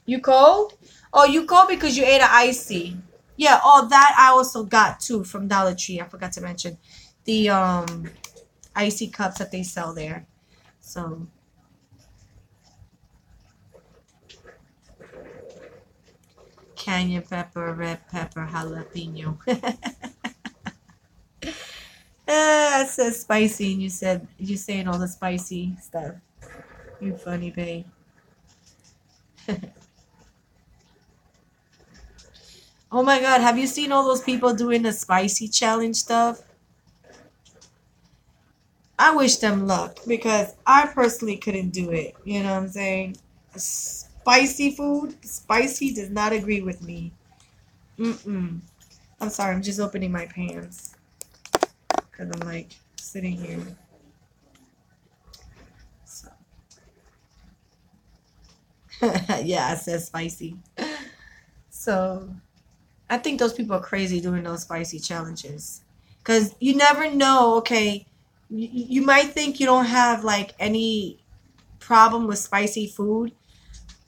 You cold? Oh, you cold because you ate an icy. Yeah, oh, that I also got, too, from Dollar Tree. I forgot to mention the icy cups that they sell there. So, cayenne pepper, red pepper, jalapeno. I said spicy, and you saying all the spicy stuff. You funny babe. Oh my God, have you seen all those people doing the spicy challenge stuff? I wish them luck because I personally couldn't do it. You know what I'm saying? Spicy food, spicy does not agree with me. I'm sorry, I'm just opening my pants. Because I'm like sitting here. So. Yeah, I said spicy. So I think those people are crazy doing those spicy challenges. Because you never know, okay, you might think you don't have like any problem with spicy food.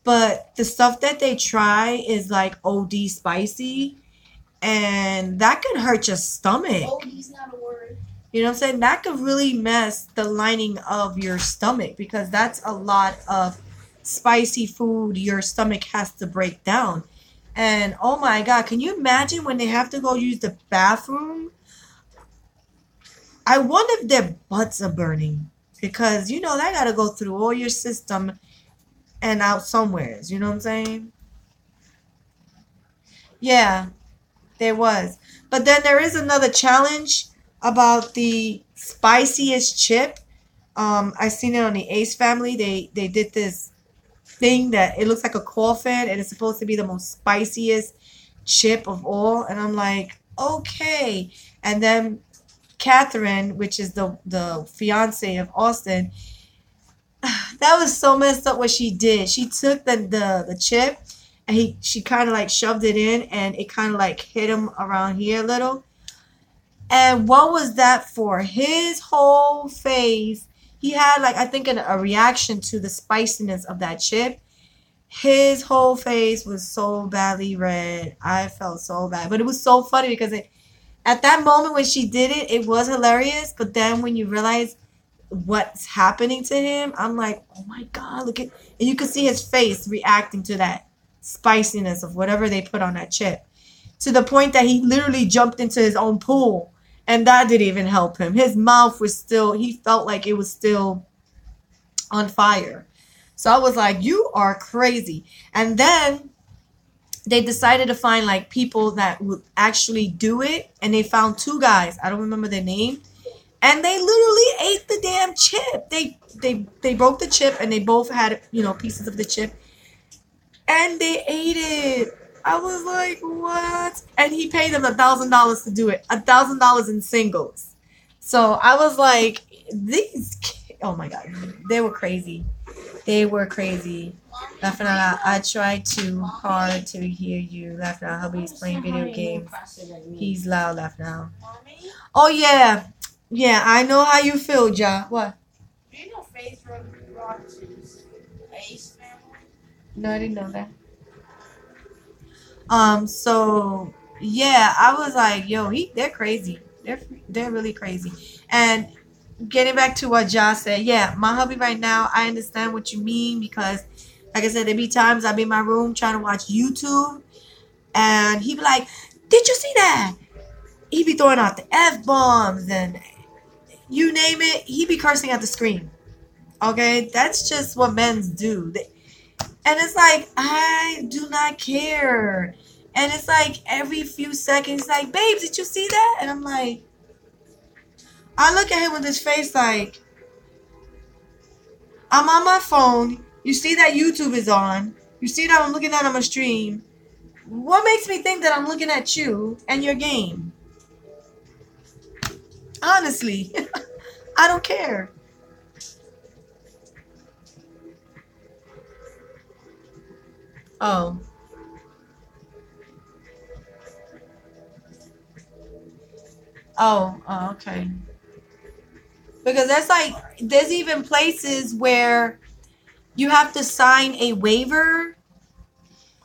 But the stuff that they try is like OD spicy. And that could hurt your stomach. OD's not a word. You know what I'm saying? That could really mess the lining of your stomach because that's a lot of spicy food your stomach has to break down. And oh my God, can you imagine when they have to go use the bathroom? I wonder if their butts are burning because, you know, that got to go through all your system and out somewheres. You know what I'm saying? Yeah. There was. But then there is another challenge about the spiciest chip. I seen it on the Ace Family. They did this thing that it looks like a coffin, and it's supposed to be the most spiciest chip of all. And I'm like, okay. And then Catherine, which is the fiance of Austin, that was so messed up what she did. She took the chip, and she kind of like shoved it in, and it kind of like hit him around here a little. And what was that for? His whole face, he had like, I think a reaction to the spiciness of that chip. His whole face was so badly red. I felt so bad. But it was so funny because at that moment when she did it, it was hilarious. But then when you realize what's happening to him, I'm like, oh my God, look at, and you could see his face reacting to that spiciness of whatever they put on that chip, to the point that he literally jumped into his own pool. And that didn't even help him. His mouth was still, he felt like it was still on fire. So I was like, you are crazy. And then they decided to find like people that would actually do it. And they found two guys. I don't remember their name. And they literally ate the damn chip. They broke the chip, and they both had, you know, pieces of the chip. And they ate it. I was like, what? And he paid them $1,000 to do it. $1,000 in singles. So I was like, these kids, oh my God, they were crazy. They were crazy. Laughing out loud. I tried too hard to hear you. Laughing out loud. Hubby's playing video games. He's loud. Laughing out loud. Oh, yeah. Yeah, I know how you feel, Ja. What? Do you know Facebook is Ace Family? No, I didn't know that. So yeah, I was like, yo, they're crazy. They're really crazy. And getting back to what Ja said, yeah, my hubby right now, I understand what you mean, because like I said, there be times I be in my room trying to watch YouTube, and he be like, did you see that? He be throwing out the F-bombs and you name it. He be cursing at the screen. Okay. That's just what men do. And it's like, I do not care. And it's like every few seconds, like, babe, did you see that? And I'm like, I look at him with his face like, I'm on my phone. You see that YouTube is on. You see that I'm looking at on my stream. What makes me think that I'm looking at you and your game? Honestly, I don't care. Oh. Oh, okay. Because that's like, there's even places where you have to sign a waiver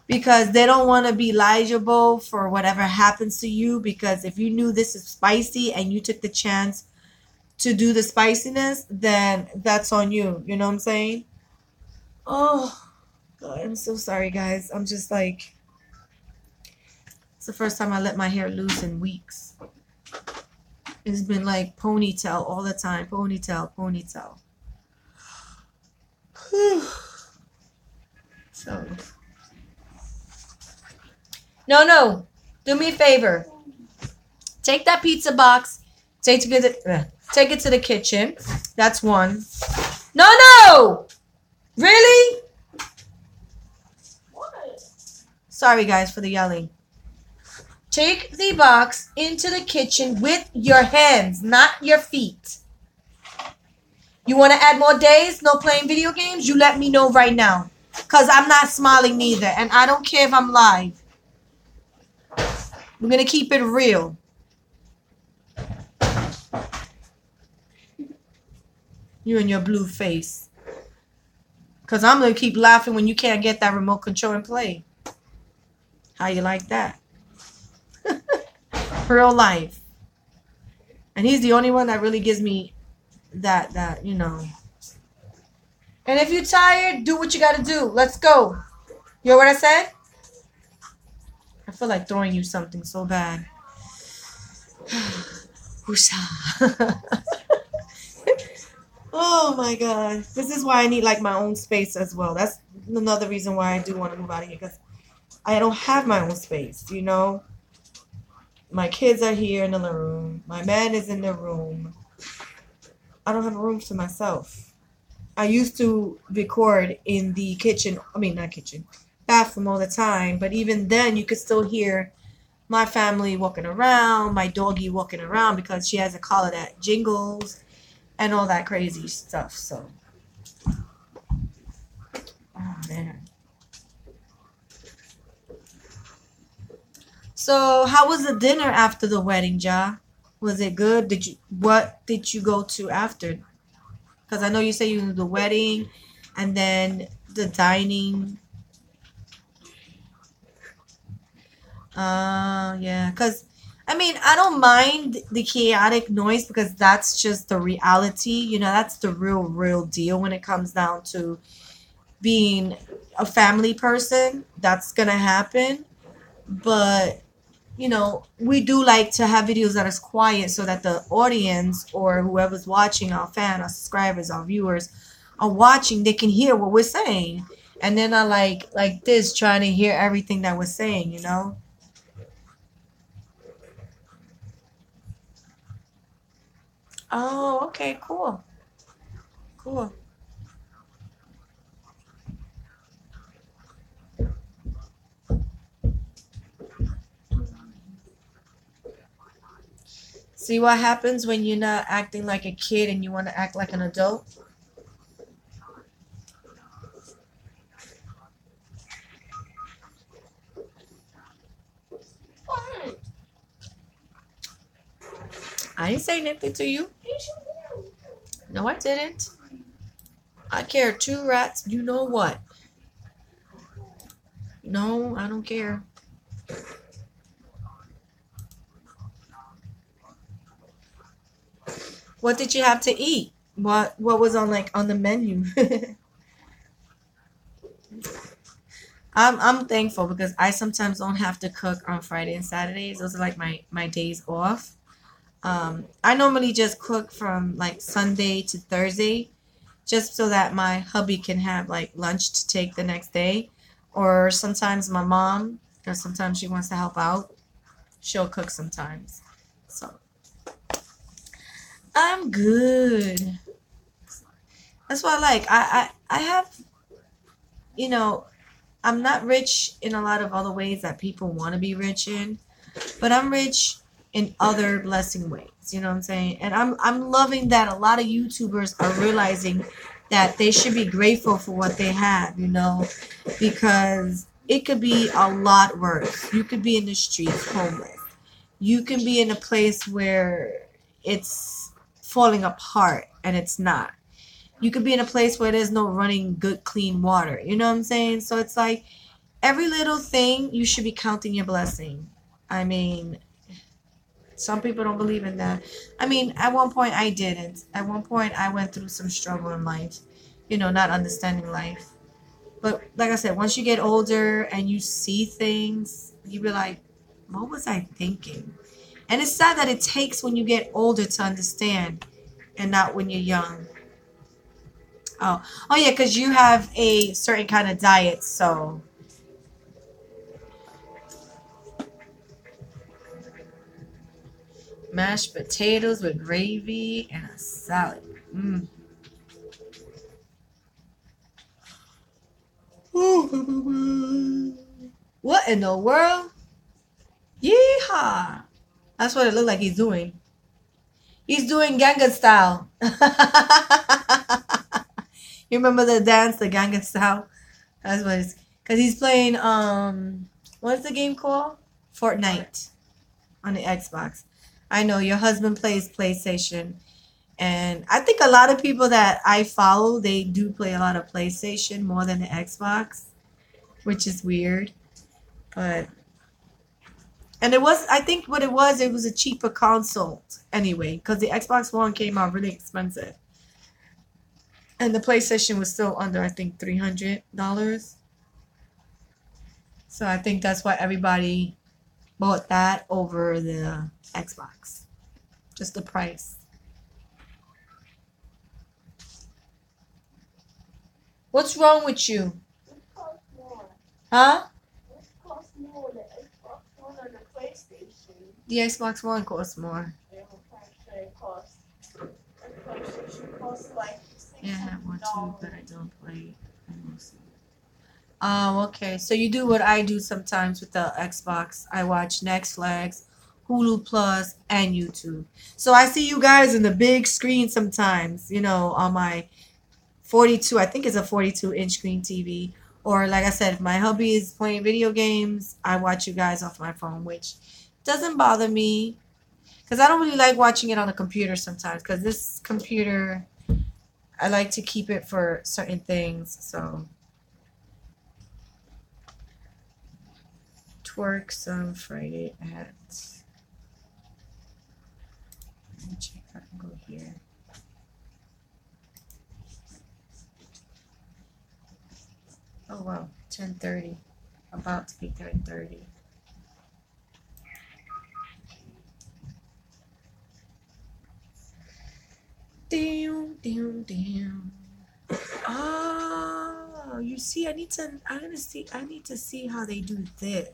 because they don't want to be liable for whatever happens to you. Because if you knew this is spicy and you took the chance to do the spiciness, then that's on you. You know what I'm saying? Oh. God, I'm so sorry, guys. I'm just like, it's the first time I let my hair loose in weeks. It's been like ponytail all the time. Ponytail. Whew. So. No. Do me a favor. Take that pizza box. Take it to the kitchen. That's one. No. Really? Sorry, guys, for the yelling. Take the box into the kitchen with your hands, not your feet. You want to add more days? No playing video games? You let me know right now. Because I'm not smiling neither. And I don't care if I'm live. We're going to keep it real. You and your blue face. Because I'm going to keep laughing when you can't get that remote control and play. How you like that? Real life. And he's the only one that really gives me that, you know. And if you're tired, do what you got to do. Let's go. You know what I said? I feel like throwing you something so bad. Oh my God. This is why I need like my own space as well. That's another reason why I do want to move out of here, because I don't have my own space, you know. My kids are here in the room. My man is in the room. I don't have a room to myself. I used to record in the kitchen. I mean, not kitchen, bathroom all the time. But even then, you could still hear my family walking around, my doggie walking around because she has a collar that jingles and all that crazy stuff. So, oh, man. So, how was the dinner after the wedding, Ja? Was it good? What did you go to after? Because I know you say you did the wedding and then the dining. Yeah, because I mean, I don't mind the chaotic noise because that's just the reality. You know, that's the real deal when it comes down to being a family person. That's going to happen. But, you know, we do like to have videos that is quiet so that the audience or whoever's watching, our fan, our subscribers, our viewers are watching. They can hear what we're saying. And they're not like this trying to hear everything that we're saying, you know? Oh, okay, cool. Cool. See what happens when you're not acting like a kid and you want to act like an adult? What? I didn't say anything to you. No, I didn't. I care two rats. You know what? No, I don't care. What did you have to eat? What was on the menu? I'm thankful because I sometimes don't have to cook on Friday and Saturdays. Those are like my days off. I normally just cook from like Sunday to Thursday just so that my hubby can have like lunch to take the next day. Or sometimes my mom, because sometimes she wants to help out, she'll cook sometimes. So I'm good. That's what I like. I have, you know, I'm not rich in a lot of other ways that people want to be rich in, but I'm rich in other blessing ways. You know what I'm saying? And I'm loving that a lot of YouTubers are realizing that they should be grateful for what they have, you know, because it could be a lot worse. You could be in the streets homeless. You can be in a place where it's falling apart and it's not. You could be in a place where there's no running good clean water. You know what I'm saying? So it's like every little thing you should be counting your blessing. I mean, some people don't believe in that. I mean, at one point I didn't. At one point I went through some struggle in life, you know, not understanding life. But like I said, once you get older and you see things, you be like, what was I thinking? And it's sad that it takes when you get older to understand and not when you're young. Oh yeah, because you have a certain kind of diet, so. Mashed potatoes with gravy and a salad. What in the world? Yeehaw. That's what it looked like he's doing. He's doing Ganga style. You remember the dance, the Ganga style? That's what it's. Because he's playing, what's the game called? Fortnite on the Xbox. I know your husband plays PlayStation. And I think a lot of people that I follow, they do play a lot of PlayStation more than the Xbox, which is weird. But. And it was a cheaper console anyway, because the Xbox One came out really expensive. And the PlayStation was still under, I think, $300. So I think that's why everybody bought that over the Xbox. Just the price. What's wrong with you? Huh? The Xbox One costs more. The PlayStation costs like Yeah, I have one too, but I don't play. I mostly. Okay, so you do what I do sometimes with the Xbox. I watch Netflix, Hulu Plus, and YouTube. So I see you guys in the big screen sometimes, you know, on my 42, I think it's a 42-inch screen TV. Or like I said, if my hubby is playing video games, I watch you guys off my phone, which doesn't bother me because I don't really like watching it on the computer sometimes because this computer, I like to keep it for certain things, so... Works on Friday at let me check if I can go here. Oh wow, 10:30. About to be 10:30. Damn, damn, damn. Oh, you see, I need to see how they do this.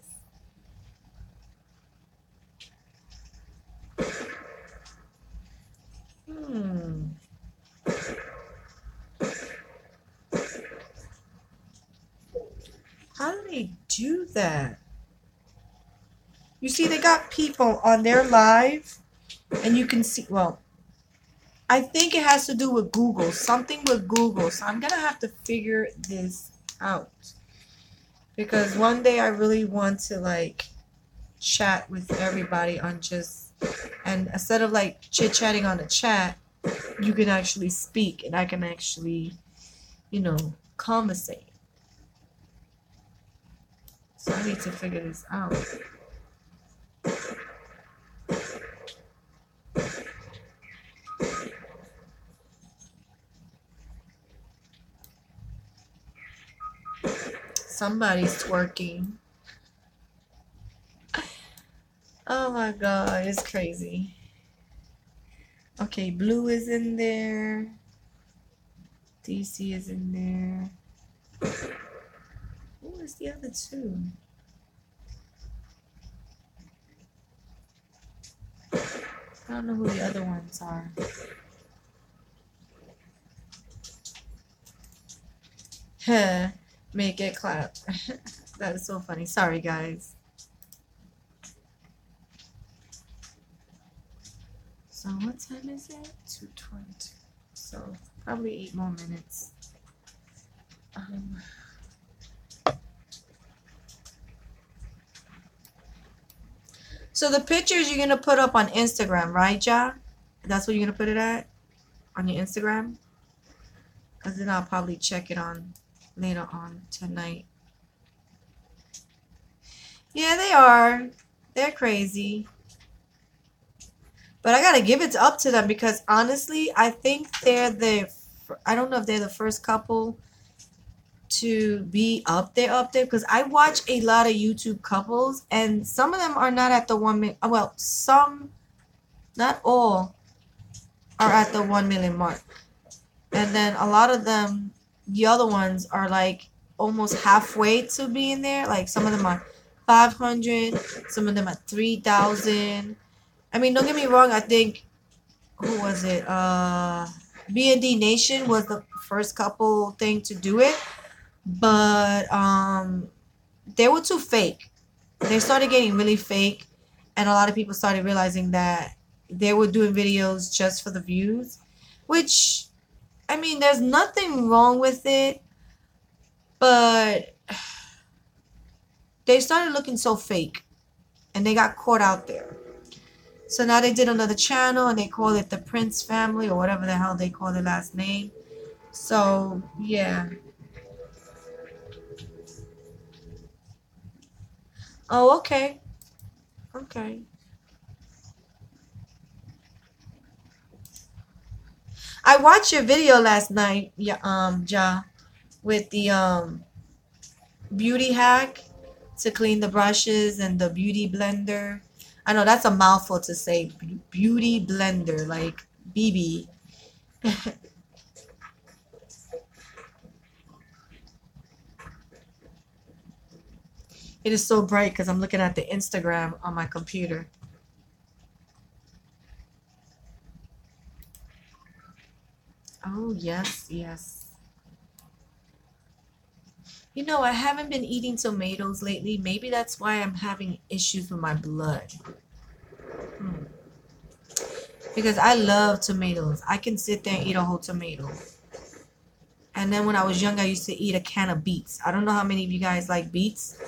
How do they do that? You see, they got people on their live, and you can see, well, I think it has to do with Google, something with Google. So I'm going to have to figure this out because one day I really want to like chat with everybody on just, and instead of like chit-chatting on the chat, you can actually speak and I can actually, you know, conversate. So I need to figure this out. Somebody's twerking. Oh my God, it's crazy. Okay, blue is in there. DC is in there. Who is the other two? I don't know who the other ones are. Huh. Make it clap. That is so funny. Sorry, guys. So what time is it? 2:20. So probably 8 more minutes. So the pictures you're gonna put up on Instagram, right, Ja? That's what you're gonna put it at on your Instagram. Cause then I'll probably check it on. Later on tonight. Yeah, they are. They're crazy. But I gotta give it up to them because honestly, I think they're the. I don't know if they're the first couple to be up there because I watch a lot of YouTube couples and some of them are not at the 1 million. Well, some, not all, are at the 1 million mark, and then a lot of them. The other ones are like almost halfway to being there. Like some of them are 500, some of them are 3,000. I mean, don't get me wrong. I think who was it? B&D Nation was the first couple thing to do it, but they were too fake. They started getting really fake, and a lot of people started realizing that they were doing videos just for the views, which. I mean, there's nothing wrong with it, but they started looking so fake, and they got caught out there. So now they did another channel, and they call it the Prince Family, or whatever the hell they call their last name. So, yeah. Oh, okay. Okay. I watched your video last night, Ja, with the beauty hack to clean the brushes and the beauty blender. I know that's a mouthful to say, beauty blender, like BB. It is so bright because I'm looking at the Instagram on my computer. Oh, yes, yes. You know, I haven't been eating tomatoes lately. Maybe that's why I'm having issues with my blood. Hmm. Because I love tomatoes. I can sit there and eat a whole tomato. And then when I was young, I used to eat a can of beets. I don't know how many of you guys like beets,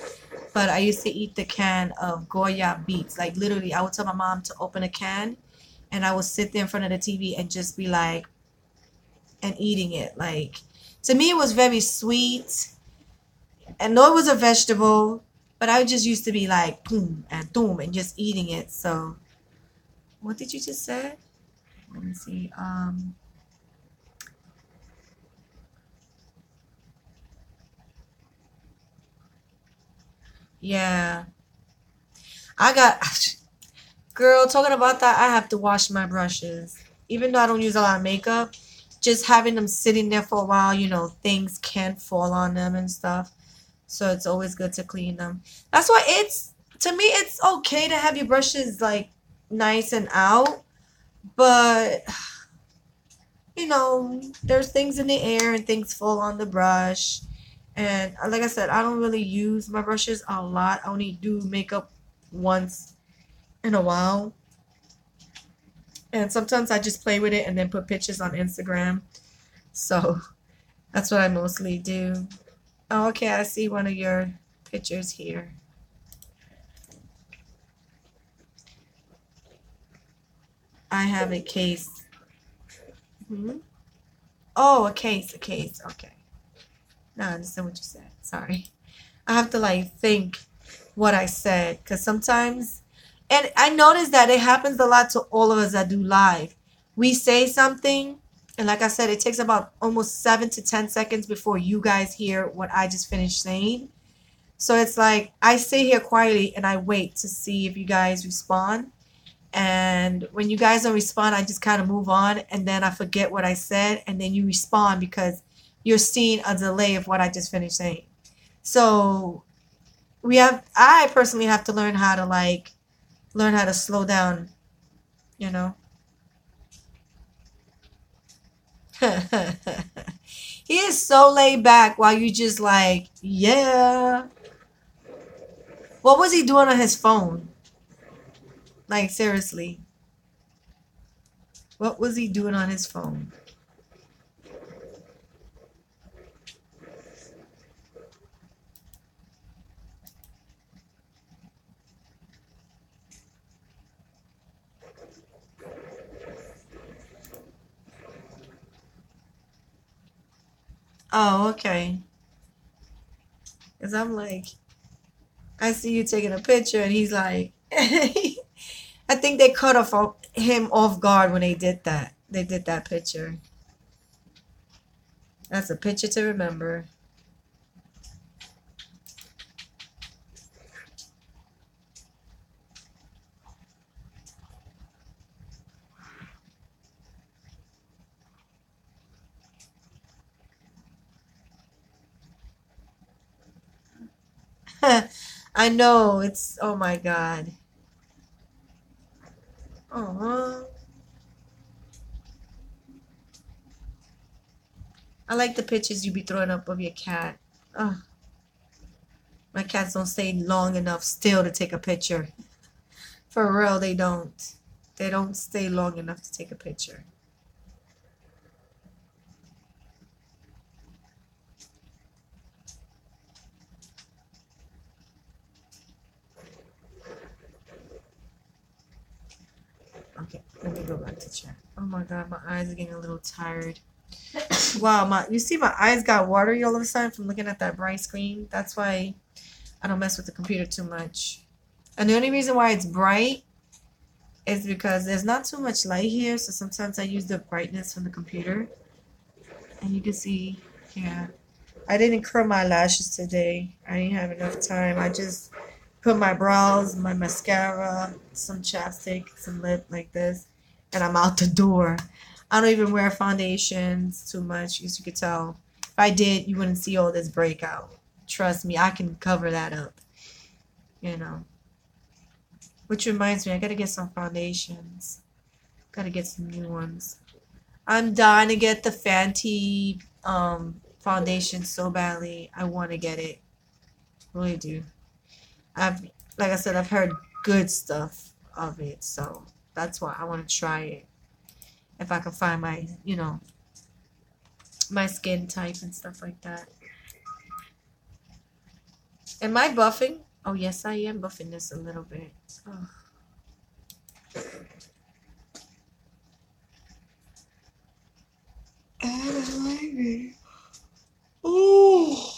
but I used to eat the can of Goya beets. Like, literally, I would tell my mom to open a can, and I would sit there in front of the TV and just be like, and eating it. Like, to me, it was very sweet. And though it was a vegetable, but I just used to be like, boom, and boom, and just eating it. So, what did you just say? Let me see. Yeah. I got, girl, talking about that, I have to wash my brushes. Even though I don't use a lot of makeup, just having them sitting there for a while, you know, things can fall on them and stuff. So it's always good to clean them. That's why it's, to me, it's okay to have your brushes like nice and out. But, you know, there's things in the air and things fall on the brush. And like I said, I don't really use my brushes a lot. I only do makeup once in a while. And sometimes I just play with it and then put pictures on Instagram. So that's what I mostly do. Oh, okay, I see one of your pictures here. I have a case. Oh, a case. Okay. No, I understand what you said. Sorry. I have to, like, think what I said. Because sometimes, and I noticed that it happens a lot to all of us that do live. We say something. And like I said, it takes about almost 7 to 10 seconds before you guys hear what I just finished saying. So it's like I sit here quietly and I wait to see if you guys respond. And when you guys don't respond, I just kind of move on. And then I forget what I said. And then you respond because you're seeing a delay of what I just finished saying. So I personally have to learn how to slow down, you know. He is so laid back while you just like, yeah. What was he doing on his phone? Like, seriously. What was he doing on his phone? Oh, okay. Because I'm like, I see you taking a picture, and he's like, I think they cut him off guard when they did that. They did that picture. That's a picture to remember. I know, it's, oh my God. Aww. I like the pictures you be throwing up of your cat. Oh. My cats don't stay long enough still to take a picture. For real, they don't. They don't stay long enough to take a picture. Okay, let me go back to chat. Oh my God, my eyes are getting a little tired. Wow, you see my eyes got watery all of a sudden from looking at that bright screen. That's why I don't mess with the computer too much. And the only reason why it's bright is because there's not too much light here. So sometimes I use the brightness from the computer. And you can see, yeah. I didn't curl my lashes today. I didn't have enough time. I just put my brows, my mascara, some chapstick, some lip like this, and I'm out the door. I don't even wear foundations too much, as you could tell. If I did, you wouldn't see all this breakout. Trust me, I can cover that up, you know. Which reminds me, I gotta get some foundations. Gotta get some new ones. I'm dying to get the Fenty foundation so badly. I want to get it. Really do. I've heard good stuff of it, so that's why I want to try it. If I can find my, my skin type and stuff like that. Am I buffing? Oh, yes, I am buffing this a little bit. Oh. I don't like it. Oh.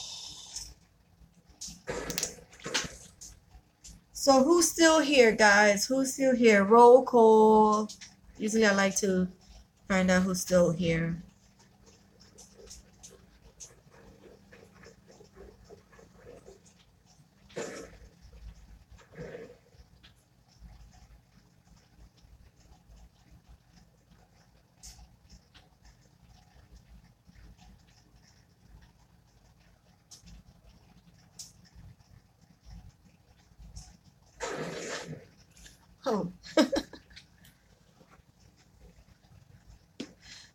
So who's still here, guys? Who's still here? Roll call. Usually I like to find out who's still here.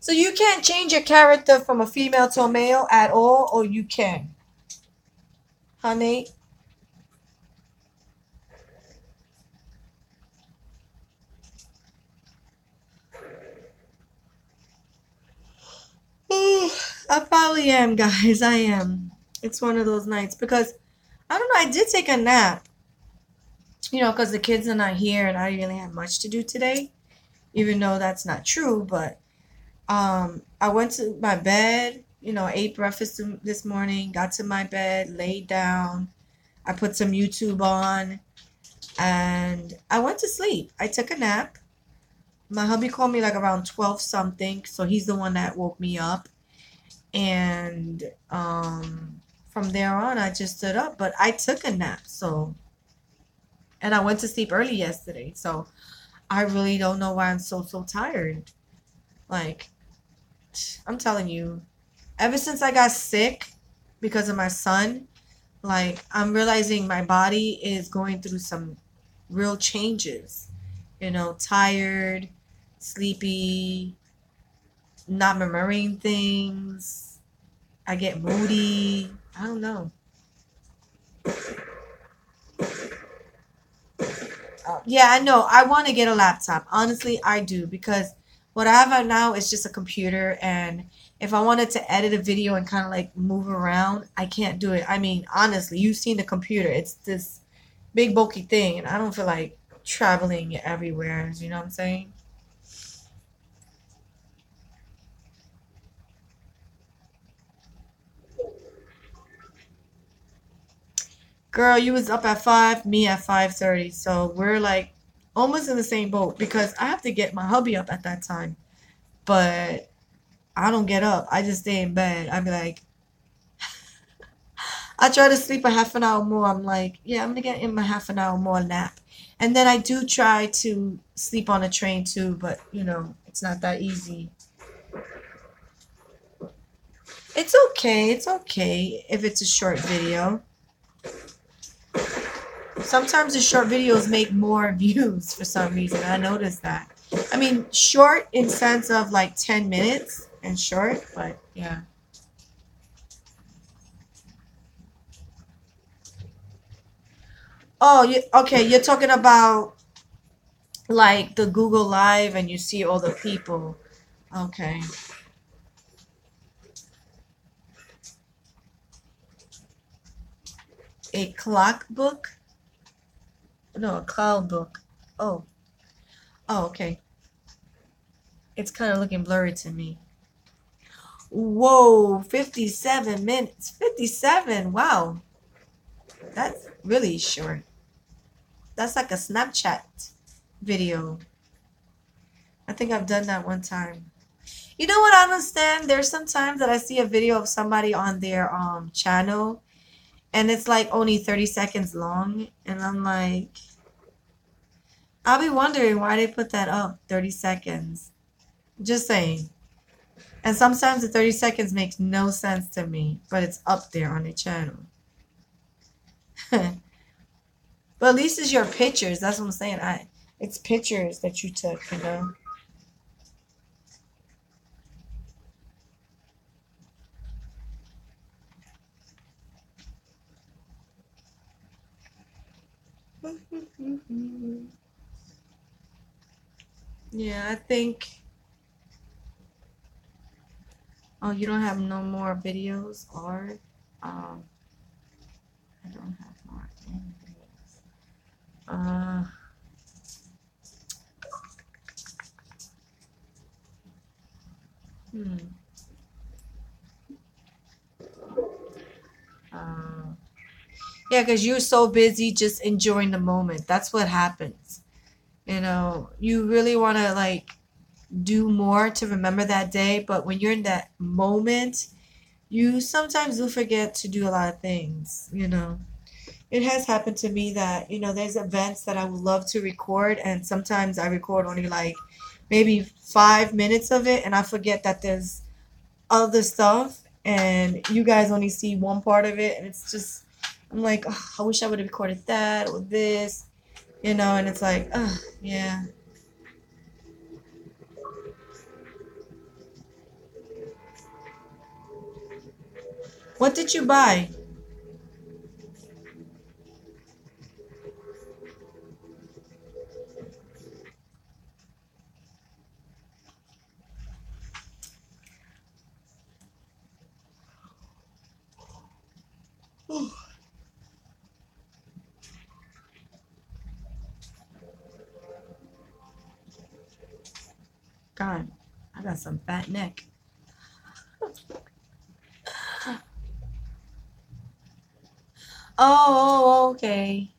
So you can't change your character from a female to a male at all, or you can? Honey? I probably am, guys. I am. It's one of those nights because, I don't know, I did take a nap. Because the kids are not here and I really have much to do today, even though that's not true, but I went to my bed, ate breakfast this morning, got to my bed, laid down. I put some YouTube on and I went to sleep. I took a nap. My hubby called me around 12 something. So he's the one that woke me up. And from there on, I just stood up, but I took a nap. And I went to sleep early yesterday. So I really don't know why I'm so tired. I'm telling you, ever since I got sick because of my son, I'm realizing my body is going through some real changes, tired, sleepy, not remembering things. I get moody. I don't know. I know. I want to get a laptop. Honestly, I do, because what I have now is just a computer, and if I wanted to edit a video and kind of move around, I can't do it. I mean, honestly, you've seen the computer. It's this big, bulky thing, and I don't feel like traveling everywhere. You know what I'm saying? Girl, you was up at 5, me at 5:30, so we're almost in the same boat, because I have to get my hubby up at that time, but I don't get up. I just stay in bed. I'd be like, I try to sleep a half an hour more. I'm like, yeah, I'm gonna get in my half an hour more nap, and then I do try to sleep on a train too, but it's not that easy. It's okay. It's okay if it's a short video. Sometimes the short videos make more views for some reason. I noticed that. I mean, short in sense of 10 minutes and short, but yeah. Oh, okay. You're talking about the Google Live and you see all the people. Okay. A clock book? No, a cloud book. Oh, okay. It's kind of looking blurry to me. Whoa, 57 minutes. 57, wow. That's really short. That's like a Snapchat video. I think I've done that one time. You know what I understand? There's some times that I see a video of somebody on their channel, and it's only 30 seconds long, and I'm like, I'll be wondering why they put that up, 30 seconds. Just saying. And sometimes the 30 seconds makes no sense to me, but it's up there on the channel. But at least it's your pictures. That's what I'm saying. It's pictures that you took. Yeah, I think. Oh, you don't have no more videos or I don't have more videos. Yeah, because you're so busy just enjoying the moment. That's what happens. You know, you really want to like do more to remember that day, but when you're in that moment, you sometimes do forget to do a lot of things, you know. It has happened to me that, you know, there's events that I would love to record, and sometimes I record only like maybe 5 minutes of it, and I forget that there's other stuff, and you guys only see one part of it, and it's just, I'm like, oh, I wish I would have recorded that or this, you know, and it's like, oh, yeah. What did you buy? Ooh. God, I got some fat neck. Oh, okay.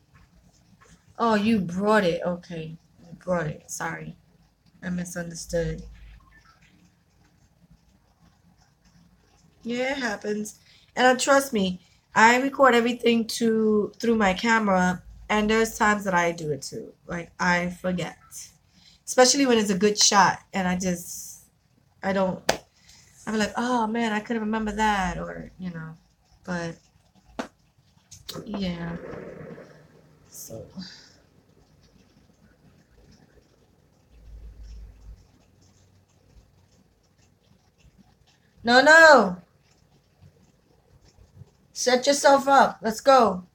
Oh, you brought it. Okay. You brought it. Sorry. I misunderstood. Yeah, it happens. And trust me, I record everything through my camera, and there's times that I do it too. Like, I forget. Especially when it's a good shot, and I don't, I'm like, oh man, I couldn't remember that, or, you know, but. Yeah. So. No. Set yourself up. Let's go.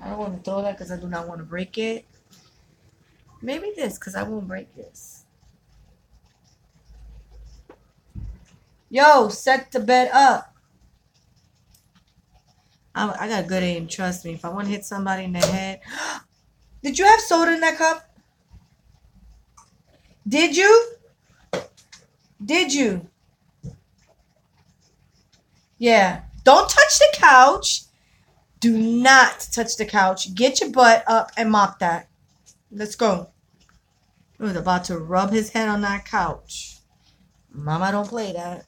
I don't want to throw that because I do not want to break it. Maybe this because I won't break this. Yo, set the bed up. I got good aim, trust me. If I want to hit somebody in the head. Did you have soda in that cup? Did you? Did you? Yeah. Don't touch the couch. Do not touch the couch. Get your butt up and mop that. Let's go. He was about to rub his head on that couch. Mama don't play that.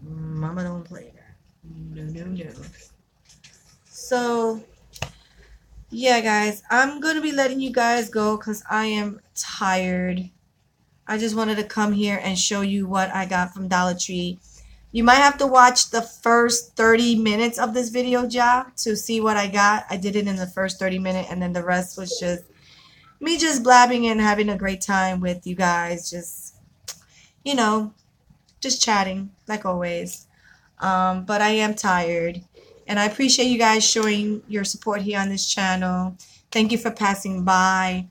Mama don't play that. No. So, yeah, guys, I'm going to be letting you guys go because I am tired. I just wanted to come here and show you what I got from Dollar Tree. You might have to watch the first 30 minutes of this video, Ja, to see what I got. I did it in the first 30 minutes, and then the rest was just me just blabbing and having a great time with you guys. Just, you know, just chatting like always. But I am tired, and I appreciate you guys showing your support here on this channel. Thank you for passing by.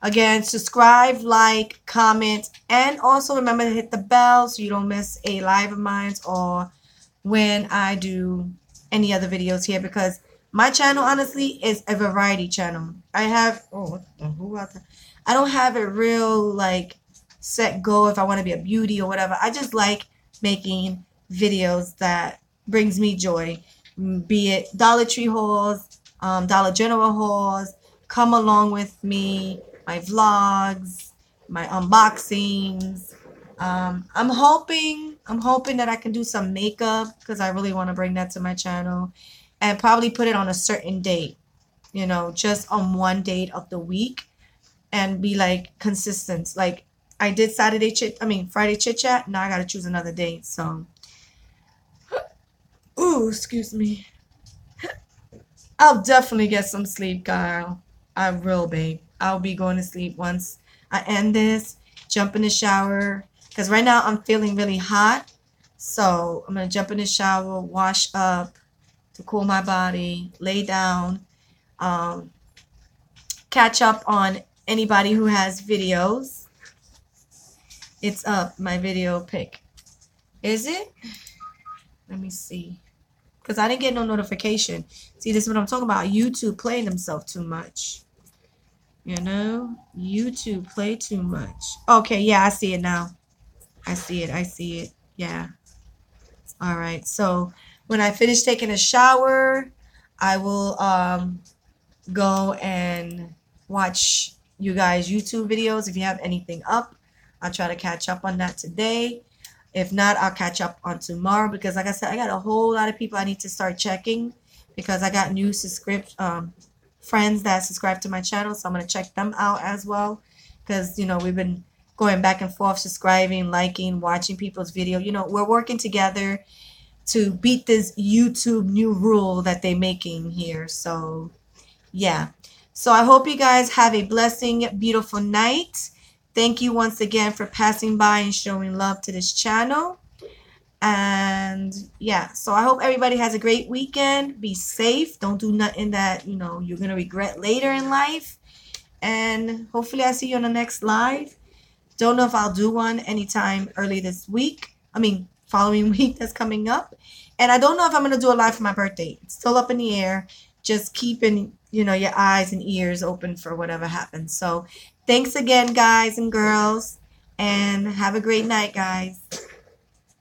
Again, subscribe, like, comment, and also remember to hit the bell so you don't miss a live of mine or when I do any other videos here, because my channel honestly is a variety channel. I don't have a real like set goal if I want to be a beauty or whatever. I just like making videos that brings me joy, be it Dollar Tree hauls, Dollar General hauls, come along with me, my vlogs, my unboxings. I'm hoping that I can do some makeup because I really want to bring that to my channel and probably put it on a certain date, you know, just on one date of the week and be like consistent. Like I did Friday chit chat. Now I got to choose another date. So. Ooh, excuse me. I'll definitely get some sleep, Kyle. I will, babe. I'll be going to sleep once I end this. Jump in the shower. Because right now I'm feeling really hot. So I'm going to jump in the shower, wash up, to cool my body, lay down, catch up on anybody who has videos. It's up, my video pick. Is it? Let me see. Because I didn't get no notification. See, this is what I'm talking about. YouTube playing themselves too much. You know? YouTube play too much. Okay, yeah, I see it now. I see it. Yeah. All right. So when I finish taking a shower, I will go and watch you guys' YouTube videos. If you have anything up, I'll try to catch up on that today. If not, I'll catch up on tomorrow because, like I said, I got a whole lot of people I need to start checking because I got new friends that subscribe to my channel, so I'm going to check them out as well because, you know, we've been going back and forth, subscribing, liking, watching people's video. You know, we're working together to beat this YouTube new rule that they're making here. So, yeah. So I hope you guys have a blessing, beautiful night. Thank you once again for passing by and showing love to this channel. And yeah, so I hope everybody has a great weekend. Be safe. Don't do nothing that, you know, you're going to regret later in life. And hopefully I see you on the next live. Don't know if I'll do one anytime early this week. I mean, following week that's coming up. And I don't know if I'm going to do a live for my birthday. It's still up in the air. Just keeping, you know, your eyes and ears open for whatever happens. So thanks again, guys and girls, and have a great night, guys.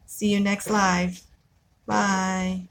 See you next live. Bye.